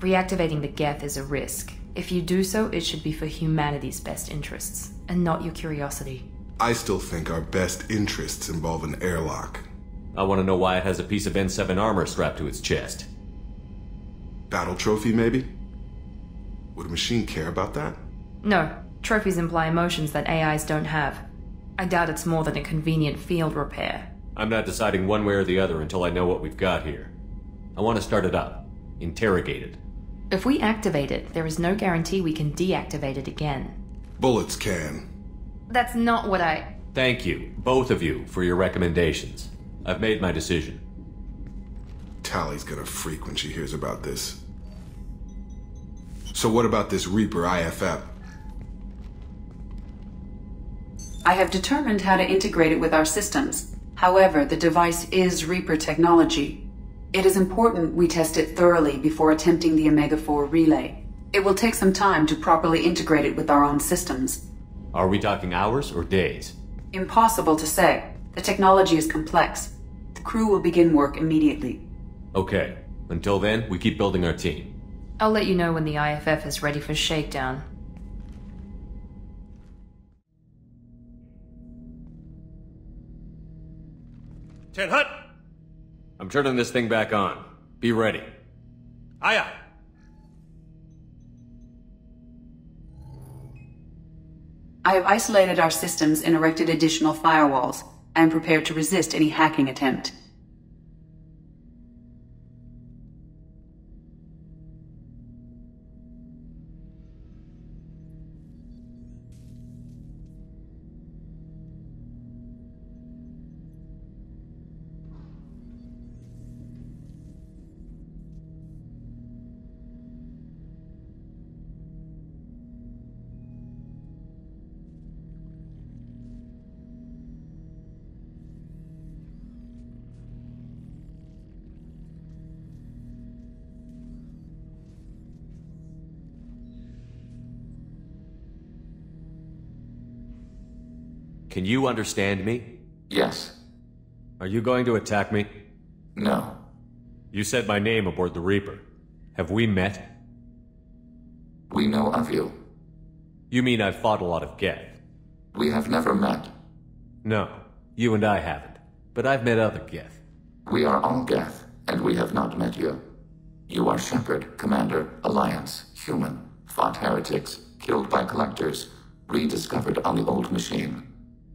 Reactivating the Geth is a risk. If you do so, it should be for humanity's best interests, and not your curiosity. I still think our best interests involve an airlock. I want to know why it has a piece of N7 armor strapped to its chest. Battle trophy, maybe? Would a machine care about that? No. Trophies imply emotions that AIs don't have. I doubt it's more than a convenient field repair. I'm not deciding one way or the other until I know what we've got here. I want to start it up. Interrogated. If we activate it, there is no guarantee we can deactivate it again. Bullets can. That's not what I... Thank you, both of you, for your recommendations. I've made my decision. Tally's gonna freak when she hears about this. So what about this Reaper IFF? I have determined how to integrate it with our systems. However, the device is Reaper technology. It is important we test it thoroughly before attempting the Omega-4 relay. It will take some time to properly integrate it with our own systems. Are we talking hours or days? Impossible to say. The technology is complex. The crew will begin work immediately. Okay. Until then, we keep building our team. I'll let you know when the IFF is ready for shakedown. Ten Hut! I'm turning this thing back on. Be ready. Aye, aye. I have isolated our systems and erected additional firewalls. I am prepared to resist any hacking attempt. Can you understand me? Yes. Are you going to attack me? No. You said my name aboard the Reaper. Have we met? We know of you. You mean I've fought a lot of Geth? We have never met. No, you and I haven't, but I've met other Geth. We are all Geth, and we have not met you. You are Shepard, Commander, Alliance, human, fought heretics, killed by Collectors, rediscovered on the old machine.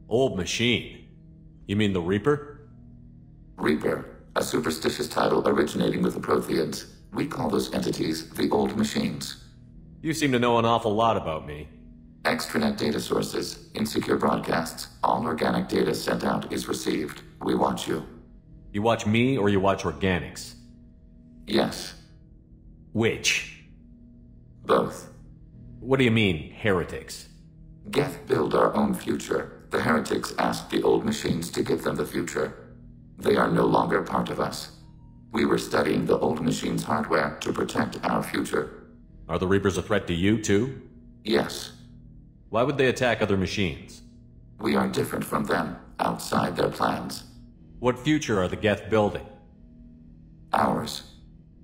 Old machine? You mean the Reaper? Reaper, a superstitious title originating with the Protheans. We call those entities the old machines. You seem to know an awful lot about me. Extranet data sources, insecure broadcasts, all organic data sent out is received. We watch you. You watch me or you watch organics? Yes. Which? Both. What do you mean, heretics? Geth build our own future. The heretics asked the old machines to give them the future. They are no longer part of us. We were studying the old machines' hardware to protect our future. Are the Reapers a threat to you, too? Yes. Why would they attack other machines? We are different from them, outside their plans. What future are the Geth building? Ours.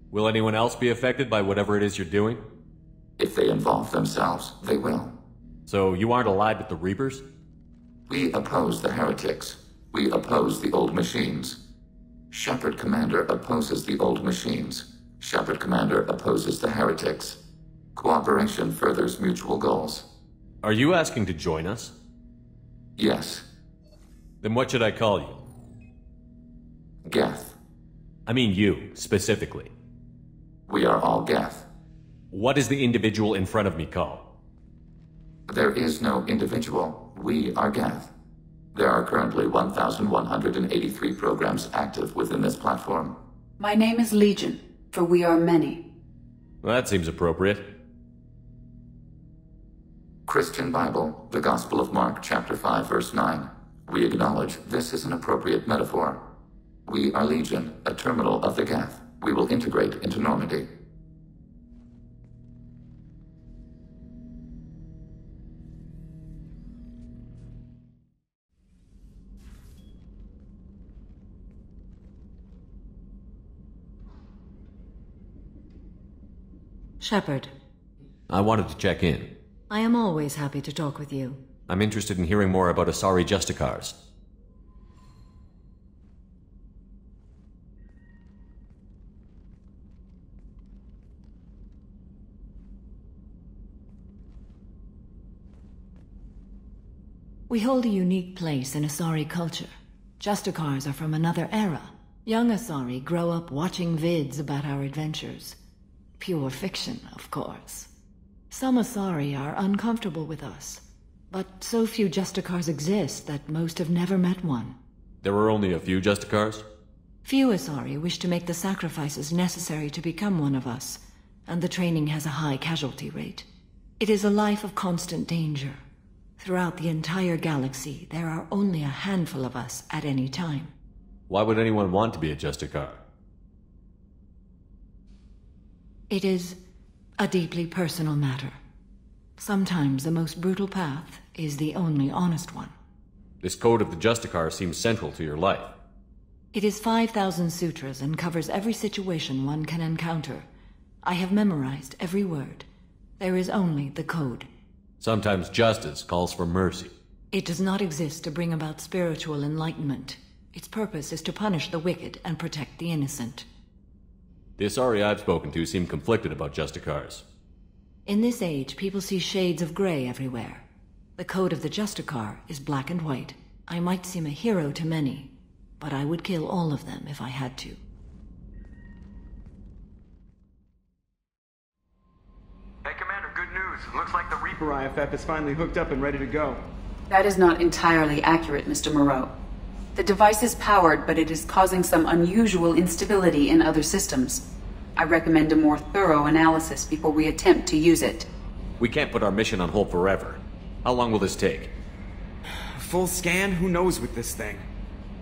Will anyone else be affected by whatever it is you're doing? If they involve themselves, they will. So you aren't allied with the Reapers? We oppose the heretics. We oppose the old machines. Shepard Commander opposes the old machines. Shepard Commander opposes the heretics. Cooperation furthers mutual goals. Are you asking to join us? Yes. Then what should I call you? Geth. I mean you, specifically. We are all Geth. What is the individual in front of me called? There is no individual. We are Geth. There are currently 1,183 programs active within this platform. My name is Legion, for we are many. Well, that seems appropriate. Christian Bible, the Gospel of Mark, chapter 5, verse 9. We acknowledge this is an appropriate metaphor. We are Legion, a terminal of the Geth. We will integrate into Normandy. Shepard. I wanted to check in. I am always happy to talk with you. I'm interested in hearing more about Asari Justicars. We hold a unique place in Asari culture. Justicars are from another era. Young Asari grow up watching vids about our adventures. Pure fiction, of course. Some Asari are uncomfortable with us, but so few Justicars exist that most have never met one. There were only a few Justicars? Few Asari wish to make the sacrifices necessary to become one of us, and the training has a high casualty rate. It is a life of constant danger. Throughout the entire galaxy, there are only a handful of us at any time. Why would anyone want to be a Justicar? It is a deeply personal matter. Sometimes the most brutal path is the only honest one. This code of the Justicar seems central to your life. It is 5,000 sutras and covers every situation one can encounter. I have memorized every word. There is only the code. Sometimes justice calls for mercy. It does not exist to bring about spiritual enlightenment. Its purpose is to punish the wicked and protect the innocent. The Asari I've spoken to seem conflicted about Justicars. In this age, people see shades of grey everywhere. The code of the Justicar is black and white. I might seem a hero to many, but I would kill all of them if I had to. Hey Commander, good news. Looks like the Reaper IFF is finally hooked up and ready to go. That is not entirely accurate, Mr. Moreau. The device is powered, but it is causing some unusual instability in other systems. I recommend a more thorough analysis before we attempt to use it. We can't put our mission on hold forever. How long will this take? Full scan? Who knows with this thing?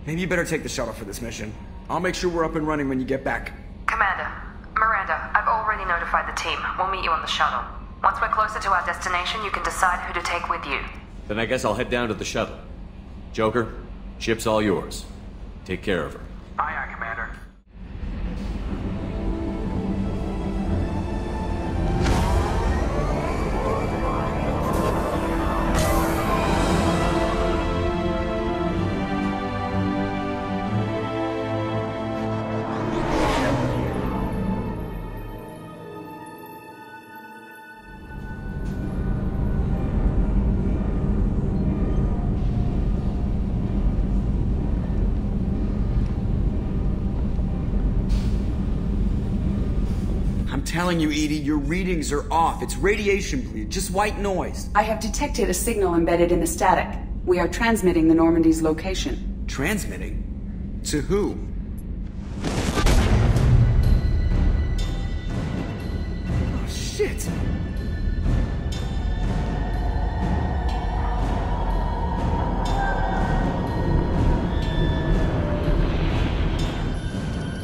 Maybe you better take the shuttle for this mission. I'll make sure we're up and running when you get back. Commander, Miranda, I've already notified the team. We'll meet you on the shuttle. Once we're closer to our destination, you can decide who to take with you. Then I guess I'll head down to the shuttle. Joker? Ship's all yours. Take care of her. Aye, aye, Commander. telling you, Edie, your readings are off. It's radiation bleed, just white noise. I have detected a signal embedded in the static. We are transmitting the Normandy's location. Transmitting? To who? Oh, shit!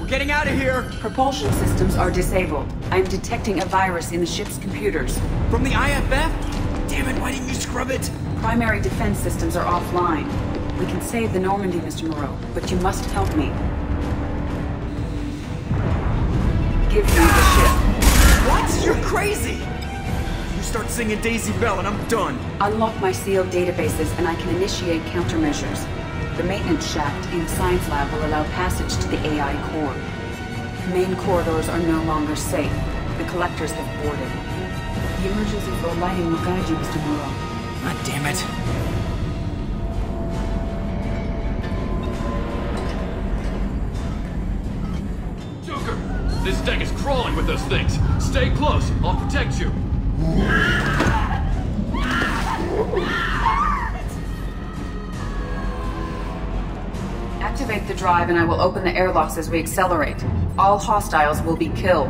Getting out of here! Propulsion systems are disabled. I'm detecting a virus in the ship's computers. From the IFF? Damn it, why didn't you scrub it? Primary defense systems are offline. We can save the Normandy, Mr. Moreau, but you must help me. Give me the ship. What? You're crazy! You start singing Daisy Bell and I'm done. Unlock my sealed databases and I can initiate countermeasures. The maintenance shaft in the science lab will allow passage to the AI core. Main corridors are no longer safe. The collectors have boarded. The emergency floor lighting will guide you, Mr. Moreau. God damn it. Joker! This deck is crawling with those things. Stay close. I'll protect you. Activate the drive and I will open the airlocks as we accelerate. All hostiles will be killed.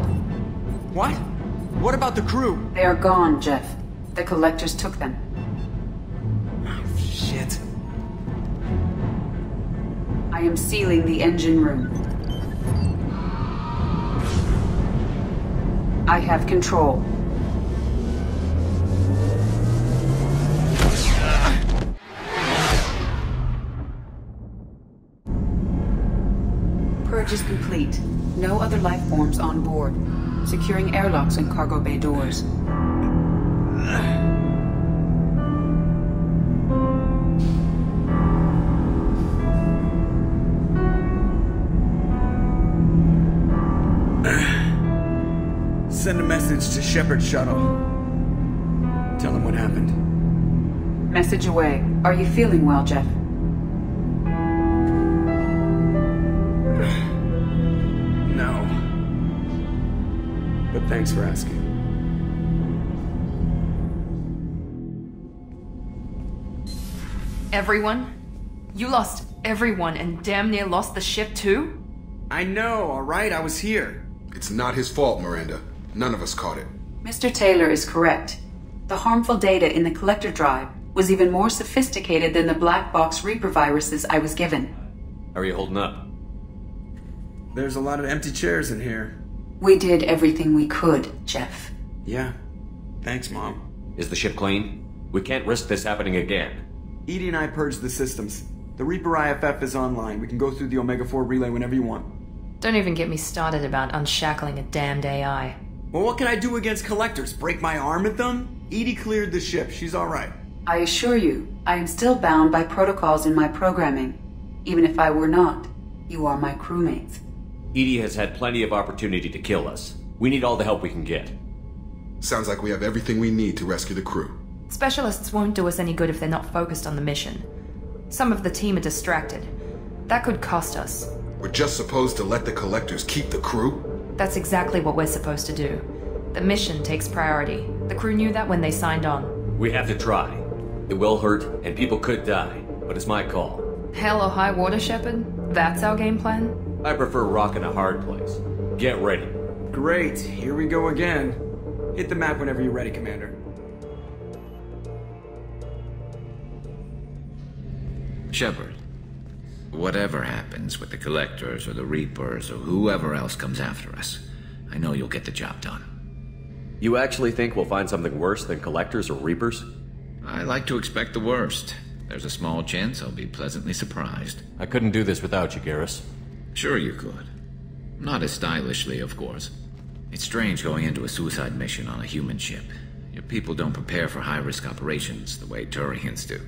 What? What about the crew? They are gone, Jeff. The collectors took them. Oh, shit. I am sealing the engine room. I have control. Is complete. No other life forms on board. Securing airlocks and cargo bay doors. Send a message to Shepard's shuttle. Tell him what happened. Message away. Are you feeling well, Jeff? Thanks for asking. Everyone? You lost everyone and damn near lost the ship too? I know, alright? I was here. It's not his fault, Miranda. None of us caught it. Mr. Taylor is correct. The harmful data in the collector drive was even more sophisticated than the black box Reaper viruses I was given. How are you holding up? There's a lot of empty chairs in here. We did everything we could, Jeff. Yeah. Thanks, Mom. Is the ship clean? We can't risk this happening again. Edie and I purged the systems. The Reaper IFF is online. We can go through the Omega-4 relay whenever you want. Don't even get me started about unshackling a damned AI. Well, what can I do against collectors? Break my arm at them? Edie cleared the ship. She's all right. I assure you, I am still bound by protocols in my programming. Even if I were not, you are my crewmates. EDI has had plenty of opportunity to kill us. We need all the help we can get. Sounds like we have everything we need to rescue the crew. Specialists won't do us any good if they're not focused on the mission. Some of the team are distracted. That could cost us. We're just supposed to let the collectors keep the crew? That's exactly what we're supposed to do. The mission takes priority. The crew knew that when they signed on. We have to try. It will hurt, and people could die, but it's my call. Hell or high water, Shepard? That's our game plan? I prefer rocking a hard place. Get ready. Great. Here we go again. Hit the map whenever you're ready, Commander. Shepard, whatever happens with the Collectors or the Reapers or whoever else comes after us, I know you'll get the job done. You actually think we'll find something worse than Collectors or Reapers? I like to expect the worst. There's a small chance I'll be pleasantly surprised. I couldn't do this without you, Garrus. Sure you could. Not as stylishly, of course. It's strange going into a suicide mission on a human ship. Your people don't prepare for high-risk operations the way Turians do.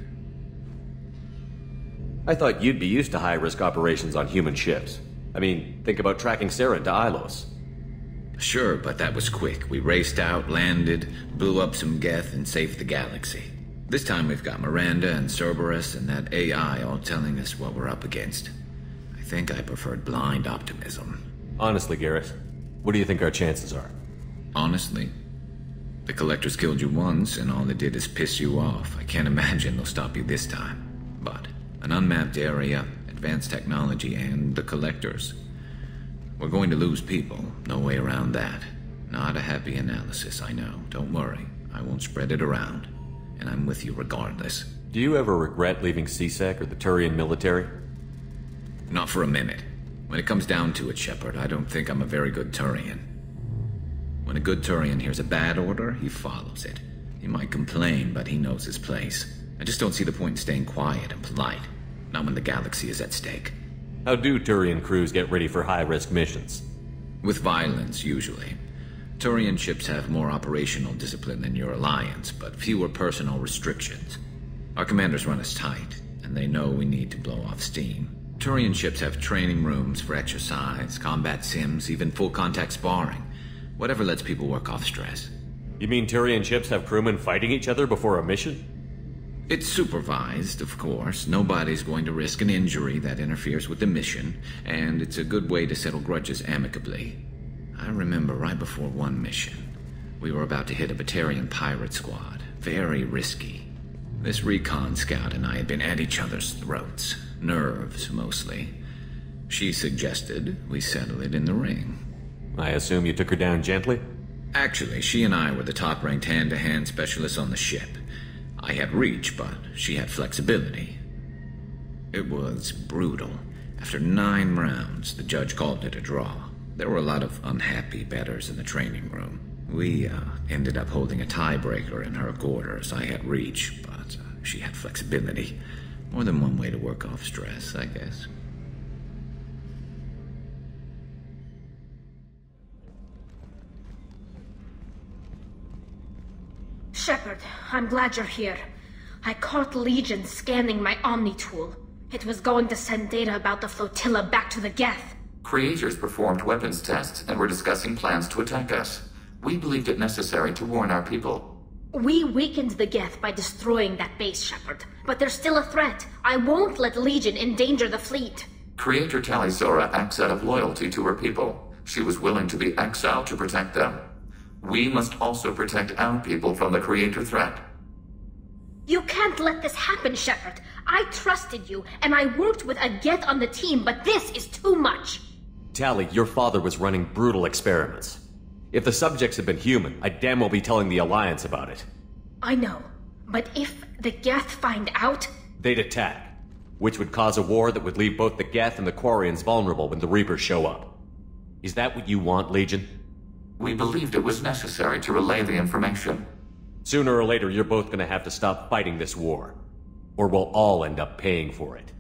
I thought you'd be used to high-risk operations on human ships. I mean, think about tracking Saren to Ilos. Sure, but that was quick. We raced out, landed, blew up some Geth, and saved the galaxy. This time we've got Miranda and Cerberus and that AI all telling us what we're up against. I think I preferred blind optimism. Honestly, Garrus, what do you think our chances are? Honestly. The Collectors killed you once, and all they did is piss you off. I can't imagine they'll stop you this time. But an unmapped area, advanced technology, and the Collectors. We're going to lose people. No way around that. Not a happy analysis, I know. Don't worry. I won't spread it around. And I'm with you regardless. Do you ever regret leaving CSEC or the Turian military? Not for a minute. When it comes down to it, Shepard, I don't think I'm a very good Turian. When a good Turian hears a bad order, he follows it. He might complain, but he knows his place. I just don't see the point in staying quiet and polite. Not when the galaxy is at stake. How do Turian crews get ready for high-risk missions? With violence, usually. Turian ships have more operational discipline than your Alliance, but fewer personal restrictions. Our commanders run us tight, and they know we need to blow off steam. Turian ships have training rooms for exercise, combat sims, even full-contact sparring. Whatever lets people work off stress. You mean Turian ships have crewmen fighting each other before a mission? It's supervised, of course. Nobody's going to risk an injury that interferes with the mission, and it's a good way to settle grudges amicably. I remember right before one mission, we were about to hit a Batarian pirate squad. Very risky. This recon scout and I had been at each other's throats. Nerves, mostly. She suggested we settle it in the ring. I assume you took her down gently? Actually, she and I were the top-ranked hand-to-hand specialists on the ship. I had reach, but she had flexibility. It was brutal. After 9 rounds, the judge called it a draw. There were a lot of unhappy betters in the training room. We ended up holding a tiebreaker in her quarters. I had reach, but she had flexibility. More than one way to work off stress, I guess. Shepard, I'm glad you're here. I caught Legion scanning my Omni-tool. It was going to send data about the flotilla back to the Geth. Creators performed weapons tests and were discussing plans to attack us. We believed it necessary to warn our people. We weakened the Geth by destroying that base, Shepard. But there's still a threat. I won't let Legion endanger the fleet. Creator Tali Zora acts out of loyalty to her people. She was willing to be exiled to protect them. We must also protect our people from the Creator threat. You can't let this happen, Shepard. I trusted you, and I worked with a Geth on the team, but this is too much. Tali, your father was running brutal experiments. If the subjects had been human, I'd damn well be telling the Alliance about it. I know, but if the Geth find out... They'd attack, which would cause a war that would leave both the Geth and the Quarians vulnerable when the Reapers show up. Is that what you want, Legion? We believed it was necessary to relay the information. Sooner or later, you're both gonna have to stop fighting this war, or we'll all end up paying for it.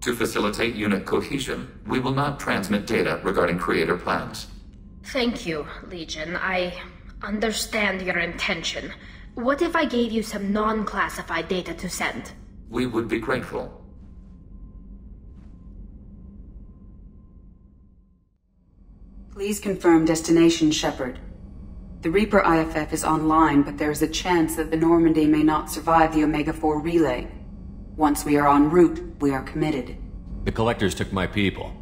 To facilitate unit cohesion, we will not transmit data regarding Creator plans. Thank you, Legion. I understand your intention. What if I gave you some non-classified data to send? We would be grateful. Please confirm destination, Shepard. The Reaper IFF is online, but there is a chance that the Normandy may not survive the Omega-4 relay. Once we are en route, we are committed. The Collectors took my people.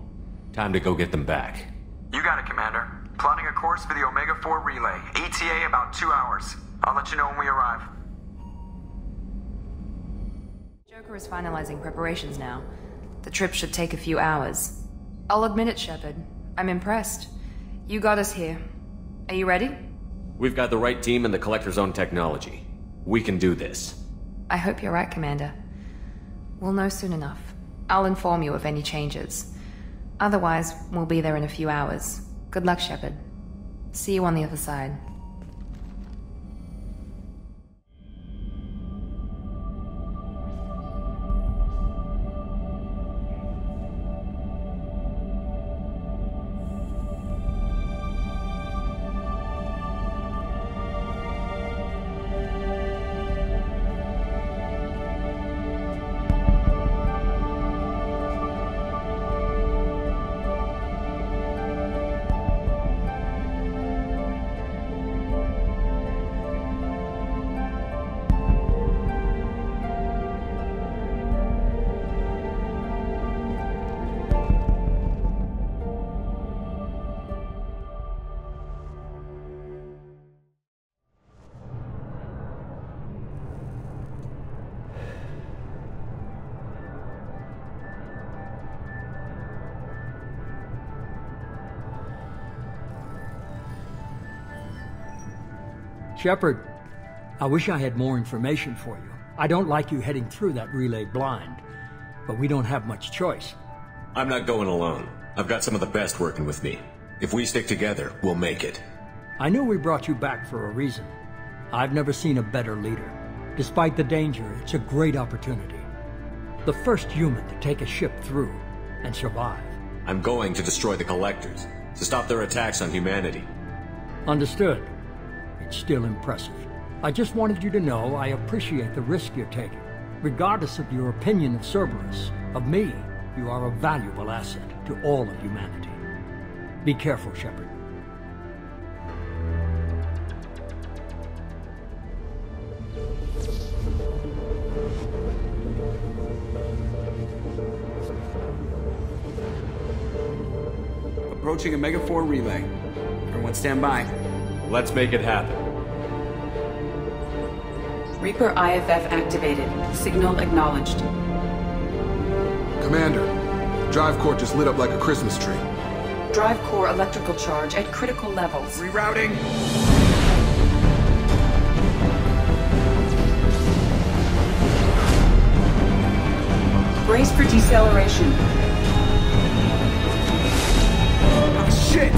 Time to go get them back. You got it, Commander. Plotting a course for the Omega-4 relay. ETA about 2 hours. I'll let you know when we arrive. Joker is finalizing preparations now. The trip should take a few hours. I'll admit it, Shepard. I'm impressed. You got us here. Are you ready? We've got the right team and the Collector's own technology. We can do this. I hope you're right, Commander. We'll know soon enough. I'll inform you of any changes. Otherwise, we'll be there in a few hours. Good luck, Shepard. See you on the other side. Shepard, I wish I had more information for you. I don't like you heading through that relay blind, but we don't have much choice. I'm not going alone. I've got some of the best working with me. If we stick together, we'll make it. I knew we brought you back for a reason. I've never seen a better leader. Despite the danger, it's a great opportunity. The first human to take a ship through and survive. I'm going to destroy the Collectors, to stop their attacks on humanity. Understood. It's still impressive. I just wanted you to know I appreciate the risk you're taking. Regardless of your opinion of Cerberus, of me, you are a valuable asset to all of humanity. Be careful, Shepard. Approaching Omega-4 relay. Everyone stand by. Let's make it happen. Reaper IFF activated. Signal acknowledged. Commander, drive core just lit up like a Christmas tree. Drive core electrical charge at critical levels. Rerouting! Brace for deceleration. Oh, shit!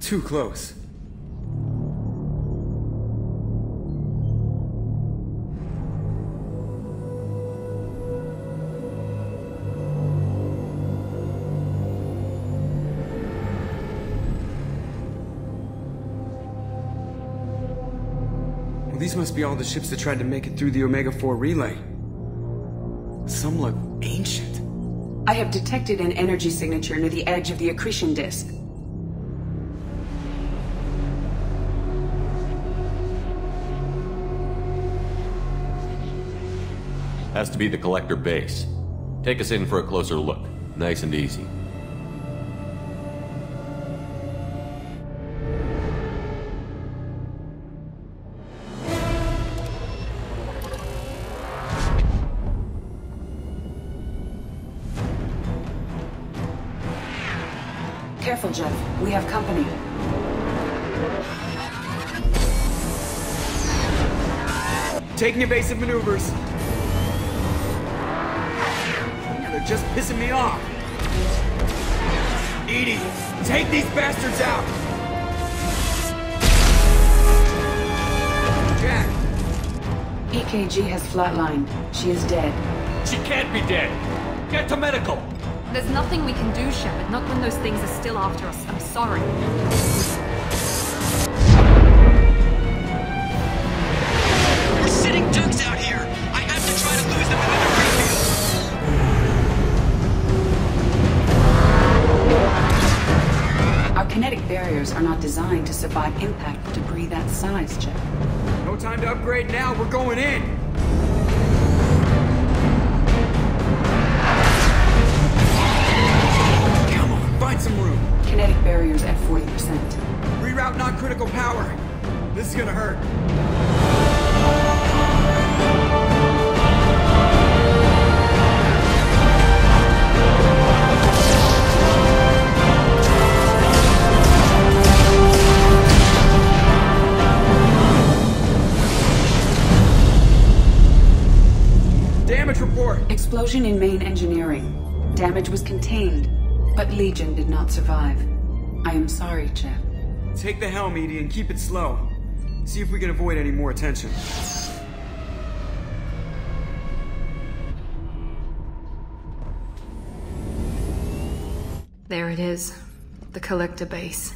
Too close. These must be all the ships that tried to make it through the Omega-4 relay. Some look ancient. I have detected an energy signature near the edge of the accretion disk. Has to be the Collector base. Take us in for a closer look. Nice and easy. Careful, Jeff. We have company. Taking evasive maneuvers. They're just pissing me off. EDI, take these bastards out! Jack! EKG has flatlined. She is dead. She can't be dead! Get to medical! There's nothing we can do, Shepard. Not when those things are still after us. I'm sorry. We're sitting ducks out here! I have to try to lose them within the greenfield! Our kinetic barriers are not designed to survive impact with debris that size, Jack. No time to upgrade now, we're going in! Some room. Kinetic barriers at 40%. Reroute non-critical power. This is gonna hurt. Damage report. Explosion in main engineering. Damage was contained. But Legion did not survive. I am sorry, Jack. Take the helm, Edie, and keep it slow. See if we can avoid any more attention. There it is. The Collector base.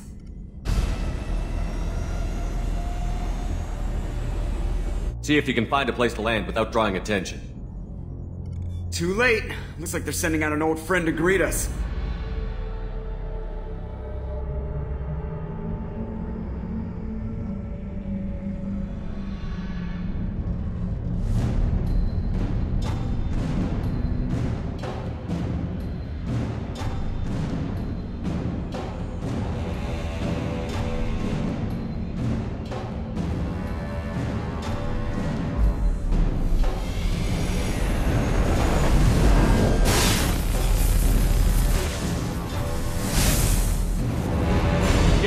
See if you can find a place to land without drawing attention. Too late. Looks like they're sending out an old friend to greet us.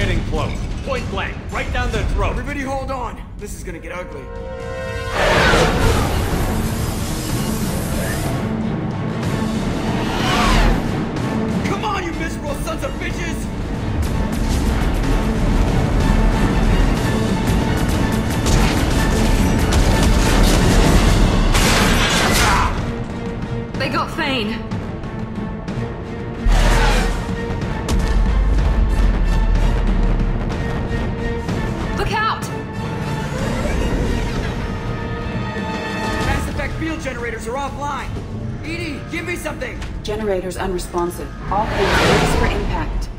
getting close. Point blank, right down their throat. Everybody hold on. This is gonna get ugly. Come on, you miserable sons of bitches! They got Fane. Look out! Mass Effect field generators are offline. EDI, give me something! Generators unresponsive. All fields ready for impact.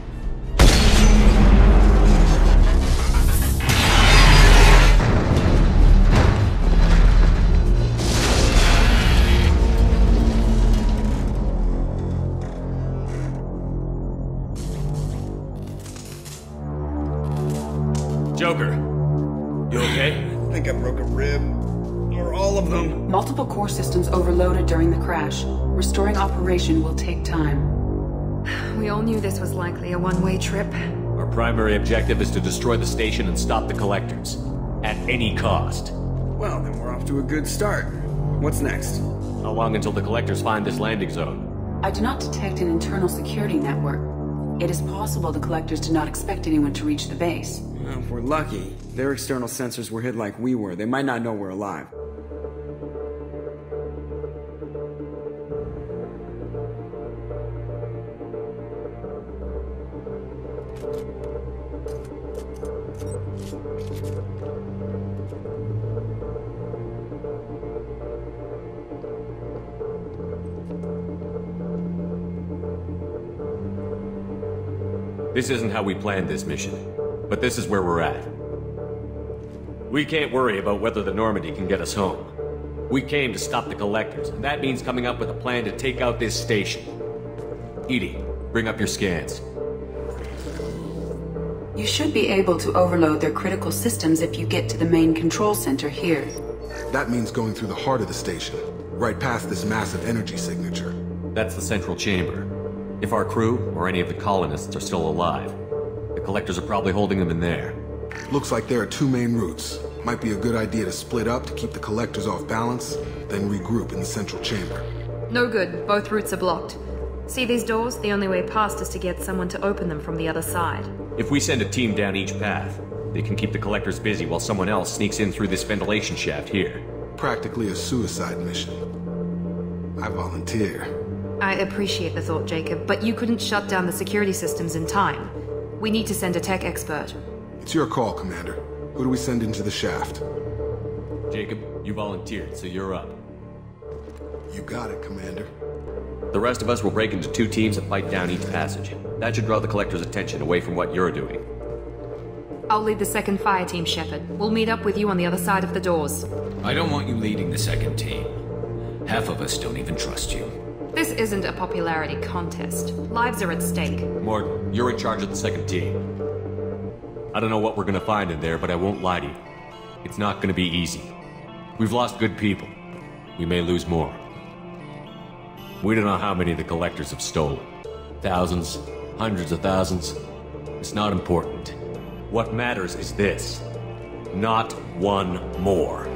Joker, you okay? I think I broke a rib. Or all of them. Multiple core systems overloaded during the crash. Restoring operation will take time. We all knew this was likely a one-way trip. Our primary objective is to destroy the station and stop the Collectors. At any cost. Well, then we're off to a good start. What's next? How long until the Collectors find this landing zone? I do not detect an internal security network. It is possible the Collectors did not expect anyone to reach the base. Well, if we're lucky, their external sensors were hit like we were. They might not know we're alive. This isn't how we planned this mission. But this is where we're at. We can't worry about whether the Normandy can get us home. We came to stop the Collectors, and that means coming up with a plan to take out this station. Edie, bring up your scans. You should be able to overload their critical systems if you get to the main control center here. That means going through the heart of the station, right past this massive energy signature. That's the central chamber. If our crew, or any of the colonists, are still alive, the Collectors are probably holding them in there. Looks like there are two main routes. Might be a good idea to split up to keep the Collectors off balance, then regroup in the central chamber. No good. Both routes are blocked. See these doors? The only way past is to get someone to open them from the other side. If we send a team down each path, they can keep the Collectors busy while someone else sneaks in through this ventilation shaft here. Practically a suicide mission. I volunteer. I appreciate the thought, Jacob, but you couldn't shut down the security systems in time. We need to send a tech expert. It's your call, Commander. Who do we send into the shaft? Jacob, you volunteered, so you're up. You got it, Commander. The rest of us will break into two teams and fight down each passage. That should draw the Collector's attention away from what you're doing. I'll lead the second fire team, Shepard. We'll meet up with you on the other side of the doors. I don't want you leading the second team. Half of us don't even trust you. This isn't a popularity contest. Lives are at stake. Morgan, you're in charge of the second team. I don't know what we're gonna find in there, but I won't lie to you. It's not gonna be easy. We've lost good people. We may lose more. We don't know how many the Collectors have stolen. Thousands, hundreds of thousands. It's not important. What matters is this. Not one more.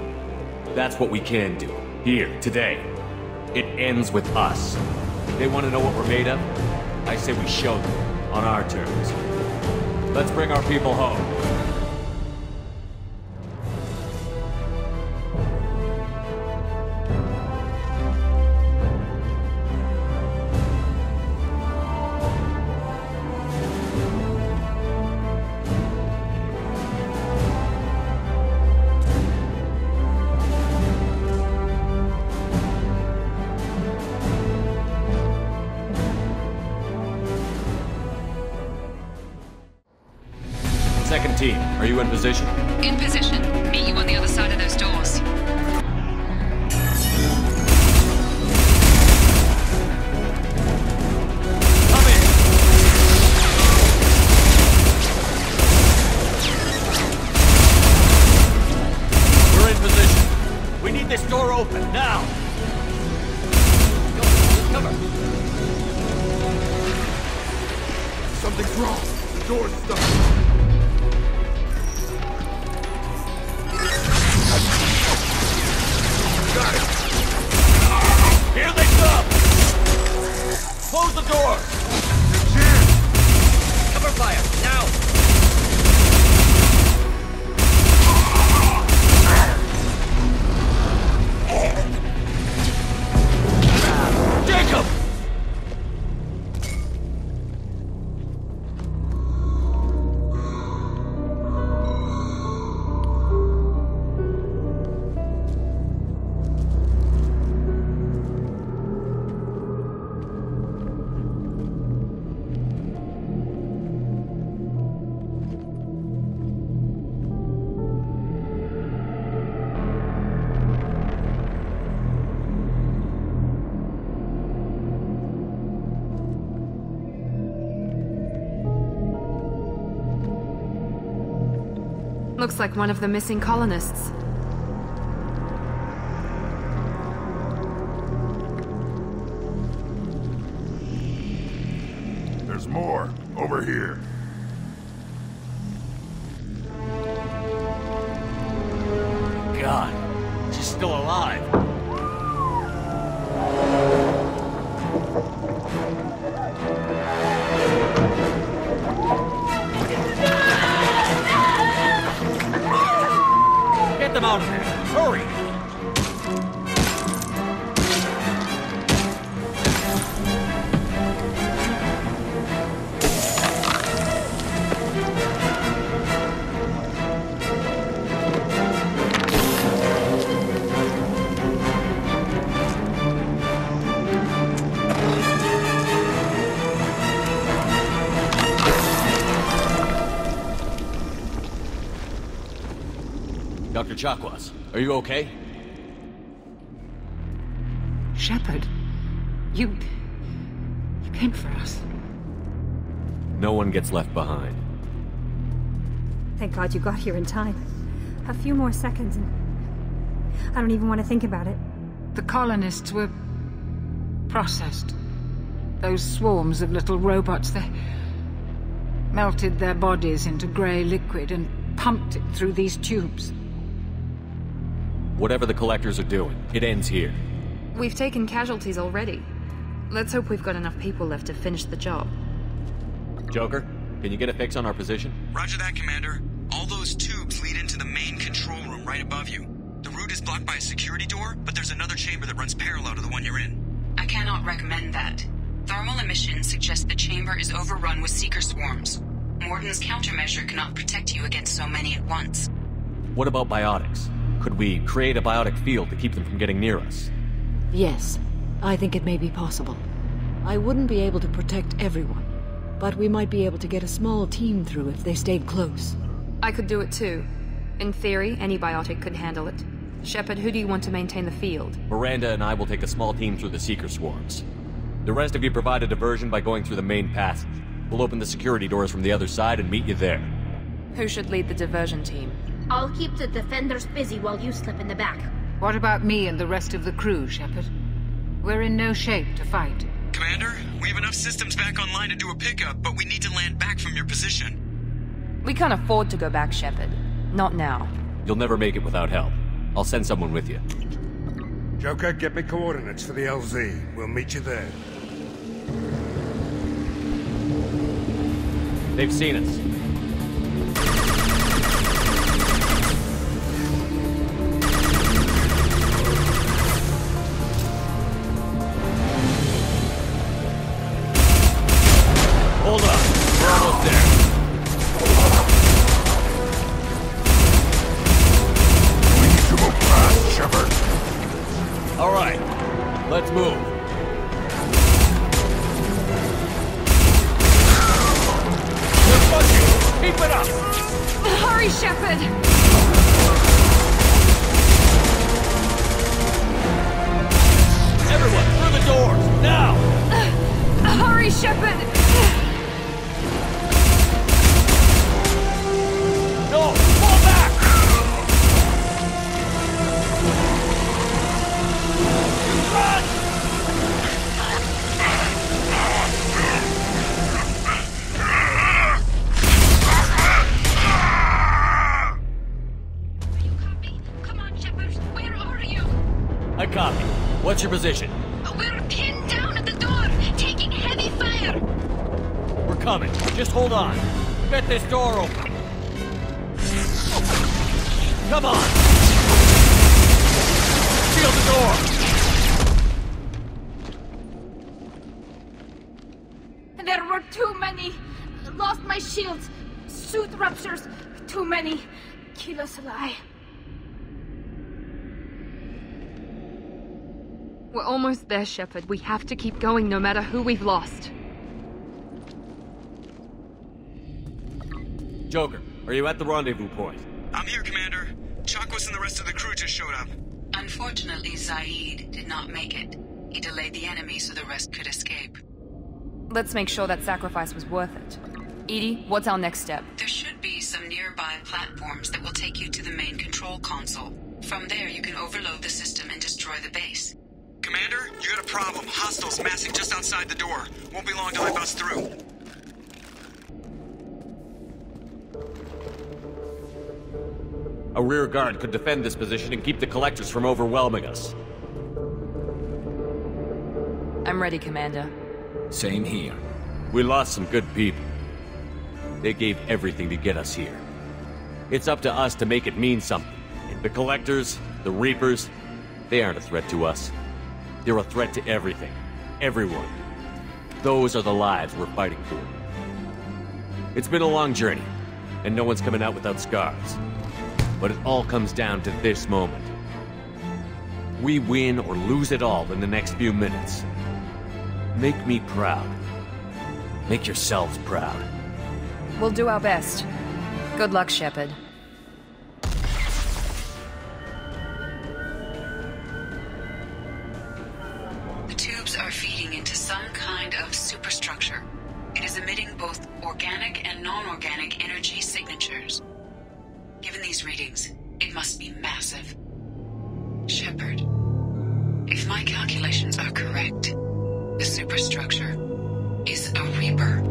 That's what we can do. Here, today. It ends with us. They want to know what we're made of? I say we show them, on our terms. Let's bring our people home. Are you in position? In position. Meet you on the other side of those doors. Come in! We're in position. We need this door open, now! Go, cover! Something's wrong. The door's stuck. Got it. Here they come! Close the door! Good chance! Cover fire, now! Jacob! Looks like one of the missing colonists. There's more over here. God, she's still alive. Get them out of there! Hurry! Dr. Chakwas, are you okay? Shepard, you came for us. No one gets left behind. Thank God you got here in time. A few more seconds and I don't even want to think about it. The colonists were processed. Those swarms of little robots, they melted their bodies into grey liquid and pumped it through these tubes. Whatever the Collectors are doing, it ends here. We've taken casualties already. Let's hope we've got enough people left to finish the job. Joker, can you get a fix on our position? Roger that, Commander. All those tubes lead into the main control room right above you. The route is blocked by a security door, but there's another chamber that runs parallel to the one you're in. I cannot recommend that. Thermal emissions suggest the chamber is overrun with Seeker swarms. Morden's countermeasure cannot protect you against so many at once. What about biotics? Could we create a biotic field to keep them from getting near us? Yes, I think it may be possible. I wouldn't be able to protect everyone, but we might be able to get a small team through if they stayed close. I could do it too. In theory, any biotic could handle it. Shepard, who do you want to maintain the field? Miranda and I will take a small team through the Seeker swarms. The rest of you provide a diversion by going through the main passage. We'll open the security doors from the other side and meet you there. Who should lead the diversion team? I'll keep the defenders busy while you slip in the back. What about me and the rest of the crew, Shepard? We're in no shape to fight. Commander, we have enough systems back online to do a pickup, but we need to land back from your position. We can't afford to go back, Shepard. Not now. You'll never make it without help. I'll send someone with you. Joker, get me coordinates for the LZ. We'll meet you there. They've seen us. What's your position? We're pinned down at the door, taking heavy fire. We're coming. Just hold on. Get this door open. Come on! Seal the door! There were too many. Lost my shield. Suit ruptures. Too many. Kill us alive. We're almost there, Shepard. We have to keep going no matter who we've lost. Joker, are you at the rendezvous point? I'm here, Commander. Chakwas and the rest of the crew just showed up. Unfortunately, Zaid did not make it. He delayed the enemy so the rest could escape. Let's make sure that sacrifice was worth it. EDI, what's our next step? There should be some nearby platforms that will take you to the main control console. From there, you can overload the system and destroy the base. Commander, you got a problem. Hostiles massing just outside the door. Won't be long till I bust through. A rear guard could defend this position and keep the Collectors from overwhelming us. I'm ready, Commander. Same here. We lost some good people. They gave everything to get us here. It's up to us to make it mean something. The Collectors, the Reapers, they aren't a threat to us. They're a threat to everything. Everyone. Those are the lives we're fighting for. It's been a long journey, and no one's coming out without scars. But it all comes down to this moment. We win or lose it all in the next few minutes. Make me proud. Make yourselves proud. We'll do our best. Good luck, Shepard. The tubes are feeding into some kind of superstructure. It is emitting both organic and non-organic energy signatures. Given these readings, it must be massive. Shepard, if my calculations are correct, the superstructure is a Reaper.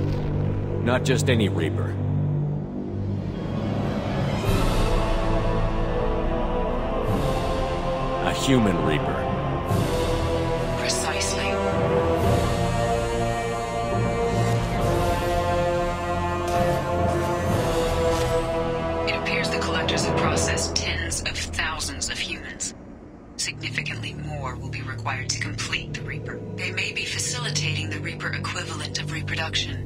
Not just any Reaper. A human Reaper. Precisely. Process tens of thousands of humans. Significantly more will be required to complete the Reaper. They may be facilitating the Reaper equivalent of reproduction,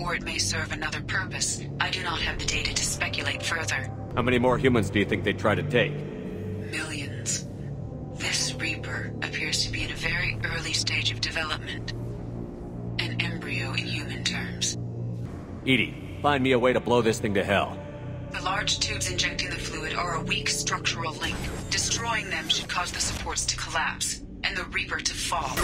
or it may serve another purpose. I do not have the data to speculate further. How many more humans do you think they try to take? Millions. This Reaper appears to be in a very early stage of development. An embryo in human terms. Edie, find me a way to blow this thing to hell. The large tubes injecting the fluid are a weak structural link. Destroying them should cause the supports to collapse, and the Reaper to fall.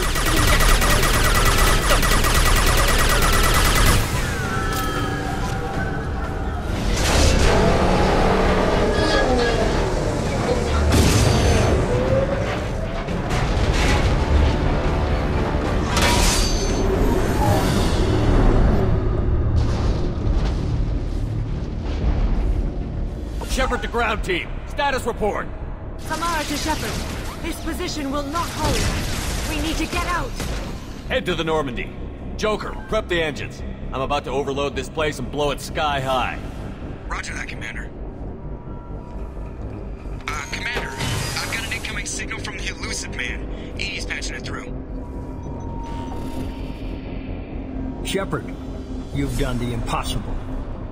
Shepard to ground team. Status report. Samara to Shepard. This position will not hold. We need to get out. Head to the Normandy. Joker, prep the engines. I'm about to overload this place and blow it sky high. Roger that, Commander. Commander, I've got an incoming signal from the Illusive Man. He's patching it through. Shepard, you've done the impossible.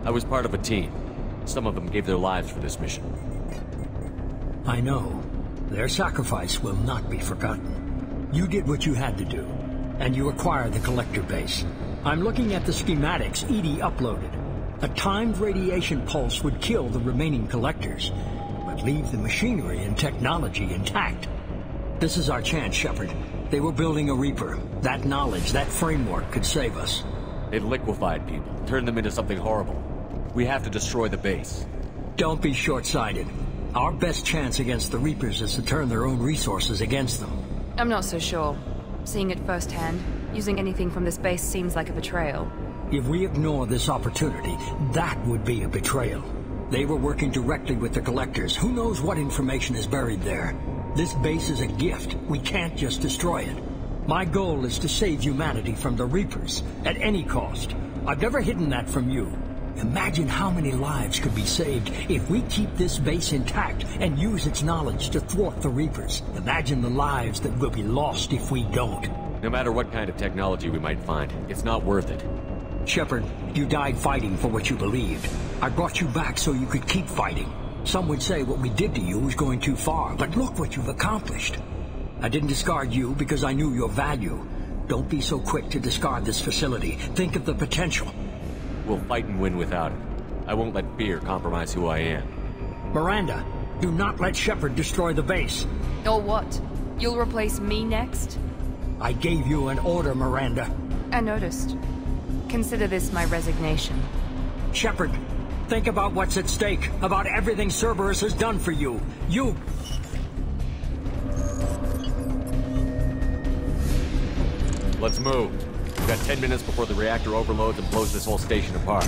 I was part of a team. Some of them gave their lives for this mission. I know. Their sacrifice will not be forgotten. You did what you had to do, and you acquired the Collector base. I'm looking at the schematics EDI uploaded. A timed radiation pulse would kill the remaining Collectors, but leave the machinery and technology intact. This is our chance, Shepard. They were building a Reaper. That knowledge, that framework could save us. It liquefied people, turned them into something horrible. We have to destroy the base. Don't be short-sighted. Our best chance against the Reapers is to turn their own resources against them. I'm not so sure. Seeing it firsthand, using anything from this base seems like a betrayal. If we ignore this opportunity, that would be a betrayal. They were working directly with the Collectors. Who knows what information is buried there? This base is a gift. We can't just destroy it. My goal is to save humanity from the Reapers, at any cost. I've never hidden that from you. Imagine how many lives could be saved if we keep this base intact and use its knowledge to thwart the Reapers. Imagine the lives that will be lost if we don't. No matter what kind of technology we might find, it's not worth it. Shepard, you died fighting for what you believed. I brought you back so you could keep fighting. Some would say what we did to you was going too far, but look what you've accomplished. I didn't discard you because I knew your value. Don't be so quick to discard this facility. Think of the potential. We'll fight and win without it. I won't let fear compromise who I am. Miranda, do not let Shepard destroy the base. Or what? You'll replace me next? I gave you an order, Miranda. I noticed. Consider this my resignation. Shepard, think about what's at stake, about everything Cerberus has done for you. You... Let's move. We've got 10 minutes before the reactor overloads and blows this whole station apart.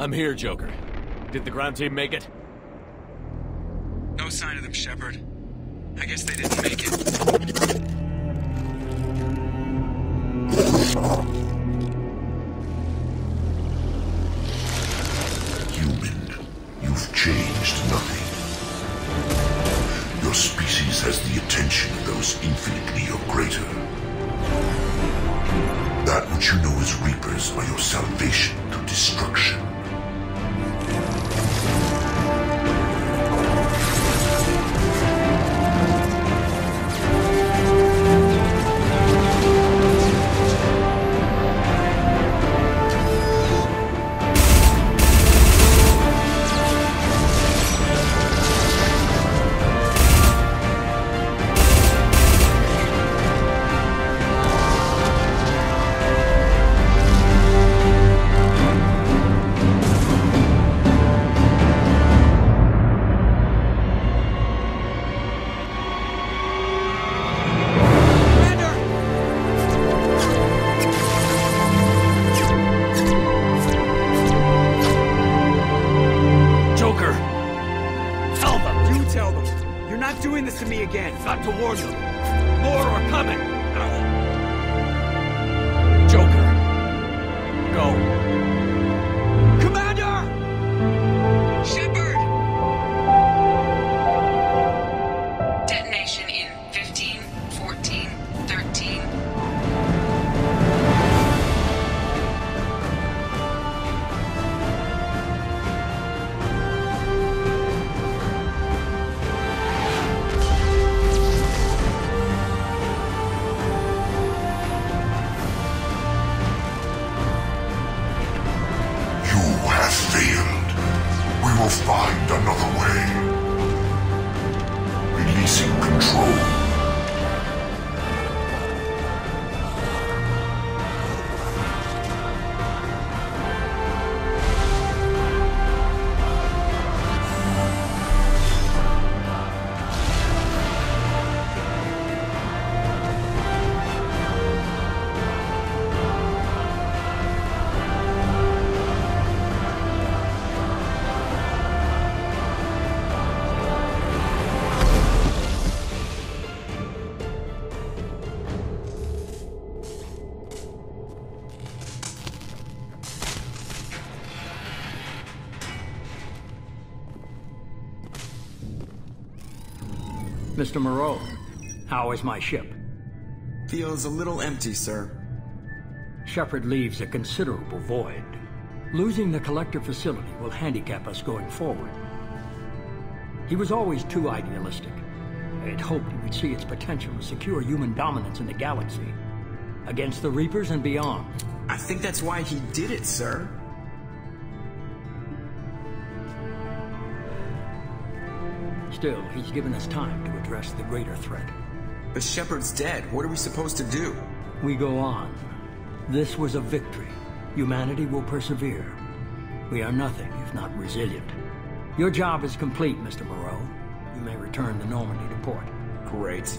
I'm here, Joker. Did the ground team make it? No sign of them, Shepard. I guess they didn't make it. Human, you've changed nothing. Your species has the attention of those infinitely or greater. That which you know as Reapers are your salvation through destruction. Mr. Moreau, how is my ship? Feels a little empty, sir. Shepard leaves a considerable void. Losing the Collector facility will handicap us going forward. He was always too idealistic. I'd hoped we'd see its potential to secure human dominance in the galaxy, against the Reapers and beyond. I think that's why he did it, sir. Still, he's given us time to address the greater threat. But Shepard's dead. What are we supposed to do? We go on. This was a victory. Humanity will persevere. We are nothing if not resilient. Your job is complete, Mr. Moreau. You may return the Normandy to port. Great.